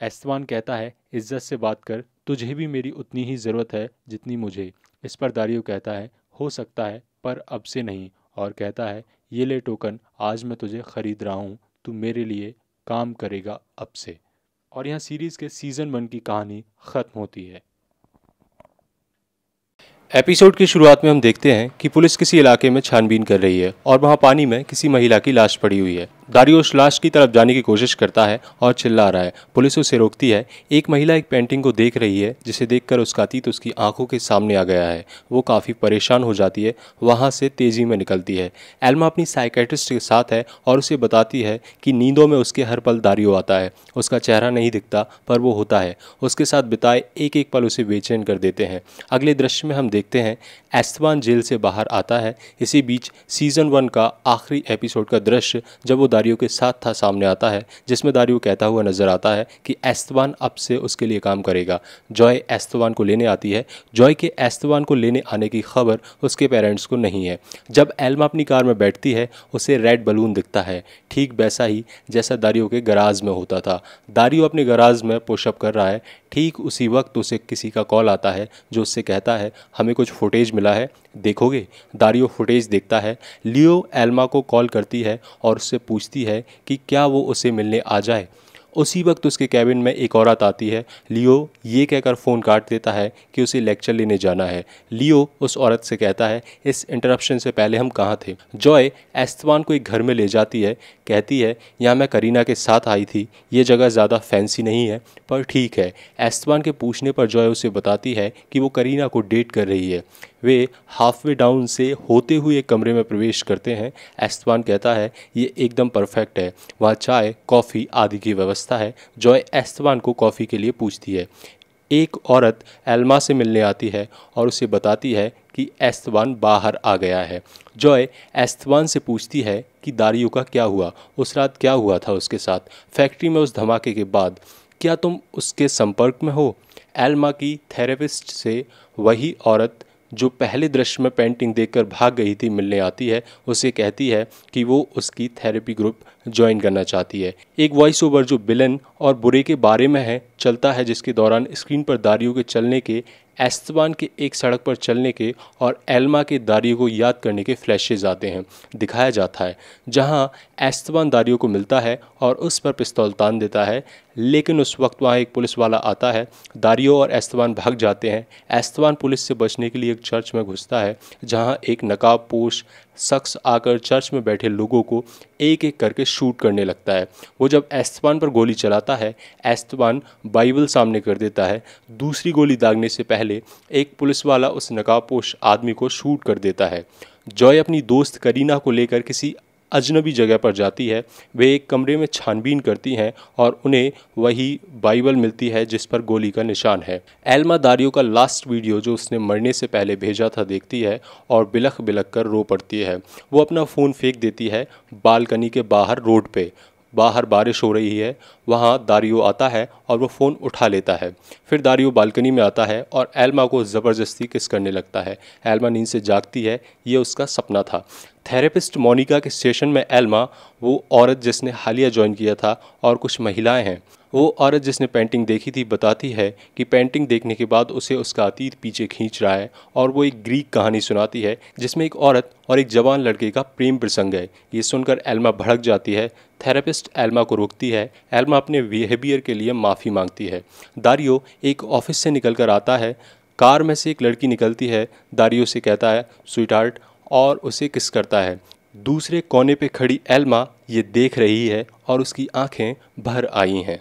एस्तेबान कहता है इज्जत से बात कर, तुझे भी मेरी उतनी ही ज़रूरत है जितनी मुझे। इस पर दारियो कहता है हो सकता है पर अब से नहीं, और कहता है ये ले टोकन, आज मैं तुझे ख़रीद रहा हूँ, तू मेरे लिए काम करेगा अब से। और यहाँ सीरीज़ के सीज़न 1 की कहानी ख़त्म होती है। एपिसोड की शुरुआत में हम देखते हैं कि पुलिस किसी इलाके में छानबीन कर रही है और वहाँ पानी में किसी महिला की लाश पड़ी हुई है। दारियो उस लाश की तरफ जाने की कोशिश करता है और चिल्ला रहा है। पुलिस उसे रोकती है। एक महिला एक पेंटिंग को देख रही है जिसे देखकर उसका अतीत उसकी आंखों के सामने आ गया है। वो काफ़ी परेशान हो जाती है, वहाँ से तेज़ी में निकलती है। एल्मा अपनी साइकेट्रिस्ट के साथ है और उसे बताती है कि नींदों में उसके हर पल दारियो आता है। उसका चेहरा नहीं दिखता पर वो होता है। उसके साथ बिताए एक एक पल उसे बेचैन कर देते हैं। अगले दृश्य में हम देखते हैं एस्तेबान जेल से बाहर आता है। इसी बीच सीज़न 1 का आखिरी एपिसोड का दृश्य जब वो दारियो के साथ था सामने आता है, जिसमें दारियो कहता हुआ नजर आता है कि एस्तेबान अब से उसके लिए काम करेगा। ज़ोई एस्तेबान को लेने आती है। ज़ोई के एस्तेबान को लेने आने की खबर उसके पेरेंट्स को नहीं है। जब एल्मा अपनी कार में बैठती है उसे रेड बलून दिखता है, ठीक वैसा ही जैसा दारियो के गराज में होता था। दारियो अपने गराज में पुशअप कर रहा है। ठीक उसी वक्त उसे किसी का कॉल आता है जो उससे कहता है हमें कुछ फुटेज मिला है, देखोगे? दारियो फुटेज देखता है। लियो एल्मा को कॉल करती है और उससे पूछती है कि क्या वो उसे मिलने आ जाए। उसी वक्त उसके कैबिन में एक औरत आती है। लियो ये कहकर फ़ोन काट देता है कि उसे लेक्चर लेने जाना है। लियो उस औरत से कहता है इस इंटरप्शन से पहले हम कहाँ थे। ज़ोई एस्तेबान को एक घर में ले जाती है। कहती है यहाँ मैं करीना के साथ आई थी, ये जगह ज़्यादा फैंसी नहीं है पर ठीक है। एस्तेबान के पूछने पर ज़ोई उसे बताती है कि वो करीना को डेट कर रही है। वे हाफवे डाउन से होते हुए एक कमरे में प्रवेश करते हैं। एस्तेबान कहता है ये एकदम परफेक्ट है। वहाँ चाय कॉफ़ी आदि की व्यवस्था है। ज़ोई एस्तेबान को कॉफ़ी के लिए पूछती है। एक औरत एल्मा से मिलने आती है और उसे बताती है कि एस्तेबान बाहर आ गया है। ज़ोई एस्तेबान से पूछती है कि दारियो का क्या हुआ, उस रात क्या हुआ था उसके साथ फैक्ट्री में उस धमाके के बाद, क्या तुम उसके संपर्क में हो? एल्मा की थेरेपिस्ट से वही औरत जो पहले दृश्य में पेंटिंग देखकर भाग गई थी मिलने आती है। उसे कहती है कि वो उसकी थेरेपी ग्रुप ज्वाइन करना चाहती है। एक वॉइस ओवर जो विलन और बुरे के बारे में है चलता है, जिसके दौरान स्क्रीन पर दारियो के चलने के, एस्तेबान के एक सड़क पर चलने के और एल्मा के दारियो को याद करने के फ्लैशेज आते हैं। दिखाया जाता है जहां एस्तेबान दारियो को मिलता है और उस पर पिस्तौल तान देता है, लेकिन उस वक्त वहां एक पुलिस वाला आता है। दारियो और एस्तेबान भाग जाते हैं। एस्तेबान पुलिस से बचने के लिए एक चर्च में घुसता है, जहाँ एक नकाबपोश शख्स आकर चर्च में बैठे लोगों को एक एक करके शूट करने लगता है। वो जब एस्तेबान पर गोली चलाता है, एस्तेबान बाइबल सामने कर देता है। दूसरी गोली दागने से पहले एक पुलिस वाला उस नकाबपोश आदमी को शूट कर देता है। ज़ोई अपनी दोस्त करीना को लेकर किसी अजनबी जगह पर जाती है। वे एक कमरे में छानबीन करती हैं और उन्हें वही बाइबल मिलती है जिस पर गोली का निशान है। एल्मा दारियो का लास्ट वीडियो जो उसने मरने से पहले भेजा था देखती है और बिलख बिलख कर रो पड़ती है। वो अपना फ़ोन फेंक देती है बालकनी के बाहर रोड पे। बाहर बारिश हो रही है। वहाँ दारियो आता है और वो फ़ोन उठा लेता है। फिर दारियो बालकनी में आता है और एल्मा को ज़बरदस्ती किस करने लगता है। एल्मा नींद से जागती है, ये उसका सपना था। थेरेपिस्ट मोनिका के सेशन में एल्मा, वो औरत जिसने हालिया ज्वाइन किया था, और कुछ महिलाएं हैं। वो औरत जिसने पेंटिंग देखी थी बताती है कि पेंटिंग देखने के बाद उसे उसका अतीत पीछे खींच रहा है, और वो एक ग्रीक कहानी सुनाती है जिसमें एक औरत और एक जवान लड़के का प्रेम प्रसंग है। ये सुनकर एल्मा भड़क जाती है। थेरेपिस्ट एल्मा को रोकती है। एल्मा अपने बिहेवियर के लिए माफ़ी मांगती है। दारियो एक ऑफिस से निकलकर आता है। कार में से एक लड़की निकलती है। दारियो से कहता है स्वीटहार्ट और उसे किस करता है। दूसरे कोने पे खड़ी एल्मा ये देख रही है और उसकी आंखें भर आई हैं।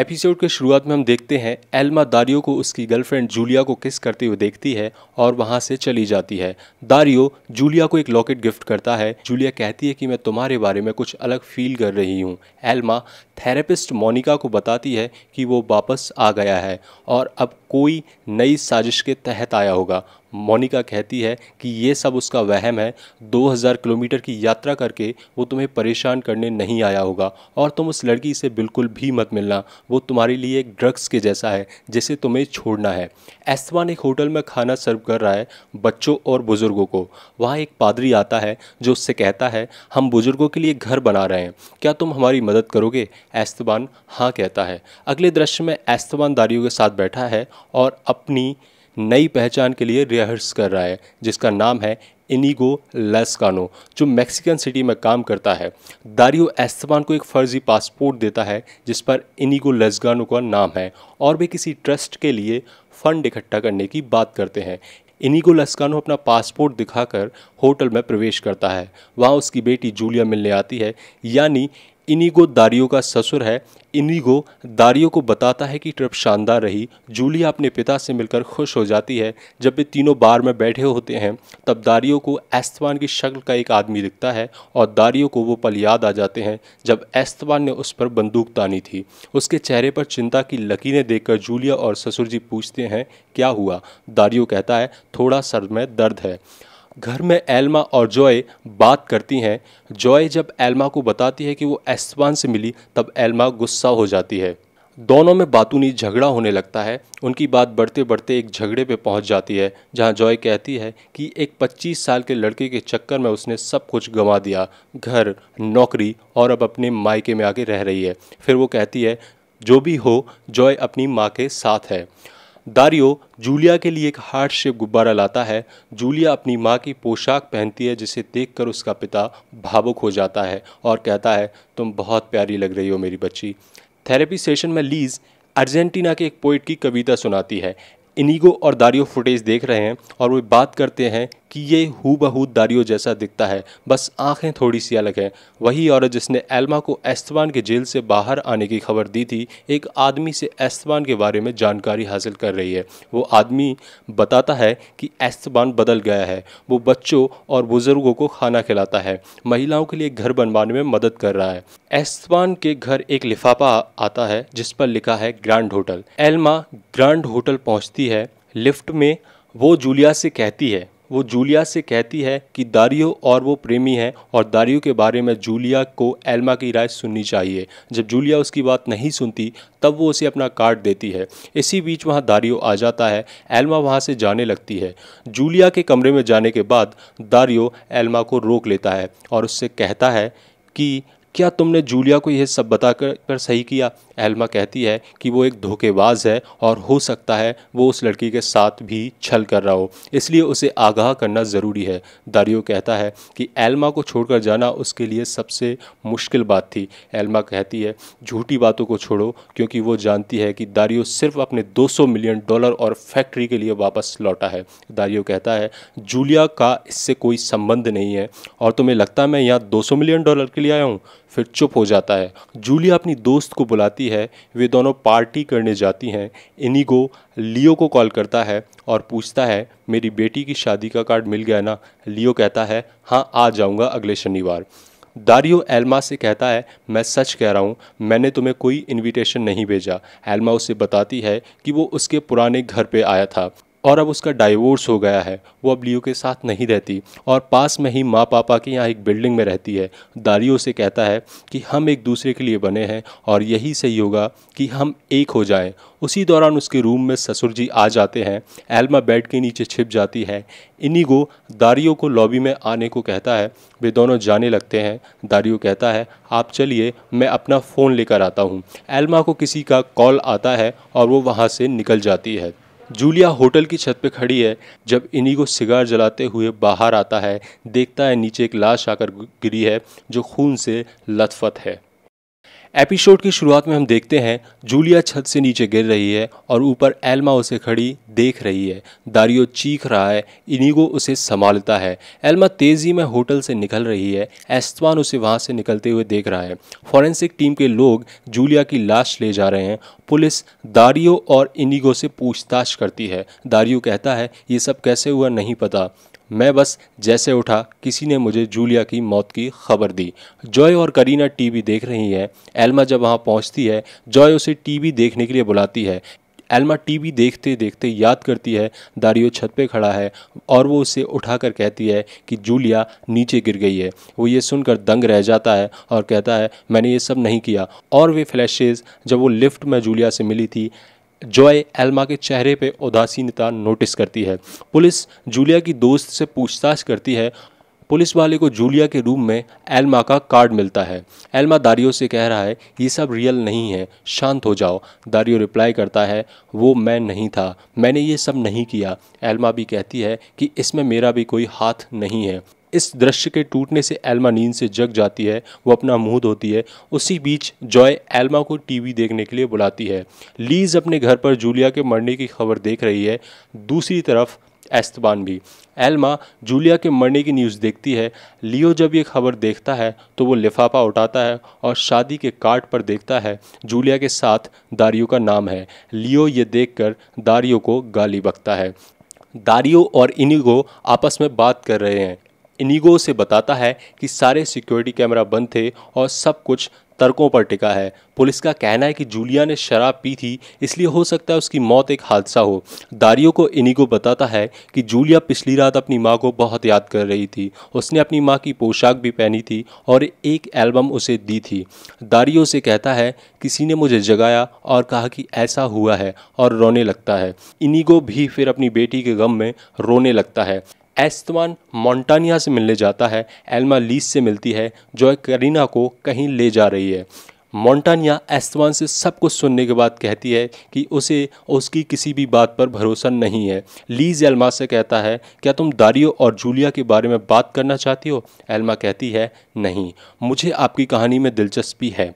एपिसोड के शुरुआत में हम देखते हैं एल्मा दारियो को उसकी गर्लफ्रेंड जूलिया को किस करते हुए देखती है और वहां से चली जाती है। दारियो जूलिया को एक लॉकेट गिफ्ट करता है। जूलिया कहती है कि मैं तुम्हारे बारे में कुछ अलग फील कर रही हूँ। एल्मा थेरेपिस्ट मोनिका को बताती है कि वो वापस आ गया है और अब कोई नई साजिश के तहत आया होगा। मोनिका कहती है कि ये सब उसका वहम है। 2000 किलोमीटर की यात्रा करके वो तुम्हें परेशान करने नहीं आया होगा, और तुम उस लड़की से बिल्कुल भी मत मिलना, वो तुम्हारे लिए एक ड्रग्स के जैसा है जिसे तुम्हें छोड़ना है। एस्तेबान एक होटल में खाना सर्व कर रहा है बच्चों और बुज़ुर्गों को। वहाँ एक पादरी आता है जो उससे कहता है हम बुज़ुर्गों के लिए घर बना रहे हैं, क्या तुम हमारी मदद करोगे? एस्तेबान हाँ कहता है। अगले दृश्य में एस्तेबान दारियो के साथ बैठा है और अपनी नई पहचान के लिए रिहर्स कर रहा है, जिसका नाम है इनिगो लस्कानो, जो मैक्सिकन सिटी में काम करता है। दारियो एस्तेबान को एक फर्जी पासपोर्ट देता है जिस पर इनिगो लस्कानो का नाम है, और वे किसी ट्रस्ट के लिए फंड इकट्ठा करने की बात करते हैं। इनिगो लस्कानो अपना पासपोर्ट दिखाकर होटल में प्रवेश करता है। वहाँ उसकी बेटी जूलिया मिलने आती है, यानी इनिगो दारियो का ससुर है। इनिगो दारियो को बताता है कि ट्रिप शानदार रही। जूलिया अपने पिता से मिलकर खुश हो जाती है। जब वे तीनों बार में बैठे होते हैं तब दारियो को एस्तेबान की शक्ल का एक आदमी दिखता है और दारियो को वो पल याद आ जाते हैं जब एस्तेबान ने उस पर बंदूक तानी थी। उसके चेहरे पर चिंता की लकीरें देखकर जूलिया और ससुर जी पूछते हैं क्या हुआ। दारियो कहता है थोड़ा सर में दर्द है। घर में एल्मा और ज़ोई बात करती हैं। ज़ोई जब एल्मा को बताती है कि वो एस्तेबान से मिली तब एल्मा गुस्सा हो जाती है। दोनों में बातूनी झगड़ा होने लगता है। उनकी बात बढ़ते बढ़ते एक झगड़े पे पहुंच जाती है जहां ज़ोई कहती है कि एक 25 साल के लड़के के चक्कर में उसने सब कुछ गंवा दिया, घर, नौकरी, और अब अपने मायके में आके रह रही है। फिर वो कहती है जो भी हो ज़ोई अपनी माँ के साथ है। दारियो जूलिया के लिए एक हार्ट शेप गुब्बारा लाता है। जूलिया अपनी माँ की पोशाक पहनती है जिसे देखकर उसका पिता भावुक हो जाता है और कहता है तुम बहुत प्यारी लग रही हो मेरी बच्ची। थेरेपी सेशन में लीज अर्जेंटीना के एक पोइट की कविता सुनाती है। इनिगो और दारियो फुटेज देख रहे हैं और वो बात करते हैं कि ये हूबहू दारियो जैसा दिखता है, बस आंखें थोड़ी सी अलग हैं। वही औरत जिसने एल्मा को एस्तेबान के जेल से बाहर आने की खबर दी थी, एक आदमी से एस्तेबान के बारे में जानकारी हासिल कर रही है। वो आदमी बताता है कि एस्तेबान बदल गया है। वो बच्चों और बुजुर्गों को खाना खिलाता है, महिलाओं के लिए घर बनवाने में मदद कर रहा है। एस्तेबान के घर एक लिफाफा आता है जिस पर लिखा है grand hotel. Elma grand hotel पहुँचती है। लिफ्ट में वो जूलिया से कहती है कि दारियो और वो प्रेमी हैं और दारियो के बारे में जूलिया को एल्मा की राय सुननी चाहिए। जब जूलिया उसकी बात नहीं सुनती तब वो उसे अपना कार्ड देती है। इसी बीच वहाँ दारियो आ जाता है। एल्मा वहाँ से जाने लगती है। जूलिया के कमरे में जाने के बाद दारियो एल्मा को रोक लेता है और उससे कहता है कि क्या तुमने जूलिया को यह सब बताकर सही किया। एल्मा कहती है कि वो एक धोखेबाज है और हो सकता है वो उस लड़की के साथ भी छल कर रहा हो, इसलिए उसे आगाह करना ज़रूरी है। दारियो कहता है कि एल्मा को छोड़कर जाना उसके लिए सबसे मुश्किल बात थी। एल्मा कहती है झूठी बातों को छोड़ो, क्योंकि वो जानती है कि दारियो सिर्फ अपने $200 मिलियन और फैक्ट्री के लिए वापस लौटा है। दारियो कहता है जूलिया का इससे कोई संबंध नहीं है और तुम्हें लगता है मैं यहाँ $200 मिलियन के लिए आया हूँ। फिर चुप हो जाता है। जूलिया अपनी दोस्त को बुलाती है। वे दोनों पार्टी करने जाती हैं। इनिगो लियो को कॉल करता है और पूछता है मेरी बेटी की शादी का कार्ड मिल गया ना। लियो कहता है हाँ आ जाऊँगा अगले शनिवार। दारियो एल्मा से कहता है मैं सच कह रहा हूँ, मैंने तुम्हें कोई इन्विटेशन नहीं भेजा। एल्मा उसे बताती है कि वो उसके पुराने घर पर आया था और अब उसका डाइवोर्स हो गया है। वो अब लियो के साथ नहीं रहती और पास में ही माँ पापा के यहाँ एक बिल्डिंग में रहती है। दारियो से कहता है कि हम एक दूसरे के लिए बने हैं और यही सही होगा कि हम एक हो जाएं। उसी दौरान उसके रूम में ससुर जी आ जाते हैं। एल्मा बेड के नीचे छिप जाती है। इनिगो दारियो को लॉबी में आने को कहता है। वे दोनों जाने लगते हैं। दारियो कहता है आप चलिए, मैं अपना फ़ोन लेकर आता हूँ। एल्मा को किसी का कॉल आता है और वो वहाँ से निकल जाती है। जूलिया होटल की छत पर खड़ी है। जब इनिगो सिगार जलाते हुए बाहर आता है, देखता है नीचे एक लाश आकर गिरी है जो खून से लथपथ है। एपिसोड की शुरुआत में हम देखते हैं जूलिया छत से नीचे गिर रही है और ऊपर एल्मा उसे खड़ी देख रही है। दारियो चीख रहा है। इनिगो उसे संभालता है। एल्मा तेज़ी में होटल से निकल रही है। एस्तेबान उसे वहाँ से निकलते हुए देख रहा है। फॉरेंसिक टीम के लोग जूलिया की लाश ले जा रहे हैं। पुलिस दारियो और इनिगो से पूछताछ करती है। दारियो कहता है ये सब कैसे हुआ नहीं पता, मैं बस जैसे उठा किसी ने मुझे जूलिया की मौत की खबर दी। ज़ोई और करीना टीवी देख रही है। एल्मा जब वहाँ पहुँचती है, ज़ोई उसे टीवी देखने के लिए बुलाती है। एल्मा टीवी देखते देखते याद करती है दारियो छत पे खड़ा है और वो उसे उठाकर कहती है कि जूलिया नीचे गिर गई है। वो ये सुनकर दंग रह जाता है और कहता है मैंने ये सब नहीं किया। और वे फ्लैशेज़ जब वो लिफ्ट में जूलिया से मिली थी। ज़ोई एल्मा के चेहरे पे उदासीनता नोटिस करती है। पुलिस जूलिया की दोस्त से पूछताछ करती है। पुलिस वाले को जूलिया के रूम में एल्मा का कार्ड मिलता है। एल्मा दारियो से कह रहा है ये सब रियल नहीं है, शांत हो जाओ। दारियो रिप्लाई करता है वो मैं नहीं था, मैंने ये सब नहीं किया। एल्मा भी कहती है कि इसमें मेरा भी कोई हाथ नहीं है। इस दृश्य के टूटने से एल्मा नींद से जग जाती है। वो अपना मुँह धोती है। उसी बीच ज़ोई एल्मा को टीवी देखने के लिए बुलाती है। लीज अपने घर पर जूलिया के मरने की खबर देख रही है। दूसरी तरफ एस्तेबान भी। एल्मा जूलिया के मरने की न्यूज़ देखती है। लियो जब ये खबर देखता है तो वो लिफाफा उठाता है और शादी के कार्ड पर देखता है जूलिया के साथ दारियो का नाम है। लियो ये देखकर दारियो को गाली बकता है। दारियो और इनिगो आपस में बात कर रहे हैं। इनिगो से बताता है कि सारे सिक्योरिटी कैमरा बंद थे और सब कुछ तर्कों पर टिका है। पुलिस का कहना है कि जूलिया ने शराब पी थी, इसलिए हो सकता है उसकी मौत एक हादसा हो। दारियो को इनिगो बताता है कि जूलिया पिछली रात अपनी माँ को बहुत याद कर रही थी। उसने अपनी माँ की पोशाक भी पहनी थी और एक एल्बम उसे दी थी। दारियो से कहता है किसी ने मुझे जगाया और कहा कि ऐसा हुआ है, और रोने लगता है। इनिगो भी फिर अपनी बेटी के गम में रोने लगता है। एस्तेबान मोंटानिया से मिलने जाता है। एल्मा लीज से मिलती है जो करीना को कहीं ले जा रही है। मोंटानिया एस्तेबान से सब कुछ सुनने के बाद कहती है कि उसे उसकी किसी भी बात पर भरोसा नहीं है। लीज एल्मा से कहता है क्या तुम दारियो और जूलिया के बारे में बात करना चाहती हो? एल्मा कहती है नहीं, मुझे आपकी कहानी में दिलचस्पी है।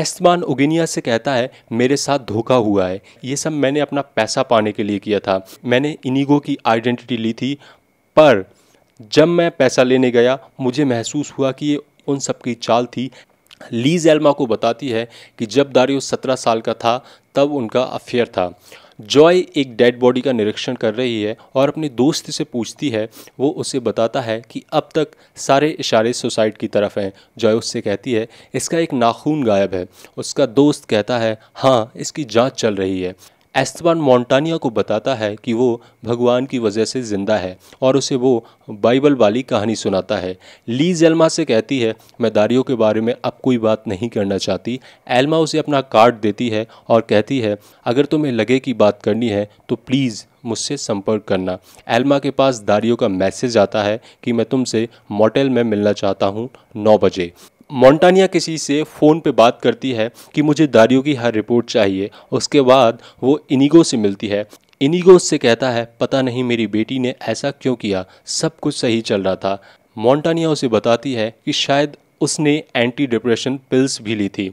एस्तेबान उगिनिया से कहता है मेरे साथ धोखा हुआ है, ये सब मैंने अपना पैसा पाने के लिए किया था। मैंने इनिगो की आइडेंटिटी ली थी, पर जब मैं पैसा लेने गया मुझे महसूस हुआ कि ये उन सब की चाल थी। लीज एल्मा को बताती है कि जब दारियो 17 साल का था तब उनका अफेयर था। ज़ोई एक डेड बॉडी का निरीक्षण कर रही है और अपने दोस्त से पूछती है। वो उसे बताता है कि अब तक सारे इशारे सुसाइड की तरफ हैं। ज़ोई उससे कहती है इसका एक नाखून गायब है। उसका दोस्त कहता है हाँ, इसकी जांच चल रही है। एस्तेबान मोंटानिया को बताता है कि वो भगवान की वजह से ज़िंदा है और उसे वो बाइबल वाली कहानी सुनाता है। लीज एल्मा से कहती है मैं दारियो के बारे में अब कोई बात नहीं करना चाहती। एल्मा उसे अपना कार्ड देती है और कहती है अगर तुम्हें लगे कि बात करनी है तो प्लीज़ मुझसे संपर्क करना। एल्मा के पास दारियो का मैसेज आता है कि मैं तुमसे मोटेल में मिलना चाहता हूँ 9 बजे। मोंटानिया किसी से फ़ोन पे बात करती है कि मुझे दारियो की हर रिपोर्ट चाहिए। उसके बाद वो इनिगो से मिलती है। इनिगो से कहता है पता नहीं मेरी बेटी ने ऐसा क्यों किया, सब कुछ सही चल रहा था। मोंटानिया उसे बताती है कि शायद उसने एंटी डिप्रेशन पिल्स भी ली थी।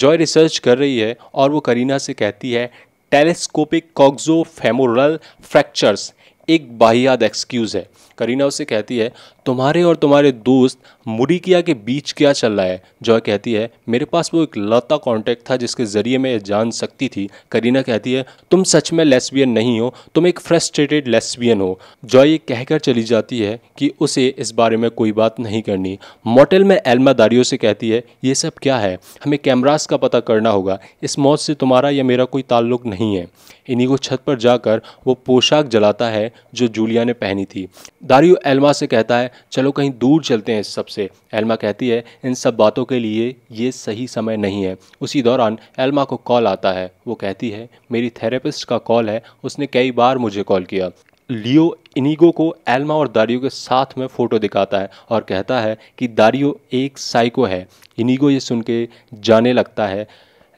ज़ोई रिसर्च कर रही है और वो करीना से कहती है टेलेस्कोपिक कॉक्सो फेमोरल फ्रैक्चर्स एक बाहियात एक्सक्यूज़ है। करीना उससे कहती है तुम्हारे और तुम्हारे दोस्त मुरिकिया के बीच क्या चल रहा है? ज़ोई कहती है मेरे पास वो एक लौता कॉन्टैक्ट था जिसके ज़रिए मैं जान सकती थी। करीना कहती है तुम सच में लेस्बियन नहीं हो, तुम एक फ्रस्ट्रेटेड लेस्बियन हो। ज़ोई ये कहकर चली जाती है कि उसे इस बारे में कोई बात नहीं करनी। मोटेल में एल्मा दारियो से कहती है ये सब क्या है, हमें कैमरास का पता करना होगा, इस मौत से तुम्हारा या मेरा कोई ताल्लुक नहीं है। इनिगो छत पर जाकर वो पोशाक जलाता है जो जूलिया ने पहनी थी। दारियो एल्मा से कहता है चलो कहीं दूर चलते हैं इस सब से। एल्मा कहती है इन सब बातों के लिए ये सही समय नहीं है। उसी दौरान एल्मा को कॉल आता है। वो कहती है मेरी थेरेपिस्ट का कॉल है, उसने कई बार मुझे कॉल किया। लियो इनिगो को एल्मा और दारियो के साथ में फ़ोटो दिखाता है और कहता है कि दारियो एक साइको है। इनिगो ये सुन के जाने लगता है।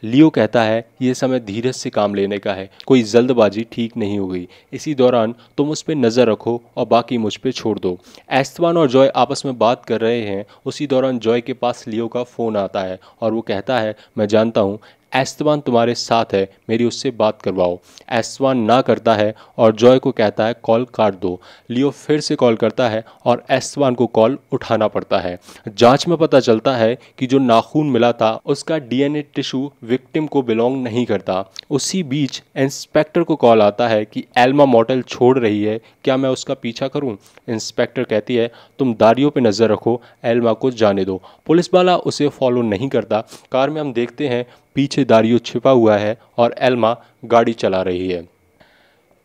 लियो कहता है ये समय धीरज से काम लेने का है, कोई जल्दबाजी ठीक नहीं होगी। इसी दौरान तुम उस पर नज़र रखो और बाकी मुझ पे छोड़ दो। एस्तेबान और ज़ोई आपस में बात कर रहे हैं। उसी दौरान ज़ोई के पास लियो का फ़ोन आता है और वो कहता है मैं जानता हूँ एस्तेबान तुम्हारे साथ है, मेरी उससे बात करवाओ। एस्तेबान ना करता है और ज़ोई को कहता है कॉल काट दो। लियो फिर से कॉल करता है और एस्तेबान को कॉल उठाना पड़ता है। जांच में पता चलता है कि जो नाखून मिला था उसका डीएनए टिश्यू विक्टिम को बिलोंग नहीं करता। उसी बीच इंस्पेक्टर को कॉल आता है कि एल्मा मोटेल छोड़ रही है, क्या मैं उसका पीछा करूँ? इंस्पेक्टर कहती है तुम दारियो पर नज़र रखो, एल्मा को जाने दो। पुलिस वाला उसे फॉलो नहीं करता। कार में हम देखते हैं पीछे दारियो छिपा हुआ है और एल्मा गाड़ी चला रही है।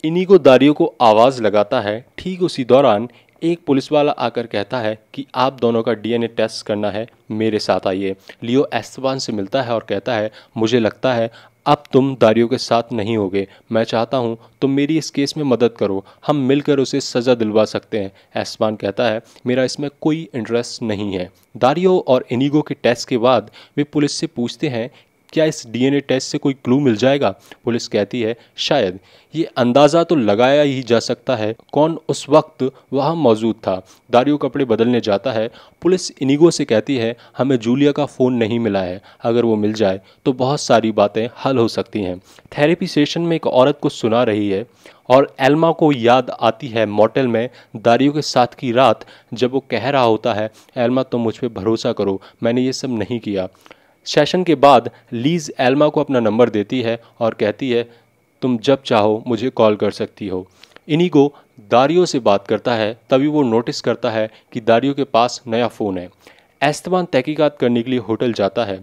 इनिगो दारियो को आवाज़ लगाता है। ठीक उसी दौरान एक पुलिस वाला आकर कहता है कि आप दोनों का डीएनए टेस्ट करना है, मेरे साथ आइए। लियो एस्तेबान से मिलता है और कहता है मुझे लगता है अब तुम दारियो के साथ नहीं होगे। मैं चाहता हूँ तुम मेरी इस केस में मदद करो, हम मिलकर उसे सज़ा दिलवा सकते हैं। एस्तेबान कहता है मेरा इसमें कोई इंटरेस्ट नहीं है। दारियो और इनिगो के टेस्ट के बाद वे पुलिस से पूछते हैं क्या इस डीएनए टेस्ट से कोई क्लू मिल जाएगा? पुलिस कहती है शायद। ये अंदाज़ा तो लगाया ही जा सकता है कौन उस वक्त वहाँ मौजूद था। दारियो कपड़े बदलने जाता है। पुलिस इनिगो से कहती है हमें जूलिया का फ़ोन नहीं मिला है, अगर वो मिल जाए तो बहुत सारी बातें हल हो सकती हैं। थेरेपी सेशन में एक औरत को सुना रही है और एल्मा को याद आती है मोटेल में दारियो के साथ की रात, जब वो कह रहा होता है एल्मा तुम मुझ पर भरोसा करो, मैंने ये सब नहीं किया। सेशन के बाद लीज एल्मा को अपना नंबर देती है और कहती है तुम जब चाहो मुझे कॉल कर सकती हो। इनिगो दारियो से बात करता है, तभी वो नोटिस करता है कि दारियो के पास नया फ़ोन है। एस्तेबान तहकीकात करने के लिए होटल जाता है।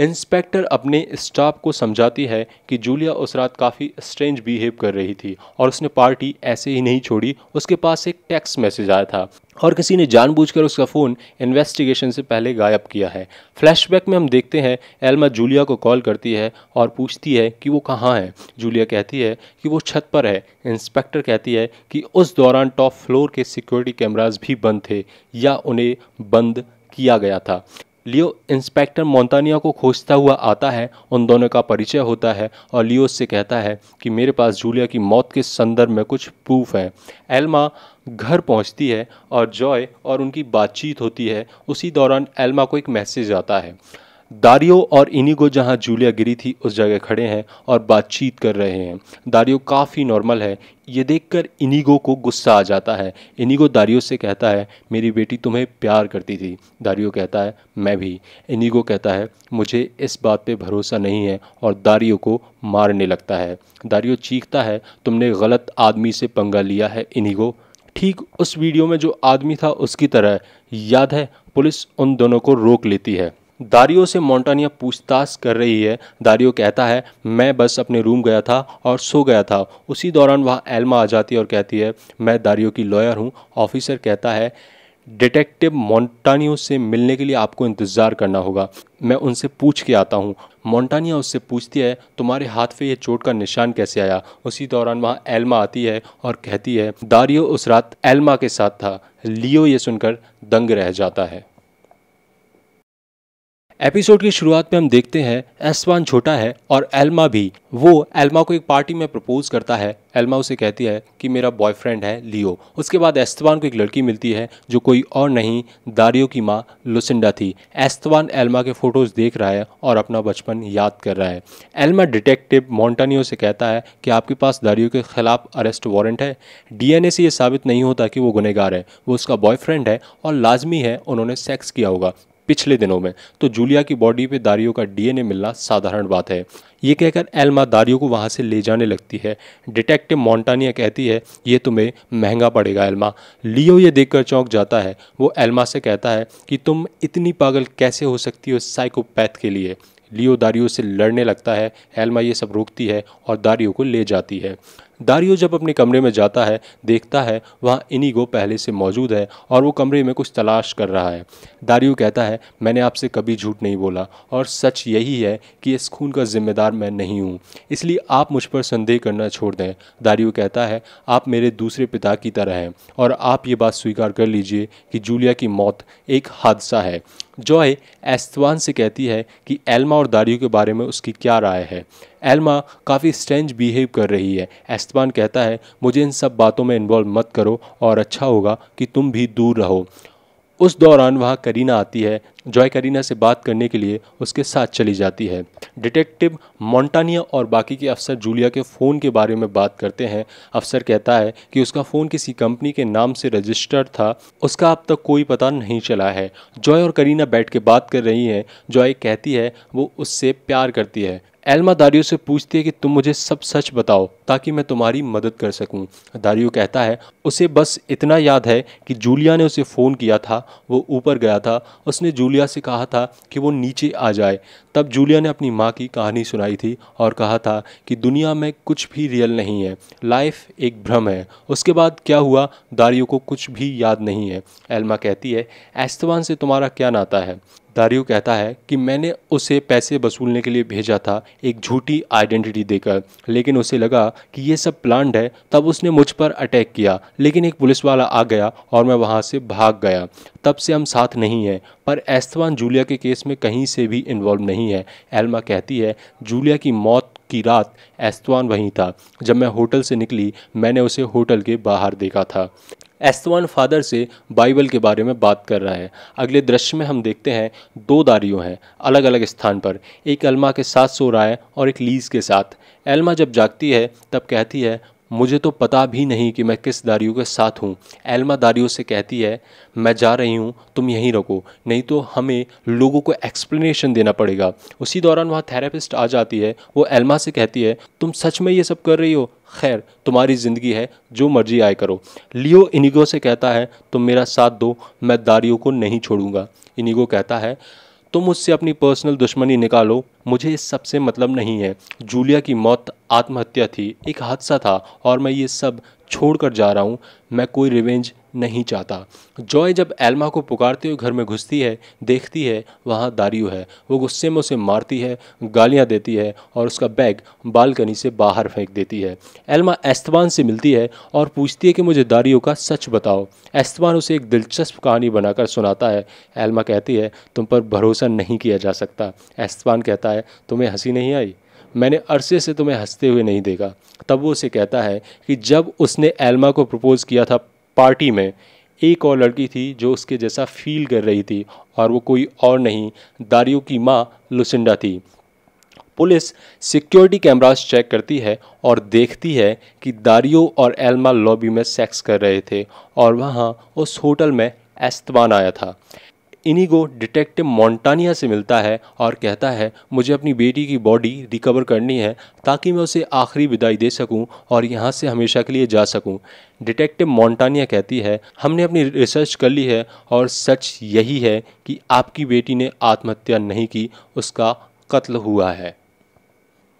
इंस्पेक्टर अपने स्टाफ को समझाती है कि जूलिया उस रात काफ़ी स्ट्रेंज बिहेव कर रही थी और उसने पार्टी ऐसे ही नहीं छोड़ी। उसके पास एक टेक्स्ट मैसेज आया था और किसी ने जानबूझकर उसका फ़ोन इन्वेस्टिगेशन से पहले गायब किया है। फ्लैशबैक में हम देखते हैं एल्मा जूलिया को कॉल करती है और पूछती है कि वो कहाँ है। जूलिया कहती है कि वो छत पर है। इंस्पेक्टर कहती है कि उस दौरान टॉप फ्लोर के सिक्योरिटी कैमराज भी बंद थे या उन्हें बंद किया गया था। लियो इंस्पेक्टर मोंटानिया को खोजता हुआ आता है। उन दोनों का परिचय होता है और लियो उससे कहता है कि मेरे पास जूलिया की मौत के संदर्भ में कुछ प्रूफ है। एल्मा घर पहुंचती है और जॉय और उनकी बातचीत होती है। उसी दौरान एल्मा को एक मैसेज आता है। दारियो और इनिगो जहां जूलिया गिरी थी उस जगह खड़े हैं और बातचीत कर रहे हैं। दारियो काफ़ी नॉर्मल है, ये देखकर इनिगो को गुस्सा आ जाता है। इनिगो दारियो से कहता है मेरी बेटी तुम्हें प्यार करती थी। दारियो कहता है मैं भी। इनिगो कहता है मुझे इस बात पे भरोसा नहीं है और दारियो को मारने लगता है। दारियो चीखता है तुमने गलत आदमी से पंगा लिया है इनिगो, ठीक उस वीडियो में जो आदमी था उसकी तरह, याद है? पुलिस उन दोनों को रोक लेती है। दारियो से मोंटानिया पूछताछ कर रही है। दारियो कहता है मैं बस अपने रूम गया था और सो गया था। उसी दौरान वहाँ एल्मा आ जाती है और कहती है मैं दारियो की लॉयर हूँ। ऑफिसर कहता है डिटेक्टिव मोंटानियो से मिलने के लिए आपको इंतज़ार करना होगा, मैं उनसे पूछ के आता हूँ। मोंटानिया उससे पूछती है तुम्हारे हाथ पे ये चोट का निशान कैसे आया। उसी दौरान वहाँ एल्मा आती है और कहती है दारियो उस रात एल्मा के साथ था। लियो ये सुनकर दंग रह जाता है। एपिसोड की शुरुआत में हम देखते हैं एस्तेबान छोटा है और एल्मा भी। वो एल्मा को एक पार्टी में प्रपोज करता है। एल्मा उसे कहती है कि मेरा बॉयफ्रेंड है लियो। उसके बाद एस्तेबान को एक लड़की मिलती है जो कोई और नहीं दारियो की माँ लुसिंडा थी। एस्तेबान एल्मा के फ़ोटोज़ देख रहा है और अपना बचपन याद कर रहा है। एल्मा डिटेक्टिव मोंटानियो से कहता है कि आपके पास दारियो के ख़िलाफ़ अरेस्ट वारंट है। डीएनए से ये साबित नहीं होता कि वो गुनहगार है, वो उसका बॉयफ्रेंड है और लाजमी है उन्होंने सेक्स किया होगा पिछले दिनों में, तो जूलिया की बॉडी पे दारियो का डीएनए मिलना साधारण बात है। ये कहकर एल्मा दारियो को वहाँ से ले जाने लगती है। डिटेक्टिव मोंटानिया कहती है ये तुम्हें महंगा पड़ेगा एल्मा। लियो ये देखकर चौंक जाता है। वो एल्मा से कहता है कि तुम इतनी पागल कैसे हो सकती हो साइकोपैथ के लिए। लियो दारियो से लड़ने लगता है। एल्मा ये सब रोकती है और दारियो को ले जाती है। दारियो जब अपने कमरे में जाता है देखता है वहाँ इनिगो पहले से मौजूद है और वो कमरे में कुछ तलाश कर रहा है। दारियो कहता है मैंने आपसे कभी झूठ नहीं बोला और सच यही है कि इस खून का जिम्मेदार मैं नहीं हूँ, इसलिए आप मुझ पर संदेह करना छोड़ दें। दारियो कहता है आप मेरे दूसरे पिता की तरह हैं और आप ये बात स्वीकार कर लीजिए कि जूलिया की मौत एक हादसा है। जॉय एस्तेबान से कहती है कि एल्मा और दारियो के बारे में उसकी क्या राय है। एल्मा काफ़ी स्ट्रेंज बिहेव कर रही है। एस्तेबान कहता है मुझे इन सब बातों में इन्वॉल्व मत करो और अच्छा होगा कि तुम भी दूर रहो। उस दौरान वहाँ करीना आती है। जॉय करीना से बात करने के लिए उसके साथ चली जाती है। डिटेक्टिव मोंटानिया और बाकी के अफसर जूलिया के फ़ोन के बारे में बात करते हैं। अफसर कहता है कि उसका फ़ोन किसी कंपनी के नाम से रजिस्टर्ड था, उसका अब तक कोई पता नहीं चला है। जॉय और करीना बैठ के बात कर रही हैं। जॉय कहती है वो उससे प्यार करती है। एल्मा दारियो से पूछती है कि तुम मुझे सब सच बताओ ताकि मैं तुम्हारी मदद कर सकूं। दारियो कहता है उसे बस इतना याद है कि जूलिया ने उसे फ़ोन किया था, वो ऊपर गया था, उसने जूलिया से कहा था कि वो नीचे आ जाए। तब जूलिया ने अपनी माँ की कहानी सुनाई थी और कहा था कि दुनिया में कुछ भी रियल नहीं है, लाइफ एक भ्रम है। उसके बाद क्या हुआ दारियो को कुछ भी याद नहीं है। एल्मा कहती है एस्तेबान से तुम्हारा क्या नाता है। दारियो कहता है कि मैंने उसे पैसे वसूलने के लिए भेजा था एक झूठी आइडेंटिटी देकर, लेकिन उसे लगा कि ये सब प्लान्ड है, तब उसने मुझ पर अटैक किया, लेकिन एक पुलिस वाला आ गया और मैं वहाँ से भाग गया। तब से हम साथ नहीं हैं, पर एस्तेबान जूलिया के केस में कहीं से भी इन्वॉल्व नहीं है। एल्मा कहती है जूलिया की मौत की रात एस्तेबान वहीं था। जब मैं होटल से निकली मैंने उसे होटल के बाहर देखा था। एस्तेबान फादर से बाइबल के बारे में बात कर रहा है। अगले दृश्य में हम देखते हैं दो दारियो हैं अलग अलग स्थान पर, एक एल्मा के साथ सो रहा है और एक लीज के साथ। एल्मा जब जागती है तब कहती है मुझे तो पता भी नहीं कि मैं किस दारियो के साथ हूँ। एल्मा दारियो से कहती है मैं जा रही हूँ, तुम यहीं रखो, नहीं तो हमें लोगों को एक्सप्लेनेशन देना पड़ेगा। उसी दौरान वहाँ थेरेपिस्ट आ जाती है। वो एल्मा से कहती है तुम सच में ये सब कर रही हो? खैर तुम्हारी ज़िंदगी है, जो मर्जी आए करो। लियो इनिगो से कहता है तुम मेरा साथ दो, मैं दारियो को नहीं छोड़ूंगा। इनिगो कहता है तुम उससे अपनी पर्सनल दुश्मनी निकालो, मुझे इस सब से मतलब नहीं है। जूलिया की मौत आत्महत्या थी, एक हादसा था और मैं ये सब छोड़कर जा रहा हूँ, मैं कोई रिवेंज नहीं चाहता। ज़ोई जब एल्मा को पुकारते हुए घर में घुसती है, देखती है वहाँ दारियो है। वो गुस्से में उसे मारती है, गालियाँ देती है और उसका बैग बालकनी से बाहर फेंक देती है। एल्मा एस्तेबान से मिलती है और पूछती है कि मुझे दारियो का सच बताओ। एस्तेबान उसे एक दिलचस्प कहानी बनाकर सुनाता है। एल्मा कहती है तुम पर भरोसा नहीं किया जा सकता। एस्तेबान कहता है तुम्हें हंसी नहीं आई, मैंने अरसे से तुम्हें हंसते हुए नहीं देखा। तब वो उसे कहता है कि जब उसने एल्मा को प्रपोज़ किया था पार्टी में, एक और लड़की थी जो उसके जैसा फील कर रही थी और वो कोई और नहीं दारियो की माँ लुसिंडा थी। पुलिस सिक्योरिटी कैमरास चेक करती है और देखती है कि दारियो और एल्मा लॉबी में सेक्स कर रहे थे और वहाँ उस होटल में एस्तेबान आया था। इनिगो डिटेक्टिव मोंटानिया से मिलता है और कहता है मुझे अपनी बेटी की बॉडी रिकवर करनी है ताकि मैं उसे आखिरी विदाई दे सकूं और यहां से हमेशा के लिए जा सकूं। डिटेक्टिव मोंटानिया कहती है हमने अपनी रिसर्च कर ली है और सच यही है कि आपकी बेटी ने आत्महत्या नहीं की, उसका कत्ल हुआ है।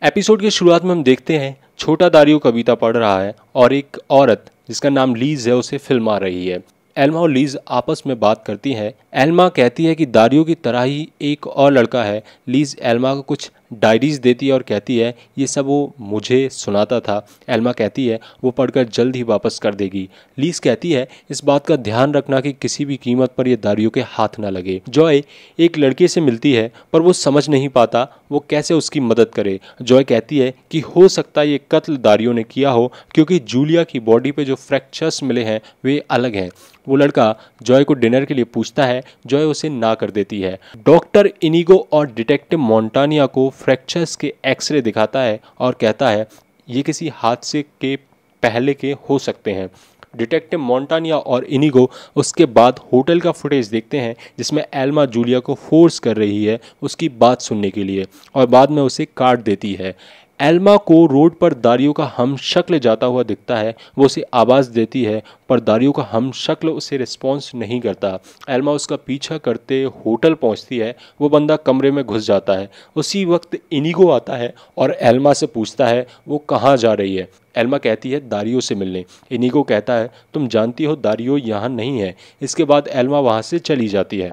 एपिसोड की शुरुआत में हम देखते हैं छोटा दारियो कविता पढ़ रहा है और एक औरत जिसका नाम लीज है उसे फिल्मा रही है। एल्मा और लीज आपस में बात करती हैं। एल्मा कहती है कि दारियो की तरह ही एक और लड़का है। लीज एल्मा को कुछ डायरीज़ देती है और कहती है ये सब वो मुझे सुनाता था। एल्मा कहती है वो पढ़कर जल्द ही वापस कर देगी। लीज कहती है इस बात का ध्यान रखना कि किसी भी कीमत पर यह दारियो के हाथ ना लगे। ज़ोई एक लड़के से मिलती है पर वो समझ नहीं पाता वो कैसे उसकी मदद करे। ज़ोई कहती है कि हो सकता है ये कत्ल दारियो ने किया हो क्योंकि जूलिया की बॉडी पर जो फ्रैक्चर्स मिले हैं वे अलग हैं। वो लड़का ज़ोई को डिनर के लिए पूछता है, ज़ोई उसे ना कर देती है। डॉक्टर इनिगो और डिटेक्टिव मोंटानिया को फ्रैक्चर्स के एक्सरे दिखाता है और कहता है ये किसी हादसे के पहले के हो सकते हैं। डिटेक्टिव मोंटानिया और इनिगो उसके बाद होटल का फुटेज देखते हैं जिसमें एल्मा जूलिया को फोर्स कर रही है उसकी बात सुनने के लिए और बाद में उसे काट देती है। एल्मा को रोड पर दारियो का हमशक्ल जाता हुआ दिखता है। वो उसे आवाज़ देती है पर दारियो का हमशक्ल उसे रिस्पॉन्स नहीं करता। एल्मा उसका पीछा करते होटल पहुंचती है। वो बंदा कमरे में घुस जाता है। उसी वक्त इनिगो आता है और एल्मा से पूछता है वो कहाँ जा रही है। एल्मा कहती है दारियो से मिलने। इनिगो कहता है तुम जानती हो दारियो यहाँ नहीं है। इसके बाद एल्मा वहाँ से चली जाती है।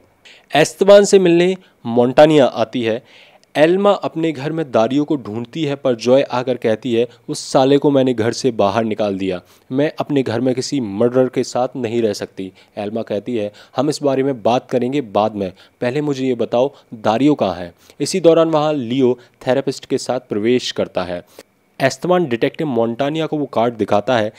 एस्तेबान से मिलने मोंटानिया आती है। एल्मा अपने घर में दारियो को ढूंढती है पर ज़ोई आकर कहती है उस साले को मैंने घर से बाहर निकाल दिया, मैं अपने घर में किसी मर्डरर के साथ नहीं रह सकती। एल्मा कहती है हम इस बारे में बात करेंगे बाद में, पहले मुझे ये बताओ दारियो कहाँ है। इसी दौरान वहाँ लियो थेरेपिस्ट के साथ प्रवेश करता है। एस्तेबान डिटेक्टिव मोंटानिया को वो कार्ड दिखाता है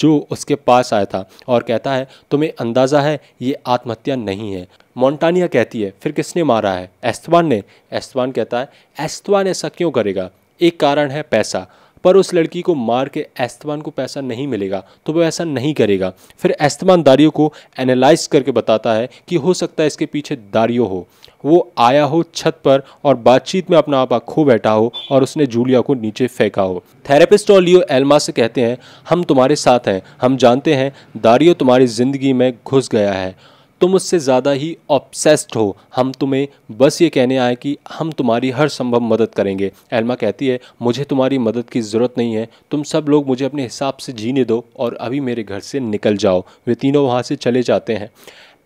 जो उसके पास आया था और कहता है तुम्हें अंदाज़ा है ये आत्महत्या नहीं है। मोंटानिया कहती है फिर किसने मारा है? एस्तेबान ने। एस्तेबान कहता है एस्तेबान ऐसा क्यों करेगा? एक कारण है पैसा, पर उस लड़की को मार के एस्तेबान को पैसा नहीं मिलेगा तो वह ऐसा नहीं करेगा। फिर एस्तेबान दारियो को एनालाइज करके बताता है कि हो सकता है इसके पीछे दारियो हो, वो आया हो छत पर और बातचीत में अपना आपा खो बैठा हो और उसने जूलिया को नीचे फेंका हो। थेरेपिस्ट और लियो एल्मा से कहते हैं हम तुम्हारे साथ हैं, हम जानते हैं दारियो तुम्हारी ज़िंदगी में घुस गया है, तुम उससे ज़्यादा ही ऑब्सेस्ड हो, हम तुम्हें बस ये कहने आए कि हम तुम्हारी हर संभव मदद करेंगे। एल्मा कहती है मुझे तुम्हारी मदद की ज़रूरत नहीं है, तुम सब लोग मुझे अपने हिसाब से जीने दो और अभी मेरे घर से निकल जाओ। वे तीनों वहाँ से चले जाते हैं।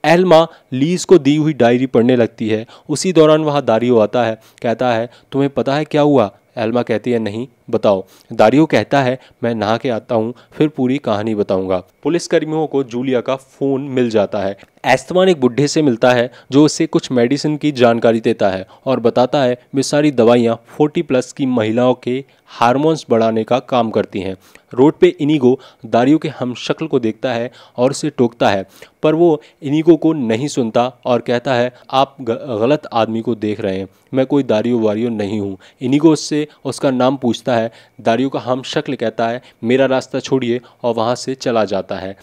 एल्मा लीज को दी हुई डायरी पढ़ने लगती है। उसी दौरान वहाँ दारियो आता है, कहता है तुम्हें पता है क्या हुआ? एल्मा कहती है नहीं बताओ। दारियो कहता है मैं नहा के आता हूँ फिर पूरी कहानी बताऊँगा। पुलिस कर्मियों को जूलिया का फ़ोन मिल जाता है। एस्तेबान एक बूढ़े से मिलता है जो उसे कुछ मेडिसिन की जानकारी देता है और बताता है वे सारी दवाइयाँ 40+ की महिलाओं के हार्मोन्स बढ़ाने का काम करती हैं। रोड पे इनिगो दारियो के हमशक्ल को देखता है और उसे टोकता है, पर वो इनिगो को नहीं सुनता और कहता है आप गलत आदमी को देख रहे हैं, मैं कोई दारियो वारियो नहीं हूँ। इनिगो उससे उसका नाम पूछता है। दारियो का हमशक्ल कहता है मेरा रास्ता छोड़िए और वहाँ से चला जाता है।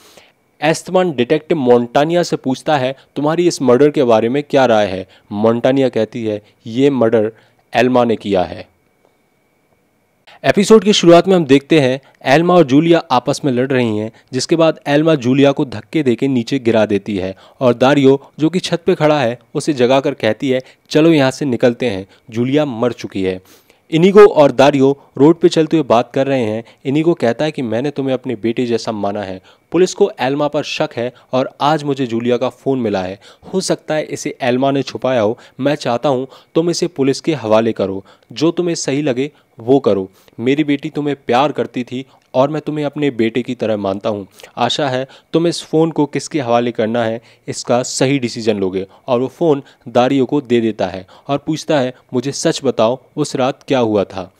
एस्तेबान डिटेक्टिव मोंटानिया से पूछता है तुम्हारी इस मर्डर के बारे में क्या राय है? मोंटानिया कहती है ये मर्डर एल्मा ने किया है। एपिसोड की शुरुआत में हम देखते हैं एल्मा और जूलिया आपस में लड़ रही हैं, जिसके बाद एल्मा जूलिया को धक्के देके नीचे गिरा देती है और दारियो जो कि छत पे खड़ा है उसे जगा कर कहती है चलो यहाँ से निकलते हैं, जूलिया मर चुकी है। इनिगो और दारियो रोड पे चलते हुए बात कर रहे हैं। इनिगो कहता है कि मैंने तुम्हें अपने बेटे जैसा माना है। पुलिस को एल्मा पर शक है और आज मुझे जूलिया का फ़ोन मिला है, हो सकता है इसे एल्मा ने छुपाया हो। मैं चाहता हूँ तुम इसे पुलिस के हवाले करो, जो तुम्हें सही लगे वो करो। मेरी बेटी तुम्हें प्यार करती थी और मैं तुम्हें अपने बेटे की तरह मानता हूँ। आशा है तुम इस फ़ोन को किसके हवाले करना है इसका सही डिसीजन लोगे। और वो फ़ोन दारियो को दे देता है और पूछता है मुझे सच बताओ उस रात क्या हुआ था।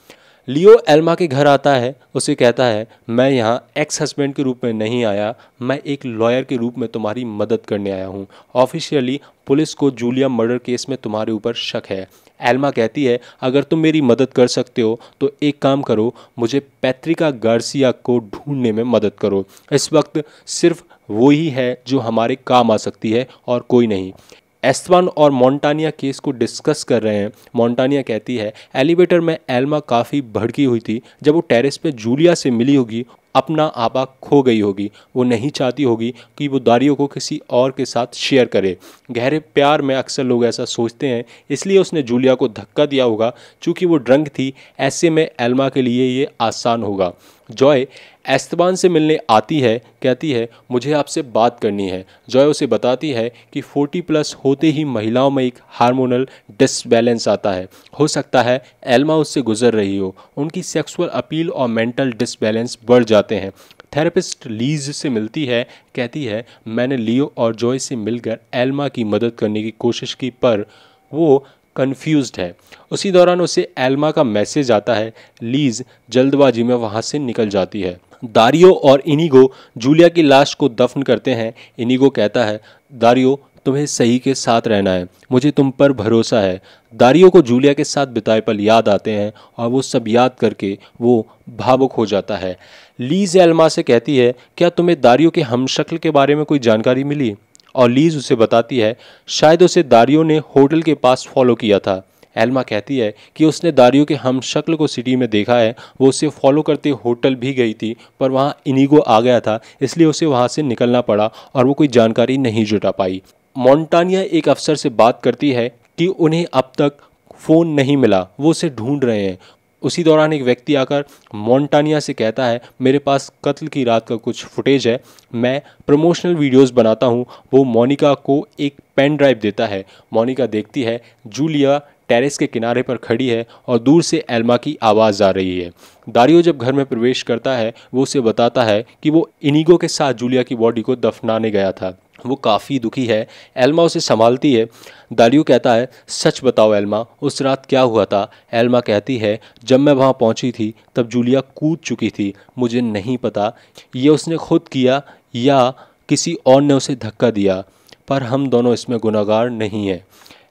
लियो एल्मा के घर आता है, उसे कहता है मैं यहाँ एक्स हस्बैंड के रूप में नहीं आया, मैं एक लॉयर के रूप में तुम्हारी मदद करने आया हूँ। ऑफिशियली पुलिस को जूलिया मर्डर केस में तुम्हारे ऊपर शक है। एल्मा कहती है अगर तुम मेरी मदद कर सकते हो तो एक काम करो, मुझे पेट्रीका गार्सिया को ढूंढने में मदद करो। इस वक्त सिर्फ वो ही है जो हमारे काम आ सकती है और कोई नहीं। एस्तेबान और मोंटानिया केस को डिस्कस कर रहे हैं। मोंटानिया कहती है एलिवेटर में एल्मा काफ़ी भड़की हुई थी, जब वो टेरेस पे जूलिया से मिली होगी अपना आपा खो गई होगी। वो नहीं चाहती होगी कि वो दारियो को किसी और के साथ शेयर करे। गहरे प्यार में अक्सर लोग ऐसा सोचते हैं, इसलिए उसने जूलिया को धक्का दिया होगा। चूँकि वो ड्रंक थी ऐसे में एल्मा के लिए ये आसान होगा। जॉय एस्तेबान से मिलने आती है, कहती है मुझे आपसे बात करनी है। जॉय उसे बताती है कि 40+ होते ही महिलाओं में एक हार्मोनल डिसबैलेंस आता है, हो सकता है एल्मा उससे गुजर रही हो। उनकी सेक्सुअल अपील और मेंटल डिसबैलेंस बढ़ जाते हैं। थेरेपिस्ट लीज से मिलती है, कहती है मैंने लियो और जॉय से मिलकर एल्मा की मदद करने की कोशिश की पर वो कन्फ्यूज्ड है। उसी दौरान उसे एल्मा का मैसेज आता है। लीज जल्दबाजी में वहाँ से निकल जाती है। दारियो और इनिगो जूलिया की लाश को दफन करते हैं। इनिगो कहता है दारियो तुम्हें सही के साथ रहना है, मुझे तुम पर भरोसा है। दारियो को जूलिया के साथ बिताए पल याद आते हैं और वो सब याद करके वो भावुक हो जाता है। लीज एल्मा से कहती है क्या तुम्हें दारियो के हमशक्ल के बारे में कोई जानकारी मिली? और लीज उसे बताती है शायद उसे दारियो ने होटल के पास फॉलो किया था। एल्मा कहती है कि उसने दारियो के हमशक्ल को सिटी में देखा है, वो उसे फॉलो करते होटल भी गई थी पर वहाँ इनिगो आ गया था, इसलिए उसे वहाँ से निकलना पड़ा और वो कोई जानकारी नहीं जुटा पाई। मोंटानिया एक अफसर से बात करती है कि उन्हें अब तक फ़ोन नहीं मिला, वो उसे ढूंढ रहे हैं। उसी दौरान एक व्यक्ति आकर मोंटानिया से कहता है मेरे पास कत्ल की रात का कुछ फुटेज है, मैं प्रमोशनल वीडियोस बनाता हूँ। वो मोनिका को एक पेन ड्राइव देता है। मोनिका देखती है जूलिया टेरेस के किनारे पर खड़ी है और दूर से एल्मा की आवाज़ आ रही है। दारियो जब घर में प्रवेश करता है वो उसे बताता है कि वो इनिगो के साथ जूलिया की बॉडी को दफनाने गया था, वो काफ़ी दुखी है। एल्मा उसे संभालती है। दारियो कहता है सच बताओ एल्मा, उस रात क्या हुआ था? एल्मा कहती है जब मैं वहाँ पहुँची थी तब जूलिया कूद चुकी थी, मुझे नहीं पता ये उसने खुद किया या किसी और ने उसे धक्का दिया, पर हम दोनों इसमें गुनहगार नहीं हैं।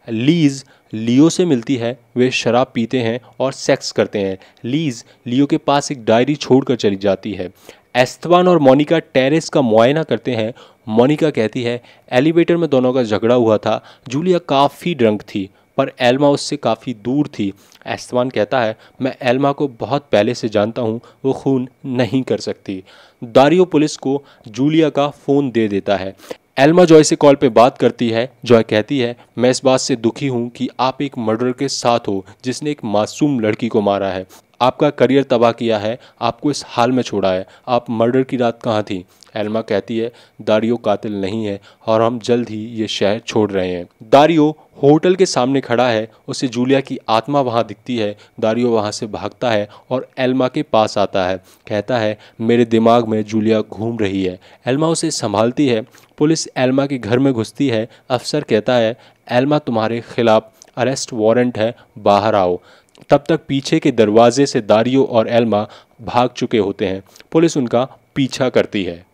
लीज लियो से मिलती है, वे शराब पीते हैं और सेक्स करते हैं। लीज लियो के पास एक डायरी छोड़कर चली जाती है। एस्तेबान और मोनिका टेरेस का मुआयना करते हैं। मोनिका कहती है एलिवेटर में दोनों का झगड़ा हुआ था, जूलिया काफ़ी ड्रंक थी पर एल्मा उससे काफ़ी दूर थी। एस्तेबान कहता है मैं एल्मा को बहुत पहले से जानता हूँ, वो खून नहीं कर सकती। दारियो पुलिस को जूलिया का फ़ोन दे देता है। एल्मा जॉय से कॉल पे बात करती है। जॉय कहती है मैं इस बात से दुखी हूँ कि आप एक मर्डर के साथ हो जिसने एक मासूम लड़की को मारा है। आपका करियर तबाह किया है, आपको इस हाल में छोड़ा है, आप मर्डर की रात कहाँ थी? एल्मा कहती है दारियो कातिल नहीं है और हम जल्द ही ये शहर छोड़ रहे हैं। दारियो होटल के सामने खड़ा है, उसे जूलिया की आत्मा वहाँ दिखती है। दारियो वहाँ से भागता है और एल्मा के पास आता है, कहता है मेरे दिमाग में जूलिया घूम रही है। एल्मा उसे संभालती है। पुलिस एल्मा के घर में घुसती है। अफसर कहता है एल्मा तुम्हारे खिलाफ अरेस्ट वारंट है, बाहर आओ। तब तक पीछे के दरवाजे से दारियो और एल्मा भाग चुके होते हैं। पुलिस उनका पीछा करती है।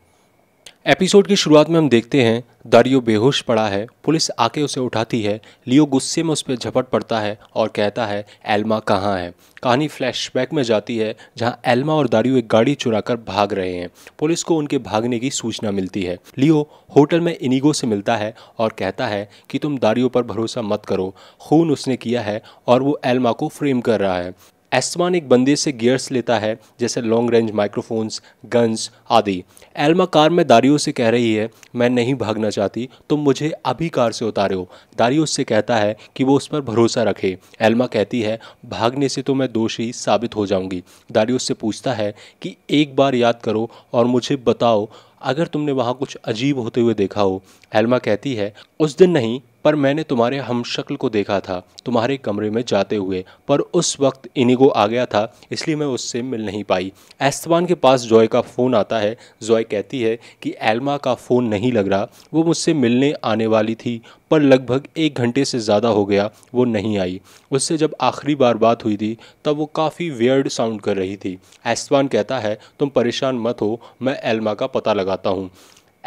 एपिसोड की शुरुआत में हम देखते हैं दारियो बेहोश पड़ा है, पुलिस आके उसे उठाती है। लियो गुस्से में उस पर झपट पड़ता है और कहता है एल्मा कहाँ है। कहानी फ्लैशबैक में जाती है जहां एल्मा और दारियो एक गाड़ी चुराकर भाग रहे हैं। पुलिस को उनके भागने की सूचना मिलती है। लियो होटल में इनिगो से मिलता है और कहता है कि तुम दारियो पर भरोसा मत करो, खून उसने किया है और वो एल्मा को फ्रेम कर रहा है। एस्तेबान एक बंदे से गियर्स लेता है जैसे लॉन्ग रेंज माइक्रोफोन्स, गन्स आदि। एल्मा कार में दारियो से कह रही है मैं नहीं भागना चाहती, तुम मुझे अभी कार से उतारो। दारियो उससे कहता है कि वो उस पर भरोसा रखे। एल्मा कहती है भागने से तो मैं दोषी साबित हो जाऊंगी। दारियो उससे पूछता है कि एक बार याद करो और मुझे बताओ अगर तुमने वहाँ कुछ अजीब होते हुए देखा हो। एल्मा कहती है उस दिन नहीं, पर मैंने तुम्हारे हमशक्ल को देखा था तुम्हारे कमरे में जाते हुए, पर उस वक्त इनिगो आ गया था इसलिए मैं उससे मिल नहीं पाई। एस्तेबान के पास ज़ोई का फ़ोन आता है। ज़ोई कहती है कि एल्मा का फ़ोन नहीं लग रहा, वो मुझसे मिलने आने वाली थी पर लगभग 1 घंटे से ज़्यादा हो गया वो नहीं आई। उससे जब आखिरी बार बात हुई थी तब वो काफ़ी वियर्ड साउंड कर रही थी। एस्तेबान कहता है तुम परेशान मत हो, मैं एल्मा का पता लगाता हूँ।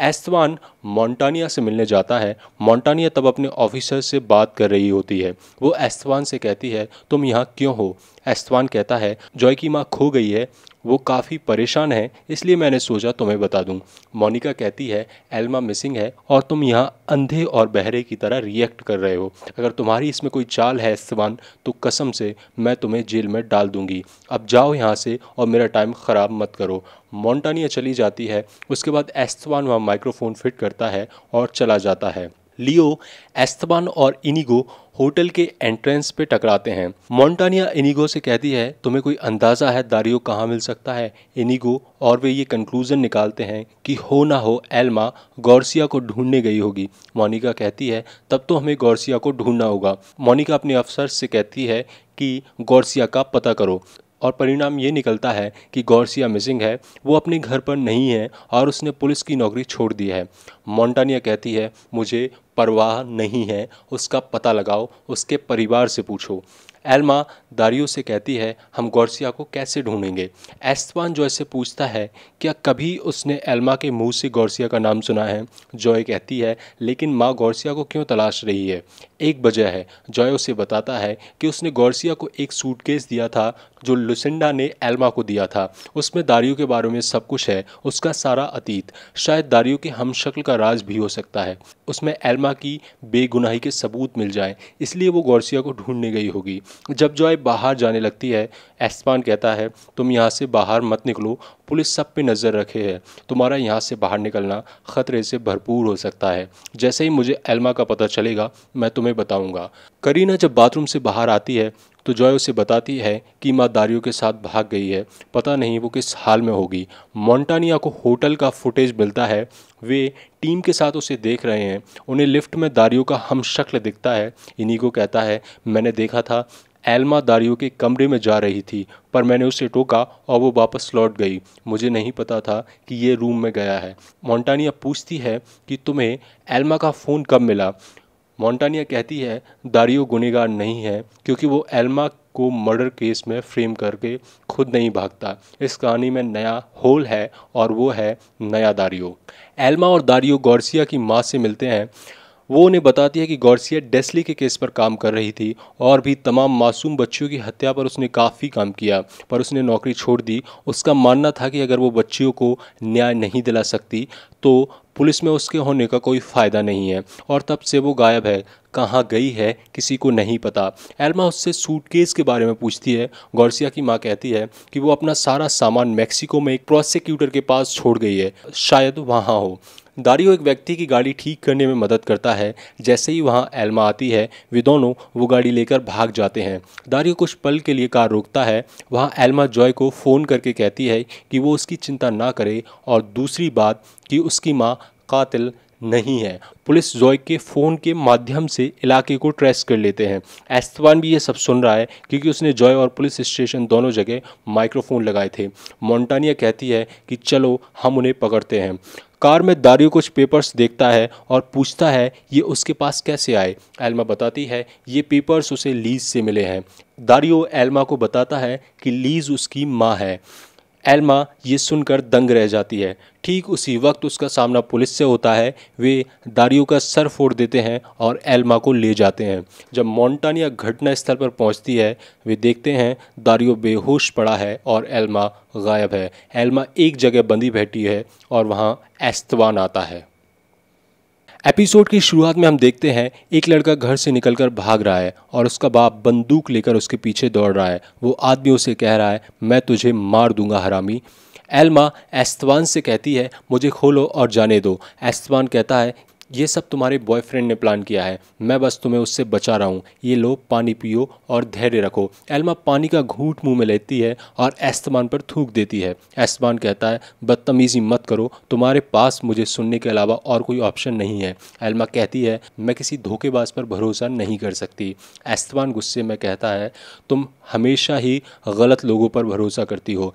एस्तेबान मोंटानिया से मिलने जाता है। मोंटानिया तब अपने ऑफिसर से बात कर रही होती है। वो एस्तेबान से कहती है तुम यहाँ क्यों हो? एस्तेबान कहता है ज़ोई की माँ खो गई है, वो काफ़ी परेशान है इसलिए मैंने सोचा तुम्हें बता दूं। मोनिका कहती है एल्मा मिसिंग है और तुम यहाँ अंधे और बहरे की तरह रिएक्ट कर रहे हो, अगर तुम्हारी इसमें कोई चाल है एस्तेबान तो कसम से मैं तुम्हें जेल में डाल दूंगी। अब जाओ यहाँ से और मेरा टाइम ख़राब मत करो। मोंटानिया चली जाती है। उसके बाद एस्तेबान वहाँ माइक्रोफोन फिट करता है और चला जाता है। लियो, एस्तेबान और इनिगो होटल के एंट्रेंस पे टकराते हैं। मोंटानिया इनिगो से कहती है तुम्हें कोई अंदाज़ा है दारियो कहाँ मिल सकता है? इनिगो और वे ये कंक्लूज़न निकालते हैं कि हो ना हो एल्मा गार्सिया को ढूंढने गई होगी। मोनिका कहती है तब तो हमें गार्सिया को ढूंढना होगा। मोनिका अपने अफसर से कहती है कि गार्सिया का पता करो और परिणाम ये निकलता है कि गार्सिया मिसिंग है, वो अपने घर पर नहीं है और उसने पुलिस की नौकरी छोड़ दी है। मोंटानिया कहती है मुझे परवाह नहीं है, उसका पता लगाओ, उसके परिवार से पूछो। एल्मा दारियो से कहती है हम गार्सिया को कैसे ढूंढेंगे? एस्तेबान ज़ोई से पूछता है क्या कभी उसने एल्मा के मुंह से गार्सिया का नाम सुना है? ज़ोई कहती है लेकिन माँ गार्सिया को क्यों तलाश रही है? एक वजह है। ज़ोई उसे बताता है कि उसने गार्सिया को एक सूटकेस दिया था जो लुसिंडा ने एल्मा को दिया था, उसमें दारियो के बारे में सब कुछ है, उसका सारा अतीत, शायद दारियो के हमशक्ल का राज भी हो सकता है, उसमें एल्मा की बेगुनाही के सबूत मिल जाएं, इसलिए वो गार्सिया को ढूंढने गई होगी। जब ज़ोई बाहर जाने लगती है एस्तेबान कहता है तुम यहाँ से बाहर मत निकलो, पुलिस सब पे नज़र रखे है, तुम्हारा यहाँ से बाहर निकलना ख़तरे से भरपूर हो सकता है, जैसे ही मुझे एल्मा का पता चलेगा मैं तुम्हें बताऊँगा। करीना जब बाथरूम से बाहर आती है तो ज़ोई उसे बताती है कि माँ दारियो के साथ भाग गई है, पता नहीं वो किस हाल में होगी। मोंटानिया को होटल का फुटेज मिलता है, वे टीम के साथ उसे देख रहे हैं। उन्हें लिफ्ट में दारियो का हमशक्ल दिखता है। इनिगो कहता है मैंने देखा था एल्मा दारियो के कमरे में जा रही थी पर मैंने उसे टोका और वो वापस लौट गई, मुझे नहीं पता था कि ये रूम में गया है। मोंटानिया पूछती है कि तुम्हें एल्मा का फ़ोन कब मिला? मोंटानिया कहती है दारियो गुनहगार नहीं है क्योंकि वो एल्मा को मर्डर केस में फ्रेम करके खुद नहीं भागता। इस कहानी में नया होल है और वो है नया दारियो। एल्मा और दारियो गार्सिया की माँ से मिलते हैं। वो उन्हें बताती है कि गार्सिया डेस्ली के केस पर काम कर रही थी और भी तमाम मासूम बच्चियों की हत्या पर उसने काफ़ी काम किया, पर उसने नौकरी छोड़ दी। उसका मानना था कि अगर वो बच्चियों को न्याय नहीं दिला सकती तो पुलिस में उसके होने का कोई फ़ायदा नहीं है, और तब से वो गायब है, कहाँ गई है किसी को नहीं पता। एल्मा उससे सूटकेस के बारे में पूछती है। गार्सिया की माँ कहती है कि वो अपना सारा सामान मैक्सिको में एक प्रोसिक्यूटर के पास छोड़ गई है, शायद वहाँ हो। दारियो एक व्यक्ति की गाड़ी ठीक करने में मदद करता है। जैसे ही वहाँ एल्मा आती है वे दोनों वो गाड़ी लेकर भाग जाते हैं। दारियो कुछ पल के लिए कार रोकता है। वहाँ एल्मा ज़ोई को फ़ोन करके कहती है कि वो उसकी चिंता ना करे और दूसरी बात कि उसकी माँ कातिल नहीं है। पुलिस ज़ोई के फ़ोन के माध्यम से इलाके को ट्रेस कर लेते हैं। एस्तेबान भी ये सब सुन रहा है क्योंकि उसने ज़ोई और पुलिस स्टेशन दोनों जगह माइक्रोफोन लगाए थे। मोन्टानिया कहती है कि चलो हम उन्हें पकड़ते हैं। कार में दारियो कुछ पेपर्स देखता है और पूछता है ये उसके पास कैसे आए। एल्मा बताती है ये पेपर्स उसे लीज से मिले हैं। दारियो एल्मा को बताता है कि लीज उसकी माँ है। एल्मा ये सुनकर दंग रह जाती है। ठीक उसी वक्त उसका सामना पुलिस से होता है। वे दारियो का सर फोड़ देते हैं और एल्मा को ले जाते हैं। जब मोन्टानिया घटना स्थल पर पहुंचती है वे देखते हैं दारियो बेहोश पड़ा है और एल्मा गायब है। एल्मा एक जगह बंदी बैठी है और वहां एस्तेबान आता है। एपिसोड की शुरुआत में हम देखते हैं एक लड़का घर से निकलकर भाग रहा है और उसका बाप बंदूक लेकर उसके पीछे दौड़ रहा है। वो आदमी उसे कह रहा है मैं तुझे मार दूंगा हरामी। एल्मा एस्तेबान से कहती है मुझे खोलो और जाने दो। एस्तेबान कहता है ये सब तुम्हारे बॉयफ्रेंड ने प्लान किया है, मैं बस तुम्हें उससे बचा रहा हूँ। ये लो पानी पियो और धैर्य रखो। एल्मा पानी का घूंट मुंह में लेती है और एस्तेबान पर थूक देती है। एस्तेबान कहता है बदतमीजी मत करो, तुम्हारे पास मुझे सुनने के अलावा और कोई ऑप्शन नहीं है। एल्मा कहती है मैं किसी धोखेबाज पर भरोसा नहीं कर सकती। एस्तेबान गुस्से में कहता है तुम हमेशा ही गलत लोगों पर भरोसा करती हो।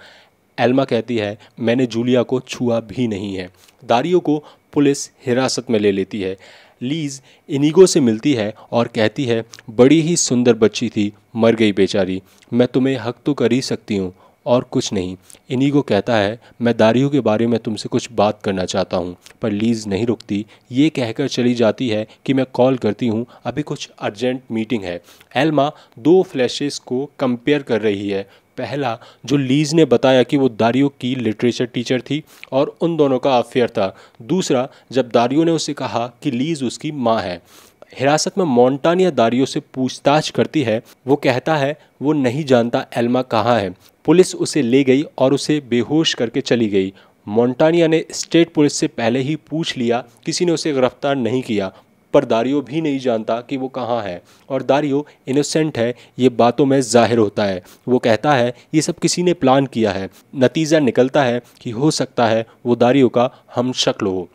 एल्मा कहती है मैंने जूलिया को छुआ भी नहीं है। दारियो को पुलिस हिरासत में ले लेती है। लीज इनिगो से मिलती है और कहती है बड़ी ही सुंदर बच्ची थी, मर गई बेचारी। मैं तुम्हें हक तो कर ही सकती हूँ और कुछ नहीं। इनिगो कहता है मैं दारियो के बारे में तुमसे कुछ बात करना चाहता हूँ, पर लीज नहीं रुकती। ये कहकर चली जाती है कि मैं कॉल करती हूँ, अभी कुछ अर्जेंट मीटिंग है। एल्मा दो फ्लैशेस को कंपेयर कर रही है। पहला जो लीज ने बताया कि वो दारियो की लिटरेचर टीचर थी और उन दोनों का अफेयर था। दूसरा जब दारियो ने उसे कहा कि लीज उसकी माँ है। हिरासत में मोन्टानिया दारियो से पूछताछ करती है। वो कहता है वो नहीं जानता एल्मा कहाँ है। पुलिस उसे ले गई और उसे बेहोश करके चली गई। मोन्टानिया ने स्टेट पुलिस से पहले ही पूछ लिया, किसी ने उसे गिरफ्तार नहीं किया, पर दारियो भी नहीं जानता कि वो कहाँ है और दारियो इनोसेंट है, ये बातों में जाहिर होता है। वो कहता है ये सब किसी ने प्लान किया है। नतीजा निकलता है कि हो सकता है वो दारियो का हमशक्ल हो।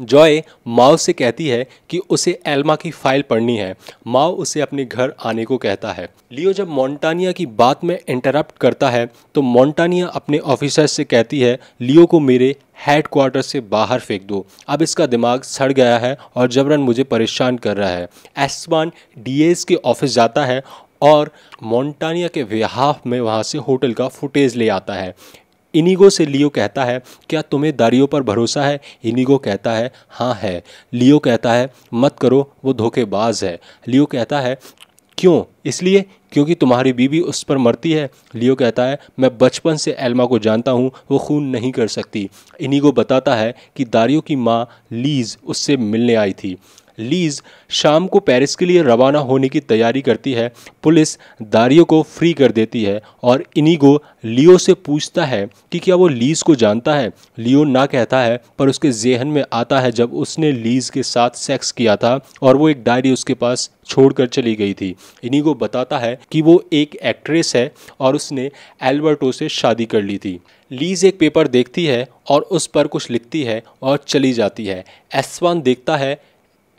ज़ोई माओ से कहती है कि उसे एल्मा की फ़ाइल पढ़नी है। माओ उसे अपने घर आने को कहता है। लियो जब मोन्टानिया की बात में इंटरप्ट करता है तो मोन्टानिया अपने ऑफिसर से कहती है लियो को मेरे हेडक्वार्टर से बाहर फेंक दो, अब इसका दिमाग सड़ गया है और जबरन मुझे परेशान कर रहा है। एस्तेबान डीएस के ऑफिस जाता है और मोन्टानिया के बिहाफ में वहाँ से होटल का फुटेज ले आता है। इनिगो से लियो कहता है क्या तुम्हें दारियो पर भरोसा है। इनिगो कहता है हाँ है। लियो कहता है मत करो, वो धोखेबाज है। लियो कहता है क्यों, इसलिए क्योंकि तुम्हारी बीवी उस पर मरती है। लियो कहता है मैं बचपन से एल्मा को जानता हूँ, वो खून नहीं कर सकती। इनिगो बताता है कि दारियो की माँ लीज उससे मिलने आई थी। लीज शाम को पेरिस के लिए रवाना होने की तैयारी करती है। पुलिस दारियो को फ्री कर देती है और इनिगो लियो से पूछता है कि क्या वो लीज को जानता है। लियो ना कहता है, पर उसके जहन में आता है जब उसने लीज के साथ सेक्स किया था और वो एक डायरी उसके पास छोड़कर चली गई थी। इनिगो बताता है कि वो एक एक्ट्रेस है और उसने अल्बर्टो से शादी कर ली थी। लीज एक पेपर देखती है और उस पर कुछ लिखती है और चली जाती है। एस्तेबान देखता है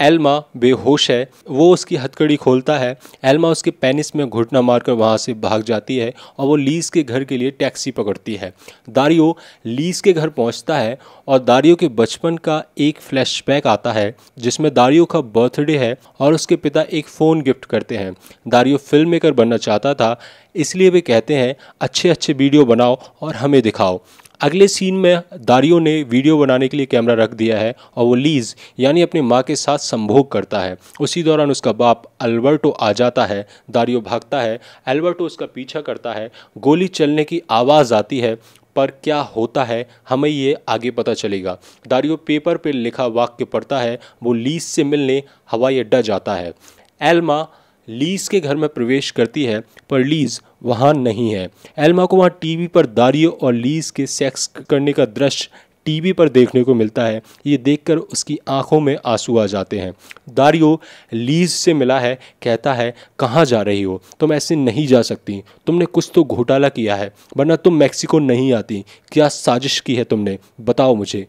एल्मा बेहोश है। वो उसकी हथकड़ी खोलता है। एल्मा उसके पेनिस में घुटना मारकर वहाँ से भाग जाती है और वो लीज के घर के लिए टैक्सी पकड़ती है। दारियो लीज के घर पहुँचता है और दारियो के बचपन का एक फ्लैशबैक आता है जिसमें दारियो का बर्थडे है और उसके पिता एक फ़ोन गिफ्ट करते हैं। दारियो फिल्म मेकर बनना चाहता था, इसलिए वे कहते हैं अच्छे अच्छे वीडियो बनाओ और हमें दिखाओ। अगले सीन में दारियो ने वीडियो बनाने के लिए कैमरा रख दिया है और वो लीज यानी अपनी माँ के साथ संभोग करता है। उसी दौरान उसका बाप अल्बर्टो आ जाता है। दारियो भागता है, अल्बर्टो उसका पीछा करता है। गोली चलने की आवाज़ आती है, पर क्या होता है हमें ये आगे पता चलेगा। दारियो पेपर पर लिखा वाक्य पढ़ता है। वो लीज से मिलने हवाई अड्डा जाता है। एल्मा लीज के घर में प्रवेश करती है, पर लीज वहाँ नहीं है। एल्मा को वहाँ टीवी पर दारियो और लीज के सेक्स करने का दृश्य टीवी पर देखने को मिलता है। ये देखकर उसकी आंखों में आंसू आ जाते हैं। दारियो लीज से मिला है, कहता है कहाँ जा रही हो तुम, ऐसे नहीं जा सकती, तुमने कुछ तो घोटाला किया है वरना तुम मैक्सिको नहीं आती, क्या साजिश की है तुमने, बताओ मुझे।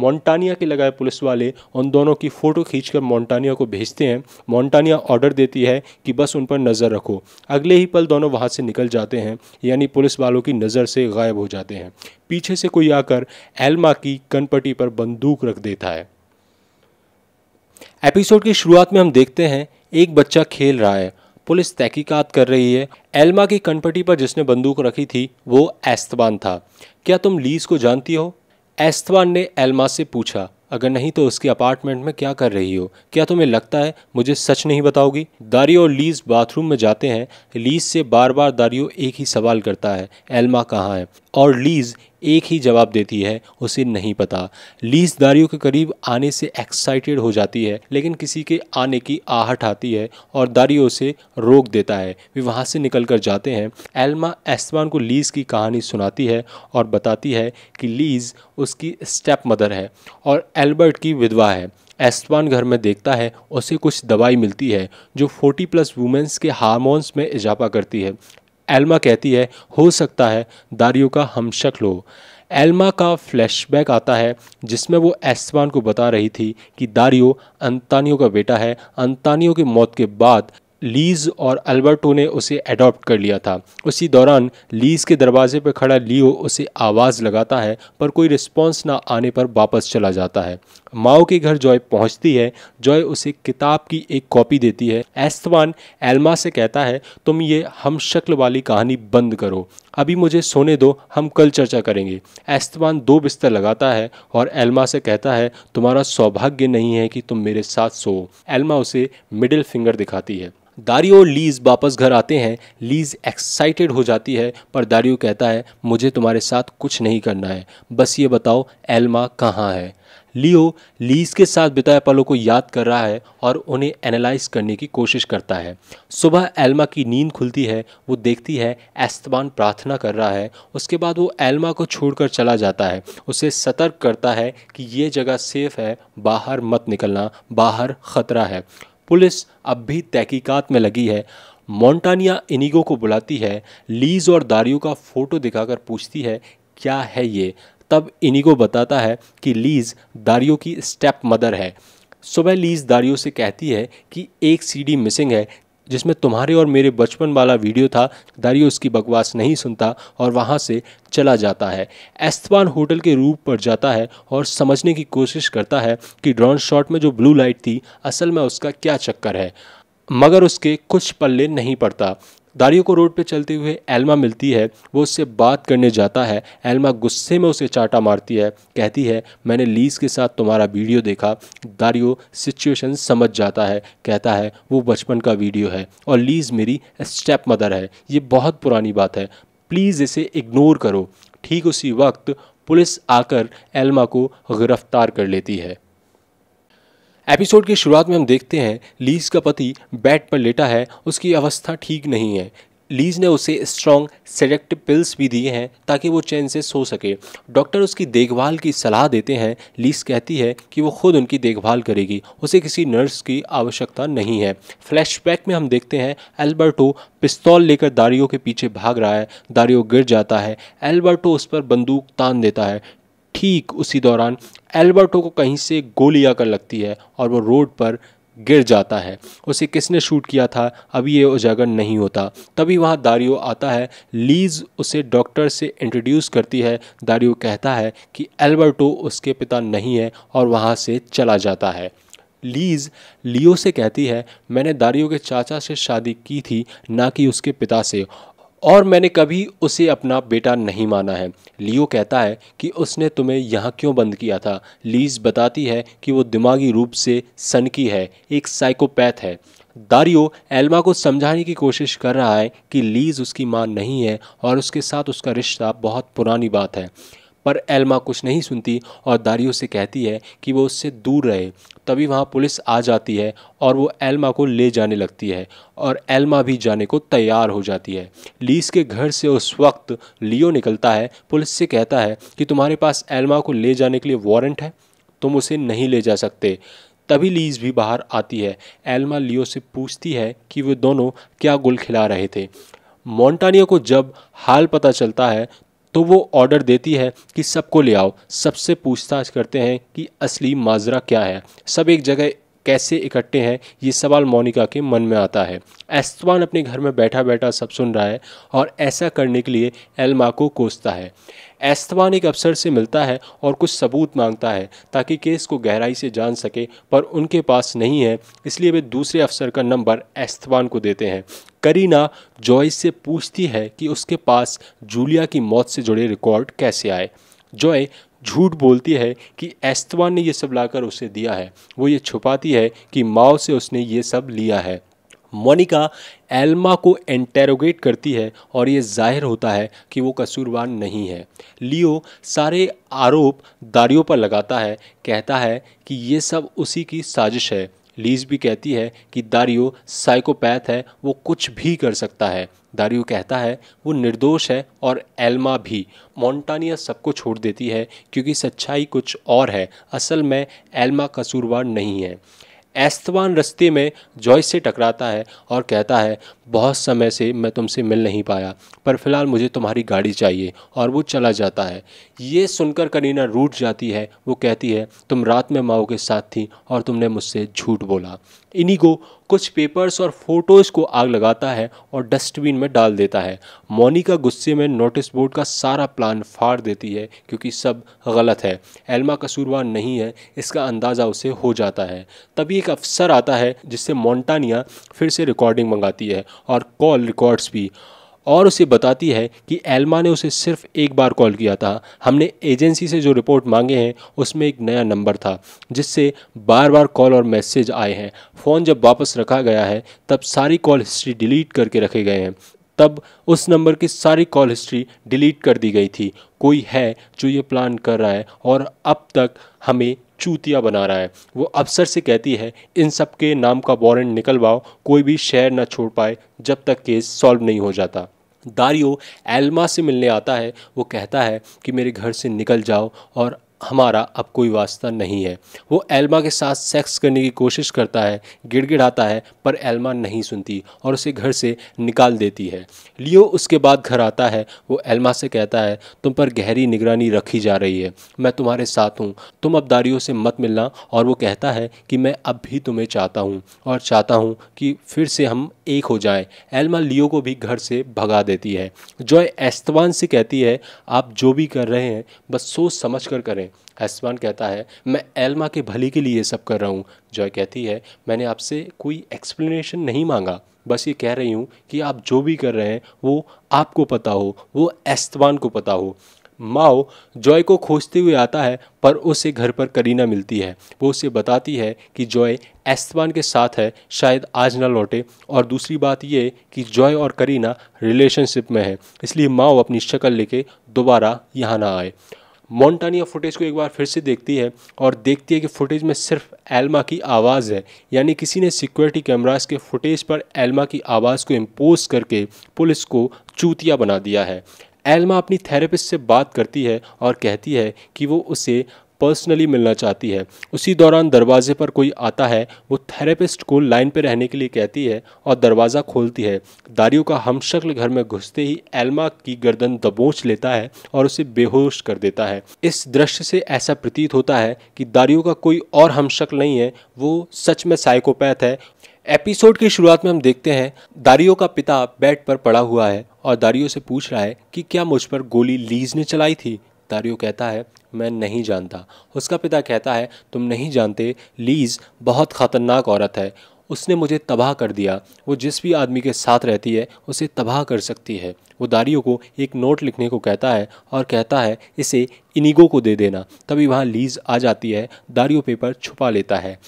मोन्टानिया के लगाए पुलिस वाले उन दोनों की फ़ोटो खींचकर मोन्टानिया को भेजते हैं। मोन्टानिया ऑर्डर देती है कि बस उन पर नज़र रखो। अगले ही पल दोनों वहाँ से निकल जाते हैं, यानी पुलिस वालों की नज़र से गायब हो जाते हैं। पीछे से कोई आकर एल्मा की कनपटी पर बंदूक रख देता है। एपिसोड की शुरुआत में हम देखते हैं एक बच्चा खेल रहा है, पुलिस तहकीकात कर रही है। एल्मा की कनपटी पर जिसने बंदूक रखी थी वो एस्तेबान था। क्या तुम लीज को जानती हो? एस्तेबान ने एल्मा से पूछा। अगर नहीं तो उसके अपार्टमेंट में क्या कर रही हो, क्या तुम्हें लगता है मुझे सच नहीं बताओगी? दारियो और लीज बाथरूम में जाते हैं। लीज से बार बार दारियो एक ही सवाल करता है, एल्मा कहाँ है, और लीज एक ही जवाब देती है, उसे नहीं पता। लीज दारियो के करीब आने से एक्साइटेड हो जाती है, लेकिन किसी के आने की आहट आती है और दारियो उसे रोक देता है। वे वहाँ से निकलकर जाते हैं। एल्मा एस्तेबान को लीज की कहानी सुनाती है और बताती है कि लीज उसकी स्टेप मदर है और अल्बर्ट की विधवा है। एस्तेबान घर में देखता है उसे कुछ दवाई मिलती है जो 40+ वुमेंस के हार्मोन्स में इजाफा करती है। एल्मा कहती है हो सकता है दारियो का हमशक्ल हो। एल्मा का फ्लैशबैक आता है जिसमें वो एस्तेबान को बता रही थी कि दारियो एंटोनियो का बेटा है। एंटोनियो की मौत के बाद लीज और अल्बर्टो ने उसे अडॉप्ट कर लिया था। उसी दौरान लीज के दरवाजे पर खड़ा लियो उसे आवाज़ लगाता है, पर कोई रिस्पॉन्स ना आने पर वापस चला जाता है। माओ के घर जॉय पहुंचती है। जॉय उसे किताब की एक कॉपी देती है। एस्तेबान एल्मा से कहता है तुम ये हम शक्ल वाली कहानी बंद करो, अभी मुझे सोने दो, हम कल चर्चा करेंगे। एस्तेबान 2 बिस्तर लगाता है और एल्मा से कहता है तुम्हारा सौभाग्य नहीं है कि तुम मेरे साथ सो। एल्मा उसे मिडिल फिंगर दिखाती है। दारियो और लीज वापस घर आते हैं। लीज एक्साइटेड हो जाती है, पर दारियो कहता है मुझे तुम्हारे साथ कुछ नहीं करना है, बस ये बताओ एल्मा कहाँ है। लियो लीज के साथ बिताए पलों को याद कर रहा है और उन्हें एनालाइज करने की कोशिश करता है। सुबह एल्मा की नींद खुलती है। वो देखती है एस्तेबान प्रार्थना कर रहा है। उसके बाद वो एल्मा को छोड़कर चला जाता है, उसे सतर्क करता है कि ये जगह सेफ है, बाहर मत निकलना, बाहर खतरा है। पुलिस अब भी तहकीकात में लगी है। मोन्टानिया इनिगो को बुलाती है। लीज और दारियो का फ़ोटो दिखाकर पूछती है क्या है ये। तब इनिगो बताता है कि लीज दारियो की स्टेप मदर है। सुबह लीज दारियो से कहती है कि एक सीडी मिसिंग है जिसमें तुम्हारे और मेरे बचपन वाला वीडियो था। दारियो उसकी बकवास नहीं सुनता और वहाँ से चला जाता है। एस्तेबान होटल के रूफ पर जाता है और समझने की कोशिश करता है कि ड्रोन शॉट में जो ब्लू लाइट थी असल में उसका क्या चक्कर है, मगर उसके कुछ पल्ले नहीं पड़ता। दारियो को रोड पर चलते हुए एल्मा मिलती है। वो उससे बात करने जाता है। एल्मा गुस्से में उसे चाटा मारती है, कहती है मैंने लीज के साथ तुम्हारा वीडियो देखा। दारियो सिचुएशन समझ जाता है, कहता है वो बचपन का वीडियो है और लीज मेरी स्टेप मदर है, ये बहुत पुरानी बात है, प्लीज़ इसे इग्नोर करो। ठीक उसी वक्त पुलिस आकर एल्मा को गिरफ्तार कर लेती है। एपिसोड की शुरुआत में हम देखते हैं लीज का पति बेड पर लेटा है, उसकी अवस्था ठीक नहीं है। लीज ने उसे स्ट्रॉन्ग सेडेक्टिव पिल्स भी दिए हैं ताकि वो चैन से सो सके। डॉक्टर उसकी देखभाल की सलाह देते हैं। लीज कहती है कि वो खुद उनकी देखभाल करेगी, उसे किसी नर्स की आवश्यकता नहीं है। फ्लैशबैक में हम देखते हैं अल्बर्टो पिस्तौल लेकर दारियो के पीछे भाग रहा है। दारियो गिर जाता है। अल्बर्टो उस पर बंदूक तान देता है। ठीक उसी दौरान अल्बर्टो को कहीं से गोली आकर लगती है और वो रोड पर गिर जाता है। उसे किसने शूट किया था अभी ये उजागर नहीं होता। तभी वहाँ दारियो आता है। लीज उसे डॉक्टर से इंट्रोड्यूस करती है। दारियो कहता है कि अल्बर्टो उसके पिता नहीं है और वहाँ से चला जाता है। लीज लियो से कहती है मैंने दारियो के चाचा से शादी की थी, ना कि उसके पिता से, और मैंने कभी उसे अपना बेटा नहीं माना है। लियो कहता है कि उसने तुम्हें यहाँ क्यों बंद किया था। लीज बताती है कि वो दिमागी रूप से सनकी है, एक साइकोपैथ है। दारियो एल्मा को समझाने की कोशिश कर रहा है कि लीज उसकी मां नहीं है और उसके साथ उसका रिश्ता बहुत पुरानी बात है। पर एल्मा कुछ नहीं सुनती और दारियो से कहती है कि वो उससे दूर रहे। तभी वहाँ पुलिस आ जाती है और वो एल्मा को ले जाने लगती है और एल्मा भी जाने को तैयार हो जाती है। लीज के घर से उस वक्त लियो निकलता है, पुलिस से कहता है कि तुम्हारे पास एल्मा को ले जाने के लिए वारंट है, तुम उसे नहीं ले जा सकते। तभी लीज भी बाहर आती है। एल्मा लियो से पूछती है कि वे दोनों क्या गुल खिला रहे थे। मोंटानियो को जब हाल पता चलता है तो वो ऑर्डर देती है कि सबको ले आओ। सबसे पूछताछ करते हैं कि असली माजरा क्या है, सब एक जगह कैसे इकट्ठे हैं, ये सवाल मोनिका के मन में आता है। एस्तेबान अपने घर में बैठा बैठा सब सुन रहा है और ऐसा करने के लिए एल्मा को कोसता है। एस्तेबान एक अफसर से मिलता है और कुछ सबूत मांगता है ताकि केस को गहराई से जान सके, पर उनके पास नहीं है, इसलिए वे दूसरे अफसर का नंबर एस्तेबान को देते हैं। करीना ज़ोई से पूछती है कि उसके पास जूलिया की मौत से जुड़े रिकॉर्ड कैसे आए। ज़ोई झूठ बोलती है कि एस्तेबान ने ये सब लाकर उसे दिया है, वो ये छुपाती है कि माओ से उसने ये सब लिया है। मोनिका एल्मा को इंटेरोगेट करती है और ये जाहिर होता है कि वो कसूरवार नहीं है। लियो सारे आरोप दारियो पर लगाता है, कहता है कि ये सब उसी की साजिश है। लीज भी कहती है कि दारियो साइकोपैथ है, वो कुछ भी कर सकता है। दारियो कहता है वो निर्दोष है और एल्मा भी। मोंटानिया सबको छोड़ देती है क्योंकि सच्चाई कुछ और है, असल में एल्मा कसूरवार नहीं है। एस्तेबान रास्ते में ज़ोई से टकराता है और कहता है बहुत समय से मैं तुमसे मिल नहीं पाया, पर फिलहाल मुझे तुम्हारी गाड़ी चाहिए, और वो चला जाता है। ये सुनकर करीना रूठ जाती है, वो कहती है तुम रात में माओ के साथ थी और तुमने मुझसे झूठ बोला। इनिगो कुछ पेपर्स और फोटोज़ को आग लगाता है और डस्टबिन में डाल देता है। मोनिका गुस्से में नोटिस बोर्ड का सारा प्लान फाड़ देती है क्योंकि सब गलत है, एल्मा कसूरवार नहीं है, इसका अंदाज़ा उसे हो जाता है। तभी एक अफसर आता है जिससे मोंटानिया फिर से रिकॉर्डिंग मंगाती है और कॉल रिकॉर्ड्स भी, और उसे बताती है कि एल्मा ने उसे सिर्फ एक बार कॉल किया था, हमने एजेंसी से जो रिपोर्ट मांगे हैं उसमें एक नया नंबर था जिससे बार बार कॉल और मैसेज आए हैं। फ़ोन जब वापस रखा गया है तब सारी कॉल हिस्ट्री डिलीट करके रखे गए हैं, तब उस नंबर की सारी कॉल हिस्ट्री डिलीट कर दी गई थी। कोई है जो ये प्लान कर रहा है और अब तक हमें चूतिया बना रहा है। वो अफसर से कहती है इन सब के नाम का वारंट निकलवाओ, कोई भी शहर ना छोड़ पाए जब तक केस सॉल्व नहीं हो जाता। दारियो एल्मा से मिलने आता है, वो कहता है कि मेरे घर से निकल जाओ और हमारा अब कोई वास्ता नहीं है। वो एल्मा के साथ सेक्स करने की कोशिश करता है, गिड़गिड़ाता है, पर एल्मा नहीं सुनती और उसे घर से निकाल देती है। लियो उसके बाद घर आता है, वो एल्मा से कहता है तुम पर गहरी निगरानी रखी जा रही है, मैं तुम्हारे साथ हूँ, तुम अब दारियो से मत मिलना, और वो कहता है कि मैं अब भी तुम्हें चाहता हूँ और चाहता हूँ कि फिर से हम एक हो जाएँ। एल्मा लियो को भी घर से भगा देती है। ज़ोई एस्तेबान से कहती है आप जो भी कर रहे हैं बस सोच समझ कर करें। एस्तेबान कहता है मैं एल्मा के भले के लिए ये सब कर रहा हूँ। ज़ोई कहती है मैंने आपसे कोई एक्सप्लेनेशन नहीं मांगा, बस ये कह रही हूँ कि आप जो भी कर रहे हैं वो आपको पता हो, वो एस्तेबान को पता हो। माओ ज़ोई को खोजते हुए आता है, पर उसे घर पर करीना मिलती है। वो उसे बताती है कि ज़ोई एस्तेबान के साथ है, शायद आज ना लौटे, और दूसरी बात ये कि ज़ोई और करीना रिलेशनशिप में है, इसलिए माओ अपनी शक्ल लेके दोबारा यहाँ ना आए। मोंटानिया फुटेज को एक बार फिर से देखती है और देखती है कि फुटेज में सिर्फ एल्मा की आवाज़ है, यानी किसी ने सिक्योरिटी कैमरास के फुटेज पर एल्मा की आवाज़ को इम्पोज करके पुलिस को चूतिया बना दिया है। एल्मा अपनी थेरेपिस्ट से बात करती है और कहती है कि वो उसे पर्सनली मिलना चाहती है। उसी दौरान दरवाजे पर कोई आता है, वो थेरेपिस्ट को लाइन पर रहने के लिए कहती है और दरवाज़ा खोलती है। दारियो का हमशक्ल घर में घुसते ही एल्मा की गर्दन दबोच लेता है और उसे बेहोश कर देता है। इस दृश्य से ऐसा प्रतीत होता है कि दारियो का कोई और हमशक्ल नहीं है, वो सच में साइकोपैथ है। एपिसोड की शुरुआत में हम देखते हैं दारियो का पिता बेड पर पड़ा हुआ है और दारियो से पूछ रहा है कि क्या मुझ पर गोली लीज ने चलाई थी। दारियो कहता है मैं नहीं जानता। उसका पिता कहता है तुम नहीं जानते, लीज बहुत ख़तरनाक औरत है, उसने मुझे तबाह कर दिया, वो जिस भी आदमी के साथ रहती है उसे तबाह कर सकती है। वो दारियो को एक नोट लिखने को कहता है और कहता है इसे इनिगो को दे देना। तभी वहाँ लीज आ जाती है, दारियो पेपर छुपा लेता है।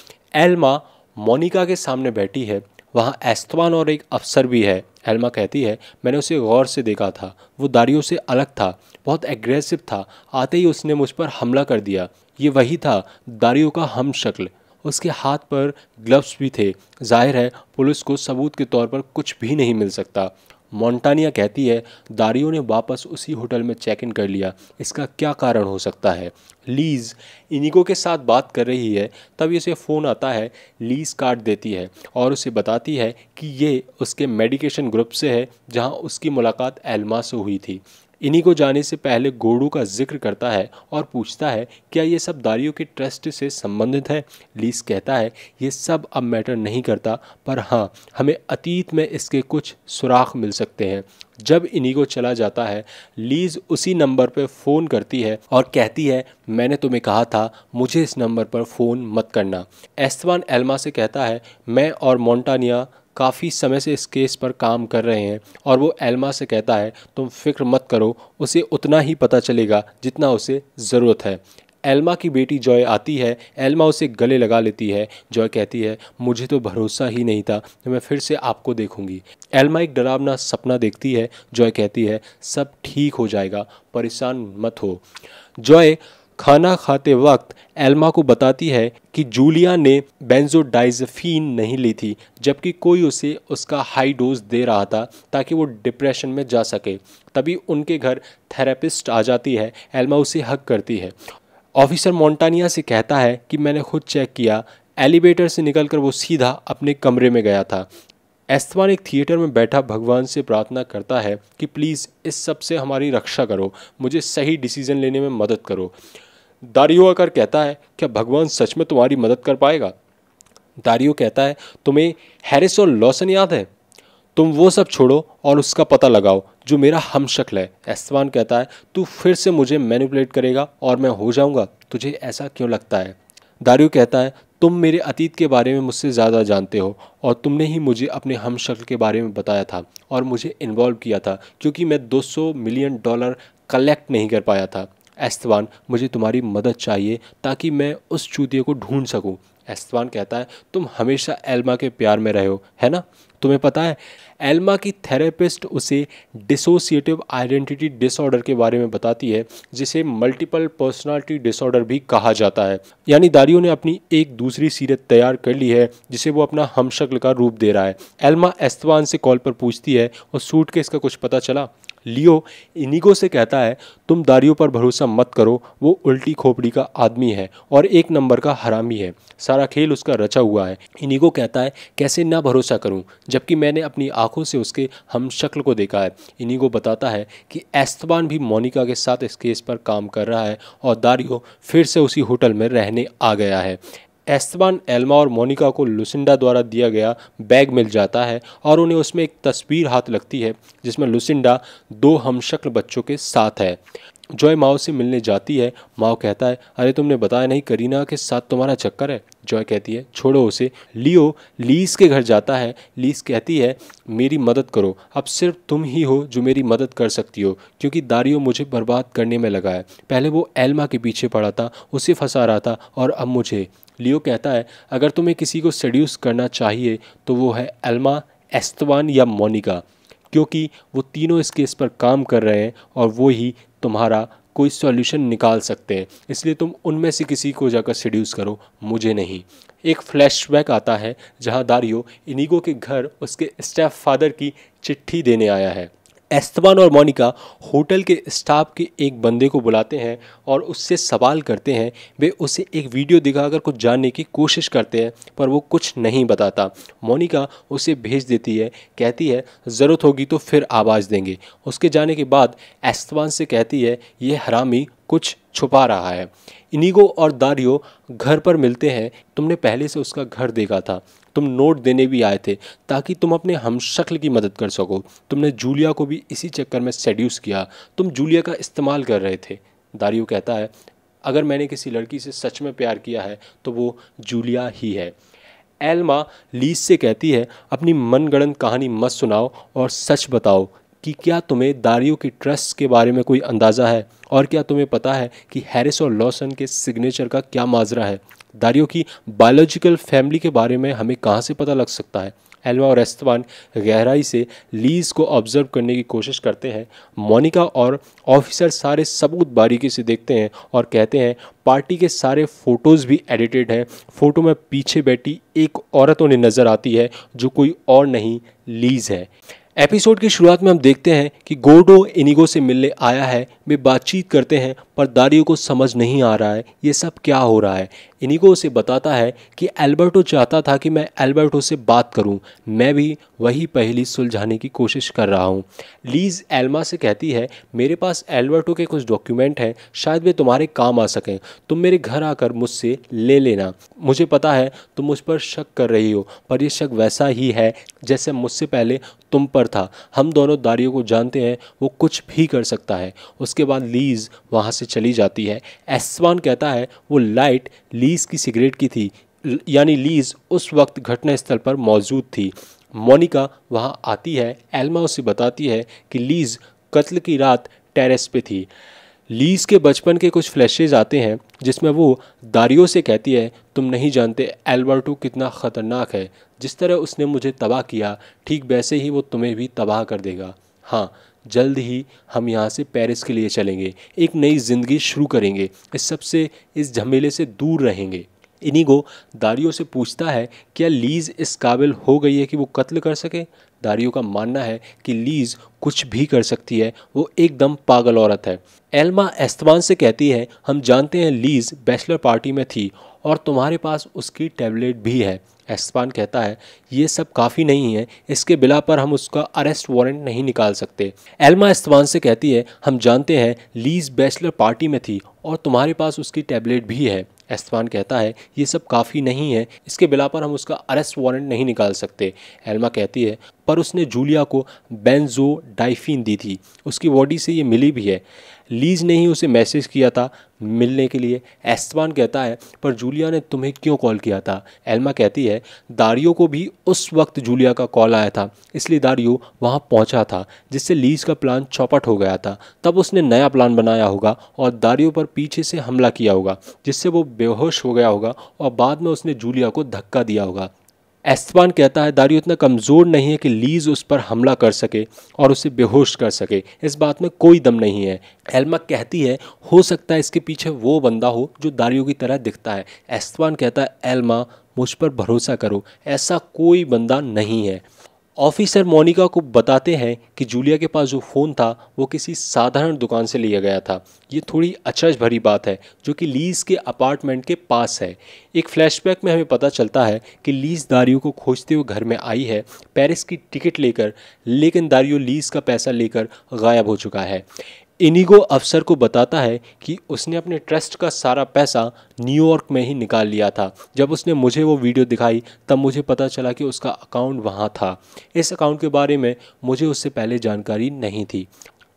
एल्मा मोनिका के सामने बैठी है वहाँ एस्तेबान और एक अफसर भी है। एल्मा कहती है, मैंने उसे गौर से देखा था, वो दारियो से अलग था, बहुत एग्रेसिव था, आते ही उसने मुझ पर हमला कर दिया। ये वही था, दारियो का हम शक्ल, उसके हाथ पर ग्लव्स भी थे। जाहिर है पुलिस को सबूत के तौर पर कुछ भी नहीं मिल सकता। मोन्टानिया कहती है, दारियो ने वापस उसी होटल में चेक इन कर लिया, इसका क्या कारण हो सकता है। लीज इनिगो के साथ बात कर रही है, तभी उसे फ़ोन आता है। लीज काट देती है और उसे बताती है कि ये उसके मेडिकेशन ग्रुप से है जहां उसकी मुलाकात एल्मा से हुई थी। इनिगो जाने से पहले गोडू का जिक्र करता है और पूछता है, क्या ये सब दारियो के ट्रस्ट से संबंधित है। लीज कहता है, ये सब अब मैटर नहीं करता, पर हाँ, हमें अतीत में इसके कुछ सुराख मिल सकते हैं। जब इनिगो चला जाता है, लीज उसी नंबर पर फ़ोन करती है और कहती है, मैंने तुम्हें कहा था मुझे इस नंबर पर फ़ोन मत करना। एस्तेबान एल्मा से कहता है, मैं और मोन्टानिया काफ़ी समय से इस केस पर काम कर रहे हैं, और वो एल्मा से कहता है, तुम फिक्र मत करो, उसे उतना ही पता चलेगा जितना उसे ज़रूरत है। एल्मा की बेटी ज़ोई आती है, एल्मा उसे गले लगा लेती है। ज़ोई कहती है, मुझे तो भरोसा ही नहीं था, तो मैं फिर से आपको देखूंगी। एल्मा एक डरावना सपना देखती है। ज़ोई कहती है, सब ठीक हो जाएगा, परेशान मत हो। ज़ोई खाना खाते वक्त एल्मा को बताती है कि जूलिया ने बेंजोडाइजेपिन नहीं ली थी, जबकि कोई उसे उसका हाई डोज दे रहा था ताकि वो डिप्रेशन में जा सके। तभी उनके घर थेरेपिस्ट आ जाती है। एल्मा उसे हक करती है। ऑफिसर मोन्टानिया से कहता है कि मैंने खुद चेक किया, एलिवेटर से निकलकर वो सीधा अपने कमरे में गया था। एस्तेबान एक थिएटर में बैठा भगवान से प्रार्थना करता है कि प्लीज़ इस सब से हमारी रक्षा करो, मुझे सही डिसीजन लेने में मदद करो। दारियो आकर कहता है, क्या भगवान सच में तुम्हारी मदद कर पाएगा। दारियो कहता है, तुम्हें हैरिस और लॉसन याद है, तुम वो सब छोड़ो और उसका पता लगाओ जो मेरा हमशक्ल है। एस्तेबान कहता है, तू फिर से मुझे मैनिपुलेट करेगा और मैं हो जाऊंगा, तुझे ऐसा क्यों लगता है। दारियो कहता है, तुम मेरे अतीत के बारे में मुझसे ज़्यादा जानते हो, और तुमने ही मुझे अपने हम शक्ल के बारे में बताया था और मुझे इन्वॉल्व किया था, क्योंकि मैं $200 मिलियन कलेक्ट नहीं कर पाया था। एस्तेबान, मुझे तुम्हारी मदद चाहिए ताकि मैं उस चूतिए को ढूंढ सकूं। एस्तेबान कहता है, तुम हमेशा एल्मा के प्यार में रहे हो, है ना। तुम्हें पता है, एल्मा की थेरेपिस्ट उसे डिसोसिएटिव आइडेंटिटी डिसऑर्डर के बारे में बताती है, जिसे मल्टीपल पर्सनालिटी डिसऑर्डर भी कहा जाता है। यानी दारियो ने अपनी एक दूसरी सीरत तैयार कर ली है, जिसे वो अपना हमशक्ल का रूप दे रहा है। एल्मा एस्तेबान से कॉल पर पूछती है, और सूटकेस का कुछ पता चला। लियो इनिगो से कहता है, तुम दारियो पर भरोसा मत करो, वो उल्टी खोपड़ी का आदमी है और एक नंबर का हरामी है, सारा खेल उसका रचा हुआ है। इनिगो कहता है, कैसे ना भरोसा करूं, जबकि मैंने अपनी आंखों से उसके हम शक्ल को देखा है। इनिगो बताता है कि एस्तेबान भी मोनिका के साथ इस केस पर काम कर रहा है और दारियो फिर से उसी होटल में रहने आ गया है। एस्तेबान एल्मा और मोनिका को लुसिंडा द्वारा दिया गया बैग मिल जाता है और उन्हें उसमें एक तस्वीर हाथ लगती है, जिसमें लुसिंडा 2 हमशक्ल बच्चों के साथ है। ज़ोई माओ से मिलने जाती है। माओ कहता है, अरे तुमने बताया नहीं करीना के साथ तुम्हारा चक्कर है। ज़ोई कहती है, छोड़ो उसे। लियो लीज के घर जाता है। लीज कहती है, मेरी मदद करो, अब सिर्फ तुम ही हो जो मेरी मदद कर सकती हो, क्योंकि दारियो मुझे बर्बाद करने में लगा है। पहले वो एल्मा के पीछे पड़ा था, उसे फंसा रहा था, और अब मुझे। लियो कहता है, अगर तुम्हें किसी को सड्यूस करना चाहिए तो वो है एल्मा, एस्तेबान या मोनिका, क्योंकि वो तीनों इस केस पर काम कर रहे हैं और वो ही तुम्हारा कोई सॉल्यूशन निकाल सकते हैं। इसलिए तुम उनमें से किसी को जाकर सड्यूस करो, मुझे नहीं। एक फ्लैशबैक आता है जहां दारियो इनिगो के घर उसके स्टेप फादर की चिट्ठी देने आया है। एस्तेबान और मोनिका होटल के स्टाफ के एक बंदे को बुलाते हैं और उससे सवाल करते हैं। वे उसे एक वीडियो दिखाकर कुछ जानने की कोशिश करते हैं, पर वो कुछ नहीं बताता। मोनिका उसे भेज देती है, कहती है, ज़रूरत होगी तो फिर आवाज़ देंगे। उसके जाने के बाद एस्तेबान से कहती है, ये हरामी कुछ छुपा रहा है। इनिगो और दारियो घर पर मिलते हैं। तुमने पहले से उसका घर देखा था, तुम नोट देने भी आए थे ताकि तुम अपने हमशक्ल की मदद कर सको। तुमने जूलिया को भी इसी चक्कर में सेड्यूस किया, तुम जूलिया का इस्तेमाल कर रहे थे। दारियो कहता है, अगर मैंने किसी लड़की से सच में प्यार किया है तो वो जूलिया ही है। एल्मा लीज से कहती है, अपनी मनगढ़ंत कहानी मत सुनाओ और सच बताओ कि क्या तुम्हें दारियो की ट्रस्ट के बारे में कोई अंदाज़ा है, और क्या तुम्हें पता है कि हैरिस और लॉसन के सिग्नेचर का क्या माजरा है। दारियो की बायोलॉजिकल फैमिली के बारे में हमें कहाँ से पता लग सकता है। एल्मा और एस्तेबान गहराई से लीज को ऑब्जर्व करने की कोशिश करते हैं। मोनिका और ऑफिसर सारे सबूत बारीकी से देखते हैं और कहते हैं पार्टी के सारे फ़ोटोज़ भी एडिटेड हैं। फ़ोटो में पीछे बैठी एक औरत उन्हें नज़र आती है जो कोई और नहीं लीज है। एपिसोड की शुरुआत में हम देखते हैं कि गोडो इनिगो से मिलने आया है। वे बातचीत करते हैं पर दारियो को समझ नहीं आ रहा है ये सब क्या हो रहा है। इनिगो उसे बताता है कि अल्बर्टो चाहता था कि मैं अल्बर्टो से बात करूं, मैं भी वही पहेली सुलझाने की कोशिश कर रहा हूं। लीज एल्मा से कहती है मेरे पास अल्बर्टो के कुछ डॉक्यूमेंट हैं, शायद वे तुम्हारे काम आ सकें, तुम मेरे घर आकर मुझसे ले लेना। मुझे पता है तुम मुझ पर शक कर रही हो पर यह शक वैसा ही है जैसे मुझसे पहले तुम पर था। हम दोनों दारियो को जानते हैं, वो कुछ भी कर सकता है। उसके बाद लीज वहाँ से चली जाती है। एस्तेबान कहता है वो लाइट लीज की सिगरेट की थी, यानी लीज उस वक्त घटनास्थल पर मौजूद थी। मोनिका वहाँ आती है। एल्मा उसे बताती है कि लीज कत्ल की रात टेरेस पे थी। लीज के बचपन के कुछ फ्लैशेज आते हैं जिसमें वो दारियो से कहती है तुम नहीं जानते अल्बर्टो कितना ख़तरनाक है, जिस तरह उसने मुझे तबाह किया ठीक वैसे ही वो तुम्हें भी तबाह कर देगा। हाँ, जल्द ही हम यहाँ से पेरिस के लिए चलेंगे, एक नई ज़िंदगी शुरू करेंगे, इस सब से इस झमेले से दूर रहेंगे। इनिगो दारियो से पूछता है क्या लीज इस काबिल हो गई है कि वो कत्ल कर सके। दारियो का मानना है कि लीज कुछ भी कर सकती है, वो एकदम पागल औरत है। एल्मा एस्तेबान से कहती है हम जानते हैं लीज बैचलर पार्टी में थी और तुम्हारे पास उसकी टैबलेट भी है। एस्तेबान कहता है ये सब काफ़ी नहीं है, इसके बिला पर हम उसका अरेस्ट वारंट नहीं निकाल सकते। एल्मा एस्तेबान से कहती है हम जानते हैं लीज बैचलर पार्टी में थी और तुम्हारे पास उसकी टैबलेट भी है। एस्तेबान कहता है ये सब काफ़ी नहीं है, इसके बिला पर हम उसका अरेस्ट वारंट नहीं निकाल सकते। एल्मा कहती है पर उसने जूलिया को बेंजोडाइजेपिन दी थी, उसकी बॉडी से ये मिली भी है, लीज ने ही उसे मैसेज किया था मिलने के लिए। एस्तेबान कहता है पर जूलिया ने तुम्हें क्यों कॉल किया था। एल्मा कहती है दारियो को भी उस वक्त जूलिया का कॉल आया था, इसलिए दारियो वहां पहुंचा था, जिससे लीज का प्लान चौपट हो गया था। तब उसने नया प्लान बनाया होगा और दारियो पर पीछे से हमला किया होगा, जिससे वो बेहोश हो गया होगा और बाद में उसने जूलिया को धक्का दिया होगा। एस्तेबान कहता है दारियो इतना कमज़ोर नहीं है कि लीज उस पर हमला कर सके और उसे बेहोश कर सके, इस बात में कोई दम नहीं है। एल्मा कहती है हो सकता है इसके पीछे वो बंदा हो जो दारियो की तरह दिखता है। एस्तेबान कहता है एल्मा मुझ पर भरोसा करो, ऐसा कोई बंदा नहीं है। ऑफिसर मोनिका को बताते हैं कि जूलिया के पास जो फ़ोन था वो किसी साधारण दुकान से लिया गया था। ये थोड़ी अचरज भरी बात है जो कि लीज के अपार्टमेंट के पास है। एक फ्लैशबैक में हमें पता चलता है कि लीज दारियो को खोजते हुए घर में आई है पेरिस की टिकट लेकर, लेकिन दारियो लीज का पैसा लेकर गायब हो चुका है। इनिगो अफसर को बताता है कि उसने अपने ट्रस्ट का सारा पैसा न्यूयॉर्क में ही निकाल लिया था। जब उसने मुझे वो वीडियो दिखाई तब मुझे पता चला कि उसका अकाउंट वहाँ था। इस अकाउंट के बारे में मुझे उससे पहले जानकारी नहीं थी।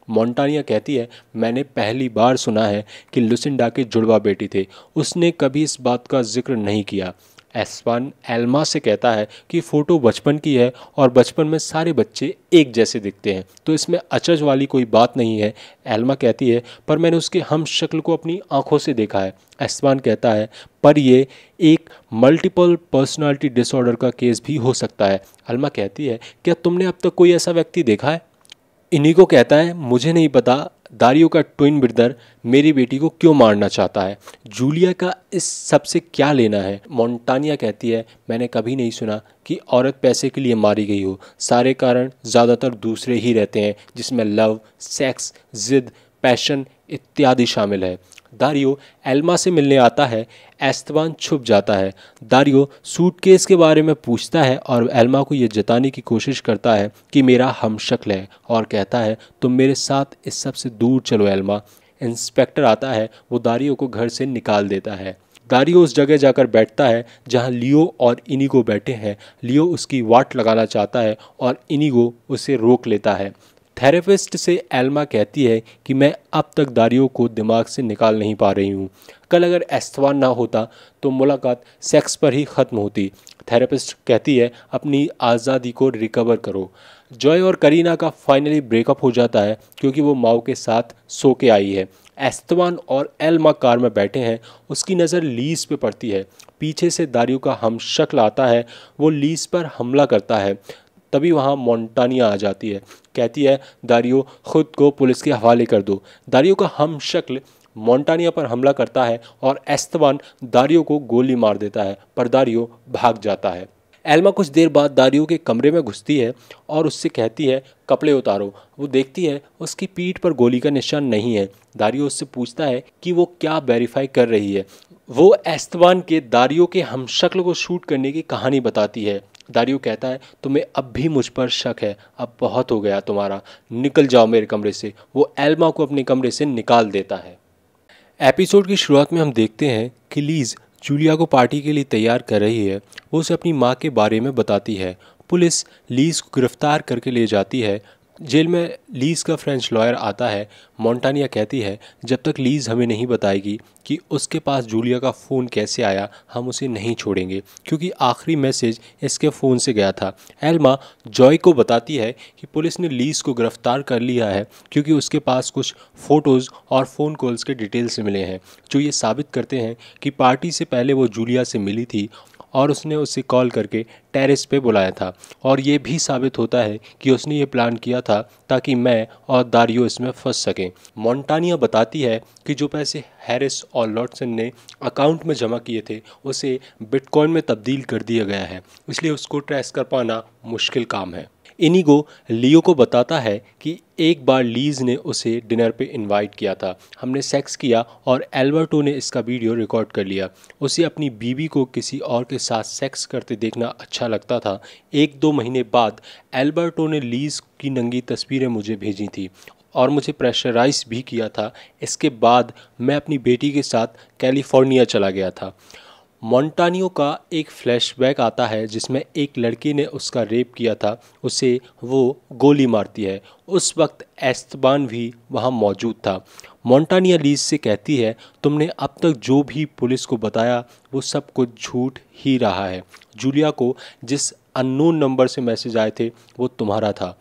मोन्टानिया कहती है मैंने पहली बार सुना है कि लुसिंडा के जुड़वा बेटी थे, उसने कभी इस बात का जिक्र नहीं किया। एस्तेबान एल्मा से कहता है कि फ़ोटो बचपन की है और बचपन में सारे बच्चे एक जैसे दिखते हैं, तो इसमें अचरज वाली कोई बात नहीं है। एल्मा कहती है पर मैंने उसके हम शक्ल को अपनी आंखों से देखा है। एस्तेबान कहता है पर ये एक मल्टीपल पर्सनालिटी डिसऑर्डर का केस भी हो सकता है। एल्मा कहती है क्या तुमने अब तक कोई ऐसा व्यक्ति देखा है। इनिगो कहता है मुझे नहीं पता दारियो का ट्विन ब्रदर मेरी बेटी को क्यों मारना चाहता है, जूलिया का इस सब से क्या लेना है। मोन्टानिया कहती है मैंने कभी नहीं सुना कि औरत पैसे के लिए मारी गई हो, सारे कारण ज़्यादातर दूसरे ही रहते हैं जिसमें लव, सेक्स, जिद, पैशन इत्यादि शामिल है। दारियो एल्मा से मिलने आता है। एस्तेबान छुप जाता है। दारियो सूटकेस के बारे में पूछता है और एल्मा को ये जताने की कोशिश करता है कि मेरा हमशक्ल है और कहता है तुम मेरे साथ इस सब से दूर चलो एल्मा। इंस्पेक्टर आता है, वो दारियो को घर से निकाल देता है। दारियो उस जगह जाकर बैठता है जहां लियो और इनिगो बैठे हैं। लियो उसकी वाट लगाना चाहता है और इनिगो उसे रोक लेता है। थेरेपिस्ट से एल्मा कहती है कि मैं अब तक दारियो को दिमाग से निकाल नहीं पा रही हूँ, कल अगर एस्तेबान ना होता तो मुलाकात सेक्स पर ही ख़त्म होती। थेरेपिस्ट कहती है अपनी आज़ादी को रिकवर करो। ज़ोई और करीना का फाइनली ब्रेकअप हो जाता है क्योंकि वो माओ के साथ सो के आई है। एस्तेबान और एल्मा कार में बैठे हैं, उसकी नज़र लीज पे पड़ती है। पीछे से दारियो का हमशक्ल आता है, वो लीज पर हमला करता है। तभी वहाँ मोन्टानिया आ जाती है, कहती है दारियो ख़ुद को पुलिस के हवाले कर दो। दारियो का हमशक्ल मोन्टानिया पर हमला करता है और एस्तेबान दारियो को गोली मार देता है, पर दारियो भाग जाता है। एल्मा कुछ देर बाद दारियो के कमरे में घुसती है और उससे कहती है कपड़े उतारो। वो देखती है उसकी पीठ पर गोली का निशान नहीं है। दारियो उससे पूछता है कि वो क्या वेरीफाई कर रही है। वो एस्तेबान के दारियो के हमशक्ल को शूट करने की कहानी बताती है। दारियो कहता है तुम्हें अब भी मुझ पर शक है, अब बहुत हो गया तुम्हारा, निकल जाओ मेरे कमरे से। वो एल्मा को अपने कमरे से निकाल देता है। एपिसोड की शुरुआत में हम देखते हैं कि लीज जूलिया को पार्टी के लिए तैयार कर रही है। वो उसे अपनी माँ के बारे में बताती है। पुलिस लीज को गिरफ्तार करके ले जाती है। जेल में लीज का फ्रेंच लॉयर आता है। मोन्टानिया कहती है जब तक लीज हमें नहीं बताएगी कि उसके पास जूलिया का फ़ोन कैसे आया, हम उसे नहीं छोड़ेंगे, क्योंकि आखिरी मैसेज इसके फ़ोन से गया था। एल्मा ज़ोई को बताती है कि पुलिस ने लीज को गिरफ्तार कर लिया है क्योंकि उसके पास कुछ फ़ोटोज़ और फ़ोन कॉल्स के डिटेल्स मिले हैं, जो ये साबित करते हैं कि पार्टी से पहले वो जूलिया से मिली थी और उसने उसे कॉल करके टेरेस पे बुलाया था। और ये भी साबित होता है कि उसने ये प्लान किया था ताकि मैं और दारियो इसमें फंस सकें। मोन्टानिया बताती है कि जो पैसे हैरिस और लॉटसन ने अकाउंट में जमा किए थे उसे बिटकॉइन में तब्दील कर दिया गया है, इसलिए उसको ट्रेस कर पाना मुश्किल काम है। इनिगो लियो को बताता है कि एक बार लीज ने उसे डिनर पे इनवाइट किया था, हमने सेक्स किया और अल्बर्टो ने इसका वीडियो रिकॉर्ड कर लिया। उसे अपनी बीवी को किसी और के साथ सेक्स करते देखना अच्छा लगता था। 1-2 महीने बाद अल्बर्टो ने लीज की नंगी तस्वीरें मुझे भेजी थी और मुझे प्रेशराइज भी किया था। इसके बाद मैं अपनी बेटी के साथ कैलिफोर्निया चला गया था। मोन्टानियो का एक फ्लैशबैक आता है जिसमें एक लड़की ने उसका रेप किया था, उसे वो गोली मारती है। उस वक्त एस्तेबान भी वहाँ मौजूद था। मोन्टानिया लीज से कहती है तुमने अब तक जो भी पुलिस को बताया वो सब कुछ झूठ ही रहा है। जूलिया को जिस अननोन नंबर से मैसेज आए थे वो तुम्हारा था,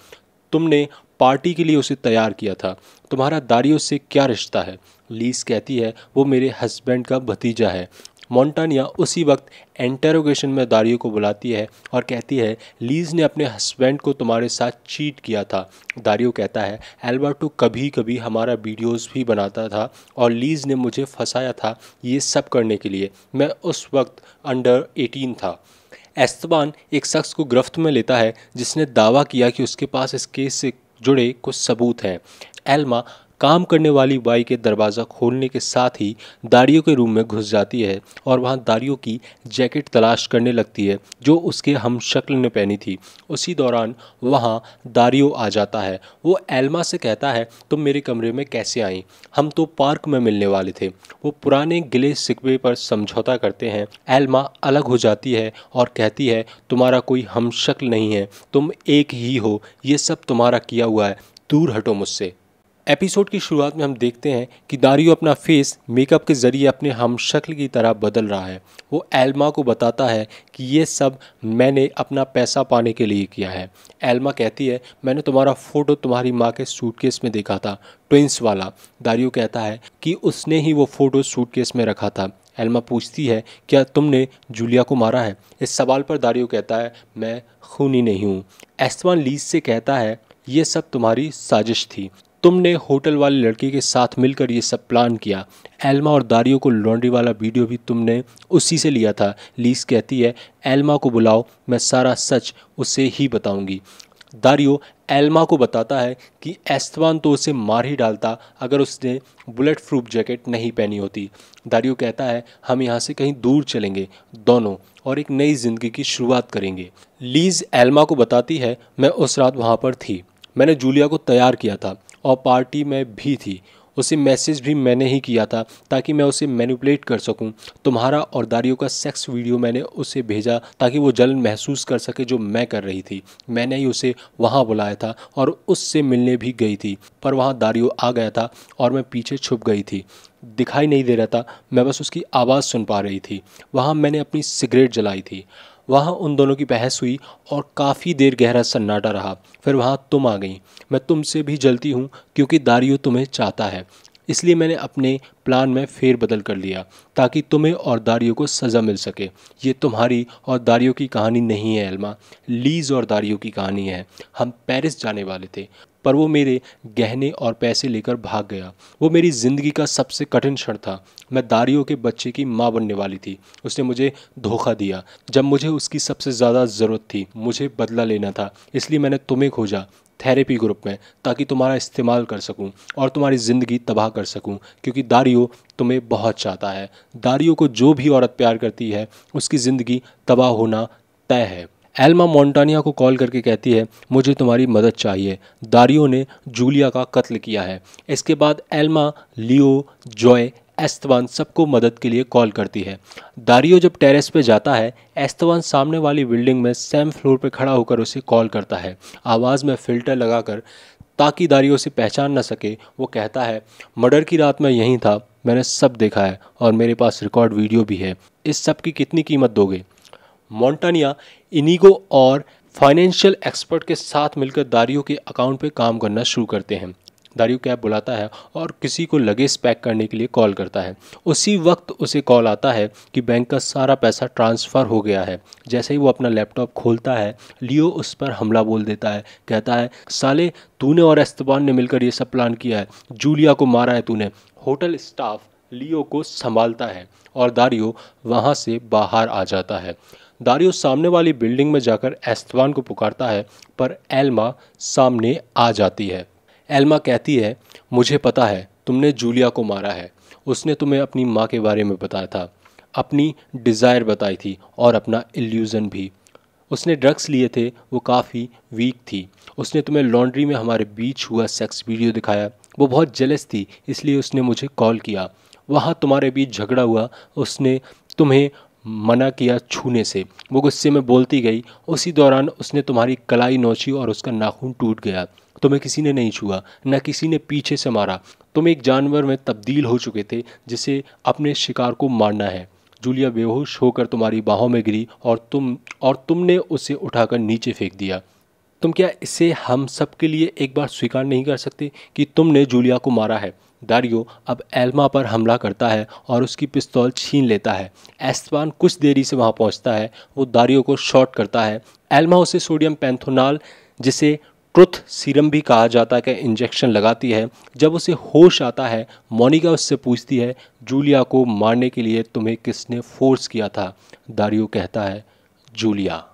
तुमने पार्टी के लिए उसे तैयार किया था। तुम्हारा दारियो से क्या रिश्ता है? लीज कहती है वो मेरे हस्बैंड का भतीजा है। मोन्टानिया उसी वक्त इंटरोगेशन में दारियो को बुलाती है और कहती है लीज ने अपने हस्बैंड को तुम्हारे साथ चीट किया था। दारियो कहता है अल्बर्टो कभी कभी हमारा वीडियोस भी बनाता था और लीज ने मुझे फंसाया था ये सब करने के लिए। मैं उस वक्त अंडर 18 था। एस्तेबान एक शख्स को गिरफ्त में लेता है जिसने दावा किया कि उसके पास इस केस से जुड़े कुछ सबूत हैं। एल्मा काम करने वाली बाई के दरवाज़ा खोलने के साथ ही दारियो के रूम में घुस जाती है और वहाँ दारियो की जैकेट तलाश करने लगती है जो उसके हमशक्ल ने पहनी थी। उसी दौरान वहाँ दारियो आ जाता है। वो एल्मा से कहता है तुम मेरे कमरे में कैसे आई, हम तो पार्क में मिलने वाले थे। वो पुराने गिले शिकवे पर समझौता करते हैं। एल्मा अलग हो जाती है और कहती है तुम्हारा कोई हमशक्ल नहीं है, तुम एक ही हो, ये सब तुम्हारा किया हुआ है, दूर हटो मुझसे। एपिसोड की शुरुआत में हम देखते हैं कि दारियो अपना फेस मेकअप के ज़रिए अपने हमशक्ल की तरह बदल रहा है। वो एल्मा को बताता है कि ये सब मैंने अपना पैसा पाने के लिए किया है। एल्मा कहती है मैंने तुम्हारा फ़ोटो तुम्हारी माँ के सूटकेस में देखा था, ट्विंस वाला। दारियो कहता है कि उसने ही वो फ़ोटो सूटकेस में रखा था। एल्मा पूछती है क्या तुमने जूलिया को मारा है? इस सवाल पर दारियो कहता है मैं खूनी नहीं हूँ। एस्तेबान लीज से कहता है ये सब तुम्हारी साजिश थी, तुमने होटल वाले लड़के के साथ मिलकर ये सब प्लान किया। एल्मा और दारियो को लॉन्ड्री वाला वीडियो भी तुमने उसी से लिया था। लीज कहती है एल्मा को बुलाओ, मैं सारा सच उसे ही बताऊंगी। दारियो एल्मा को बताता है कि एस्तेबान तो उसे मार ही डालता अगर उसने बुलेट प्रूफ जैकेट नहीं पहनी होती। दारियो कहता है हम यहाँ से कहीं दूर चलेंगे दोनों और एक नई ज़िंदगी की शुरुआत करेंगे। लीज एल्मा को बताती है मैं उस रात वहाँ पर थी, मैंने जूलिया को तैयार किया था और पार्टी में भी थी। उसे मैसेज भी मैंने ही किया था ताकि मैं उसे मैनिपुलेट कर सकूं। तुम्हारा और दारियो का सेक्स वीडियो मैंने उसे भेजा ताकि वो जलन महसूस कर सके जो मैं कर रही थी। मैंने ही उसे वहां बुलाया था और उससे मिलने भी गई थी, पर वहां दारियो आ गया था और मैं पीछे छुप गई थी, दिखाई नहीं दे रहा था, मैं बस उसकी आवाज़ सुन पा रही थी। वहाँ मैंने अपनी सिगरेट जलाई थी। वहाँ उन दोनों की बहस हुई और काफ़ी देर गहरा सन्नाटा रहा। फिर वहाँ तुम आ गई। मैं तुमसे भी जलती हूँ क्योंकि दारियो तुम्हें चाहता है। इसलिए मैंने अपने प्लान में फेरबदल कर लिया ताकि तुम्हें और दारियो को सज़ा मिल सके। ये तुम्हारी और दारियो की कहानी नहीं है एल्मा, लीज और दारियो की कहानी है। हम पेरिस जाने वाले थे पर वो मेरे गहने और पैसे लेकर भाग गया। वो मेरी ज़िंदगी का सबसे कठिन क्षण था। मैं दारियो के बच्चे की माँ बनने वाली थी। उसने मुझे धोखा दिया जब मुझे उसकी सबसे ज़्यादा ज़रूरत थी। मुझे बदला लेना था, इसलिए मैंने तुम्हें खोजा थेरेपी ग्रुप में ताकि तुम्हारा इस्तेमाल कर सकूं और तुम्हारी ज़िंदगी तबाह कर सकूं, क्योंकि दारियो तुम्हें बहुत चाहता है। दारियो को जो भी औरत प्यार करती है उसकी ज़िंदगी तबाह होना तय है। एल्मा मोंटानिया को कॉल करके कहती है मुझे तुम्हारी मदद चाहिए, दारियो ने जूलिया का कत्ल किया है। इसके बाद एल्मा, लियो, ज़ोई, एस्तेबान सबको मदद के लिए कॉल करती है। दारियो जब टेरेस पे जाता है, एस्तेबान सामने वाली बिल्डिंग में सेम फ्लोर पे खड़ा होकर उसे कॉल करता है आवाज़ में फ़िल्टर लगाकर ताकि दारियो उसे पहचान न सके। वो कहता है मर्डर की रात में यहीं था, मैंने सब देखा है और मेरे पास रिकॉर्ड वीडियो भी है। इस सब की कितनी कीमत दोगे? मोंटानिया, इनिगो और फाइनेंशियल एक्सपर्ट के साथ मिलकर दारियो के अकाउंट पे काम करना शुरू करते हैं। दारियो कैब बुलाता है और किसी को लगेज पैक करने के लिए कॉल करता है। उसी वक्त उसे कॉल आता है कि बैंक का सारा पैसा ट्रांसफ़र हो गया है। जैसे ही वो अपना लैपटॉप खोलता है, लियो उस पर हमला बोल देता है। कहता है साले तूने और एस्तेबान ने मिलकर ये सब प्लान किया है, जूलिया को मारा है तूने। होटल स्टाफ लियो को संभालता है और दारियो वहाँ से बाहर आ जाता है। दारियो सामने वाली बिल्डिंग में जाकर एस्तेबान को पुकारता है पर एल्मा सामने आ जाती है। एल्मा कहती है मुझे पता है तुमने जूलिया को मारा है, उसने तुम्हें अपनी माँ के बारे में बताया था, अपनी डिज़ायर बताई थी और अपना इल्यूज़न भी। उसने ड्रग्स लिए थे, वो काफ़ी वीक थी। उसने तुम्हें लॉन्ड्री में हमारे बीच हुआ सेक्स वीडियो दिखाया। वो बहुत जेलस थी इसलिए उसने मुझे कॉल किया। वहाँ तुम्हारे बीच झगड़ा हुआ, उसने तुम्हें मना किया छूने से, वो गुस्से में बोलती गई। उसी दौरान उसने तुम्हारी कलाई नोची और उसका नाखून टूट गया। तुम्हें किसी ने नहीं छुआ, न किसी ने पीछे से मारा। तुम एक जानवर में तब्दील हो चुके थे जिसे अपने शिकार को मारना है। जूलिया बेहोश होकर तुम्हारी बाहों में गिरी और तुमने उसे उठाकर नीचे फेंक दिया। तुम क्या इसे हम सब के लिए एक बार स्वीकार नहीं कर सकते कि तुमने जूलिया को मारा है? दारियो अब एल्मा पर हमला करता है और उसकी पिस्तौल छीन लेता है। एस्तेबान कुछ देरी से वहाँ पहुँचता है, वो दारियो को शॉट करता है। एल्मा उसे सोडियम पेंथोनाल, जिसे ट्रुथ सीरम भी कहा जाता है, का इंजेक्शन लगाती है। जब उसे होश आता है, मोनिका उससे पूछती है जूलिया को मारने के लिए तुम्हें किसने फोर्स किया था? दारियो कहता है जूलिया।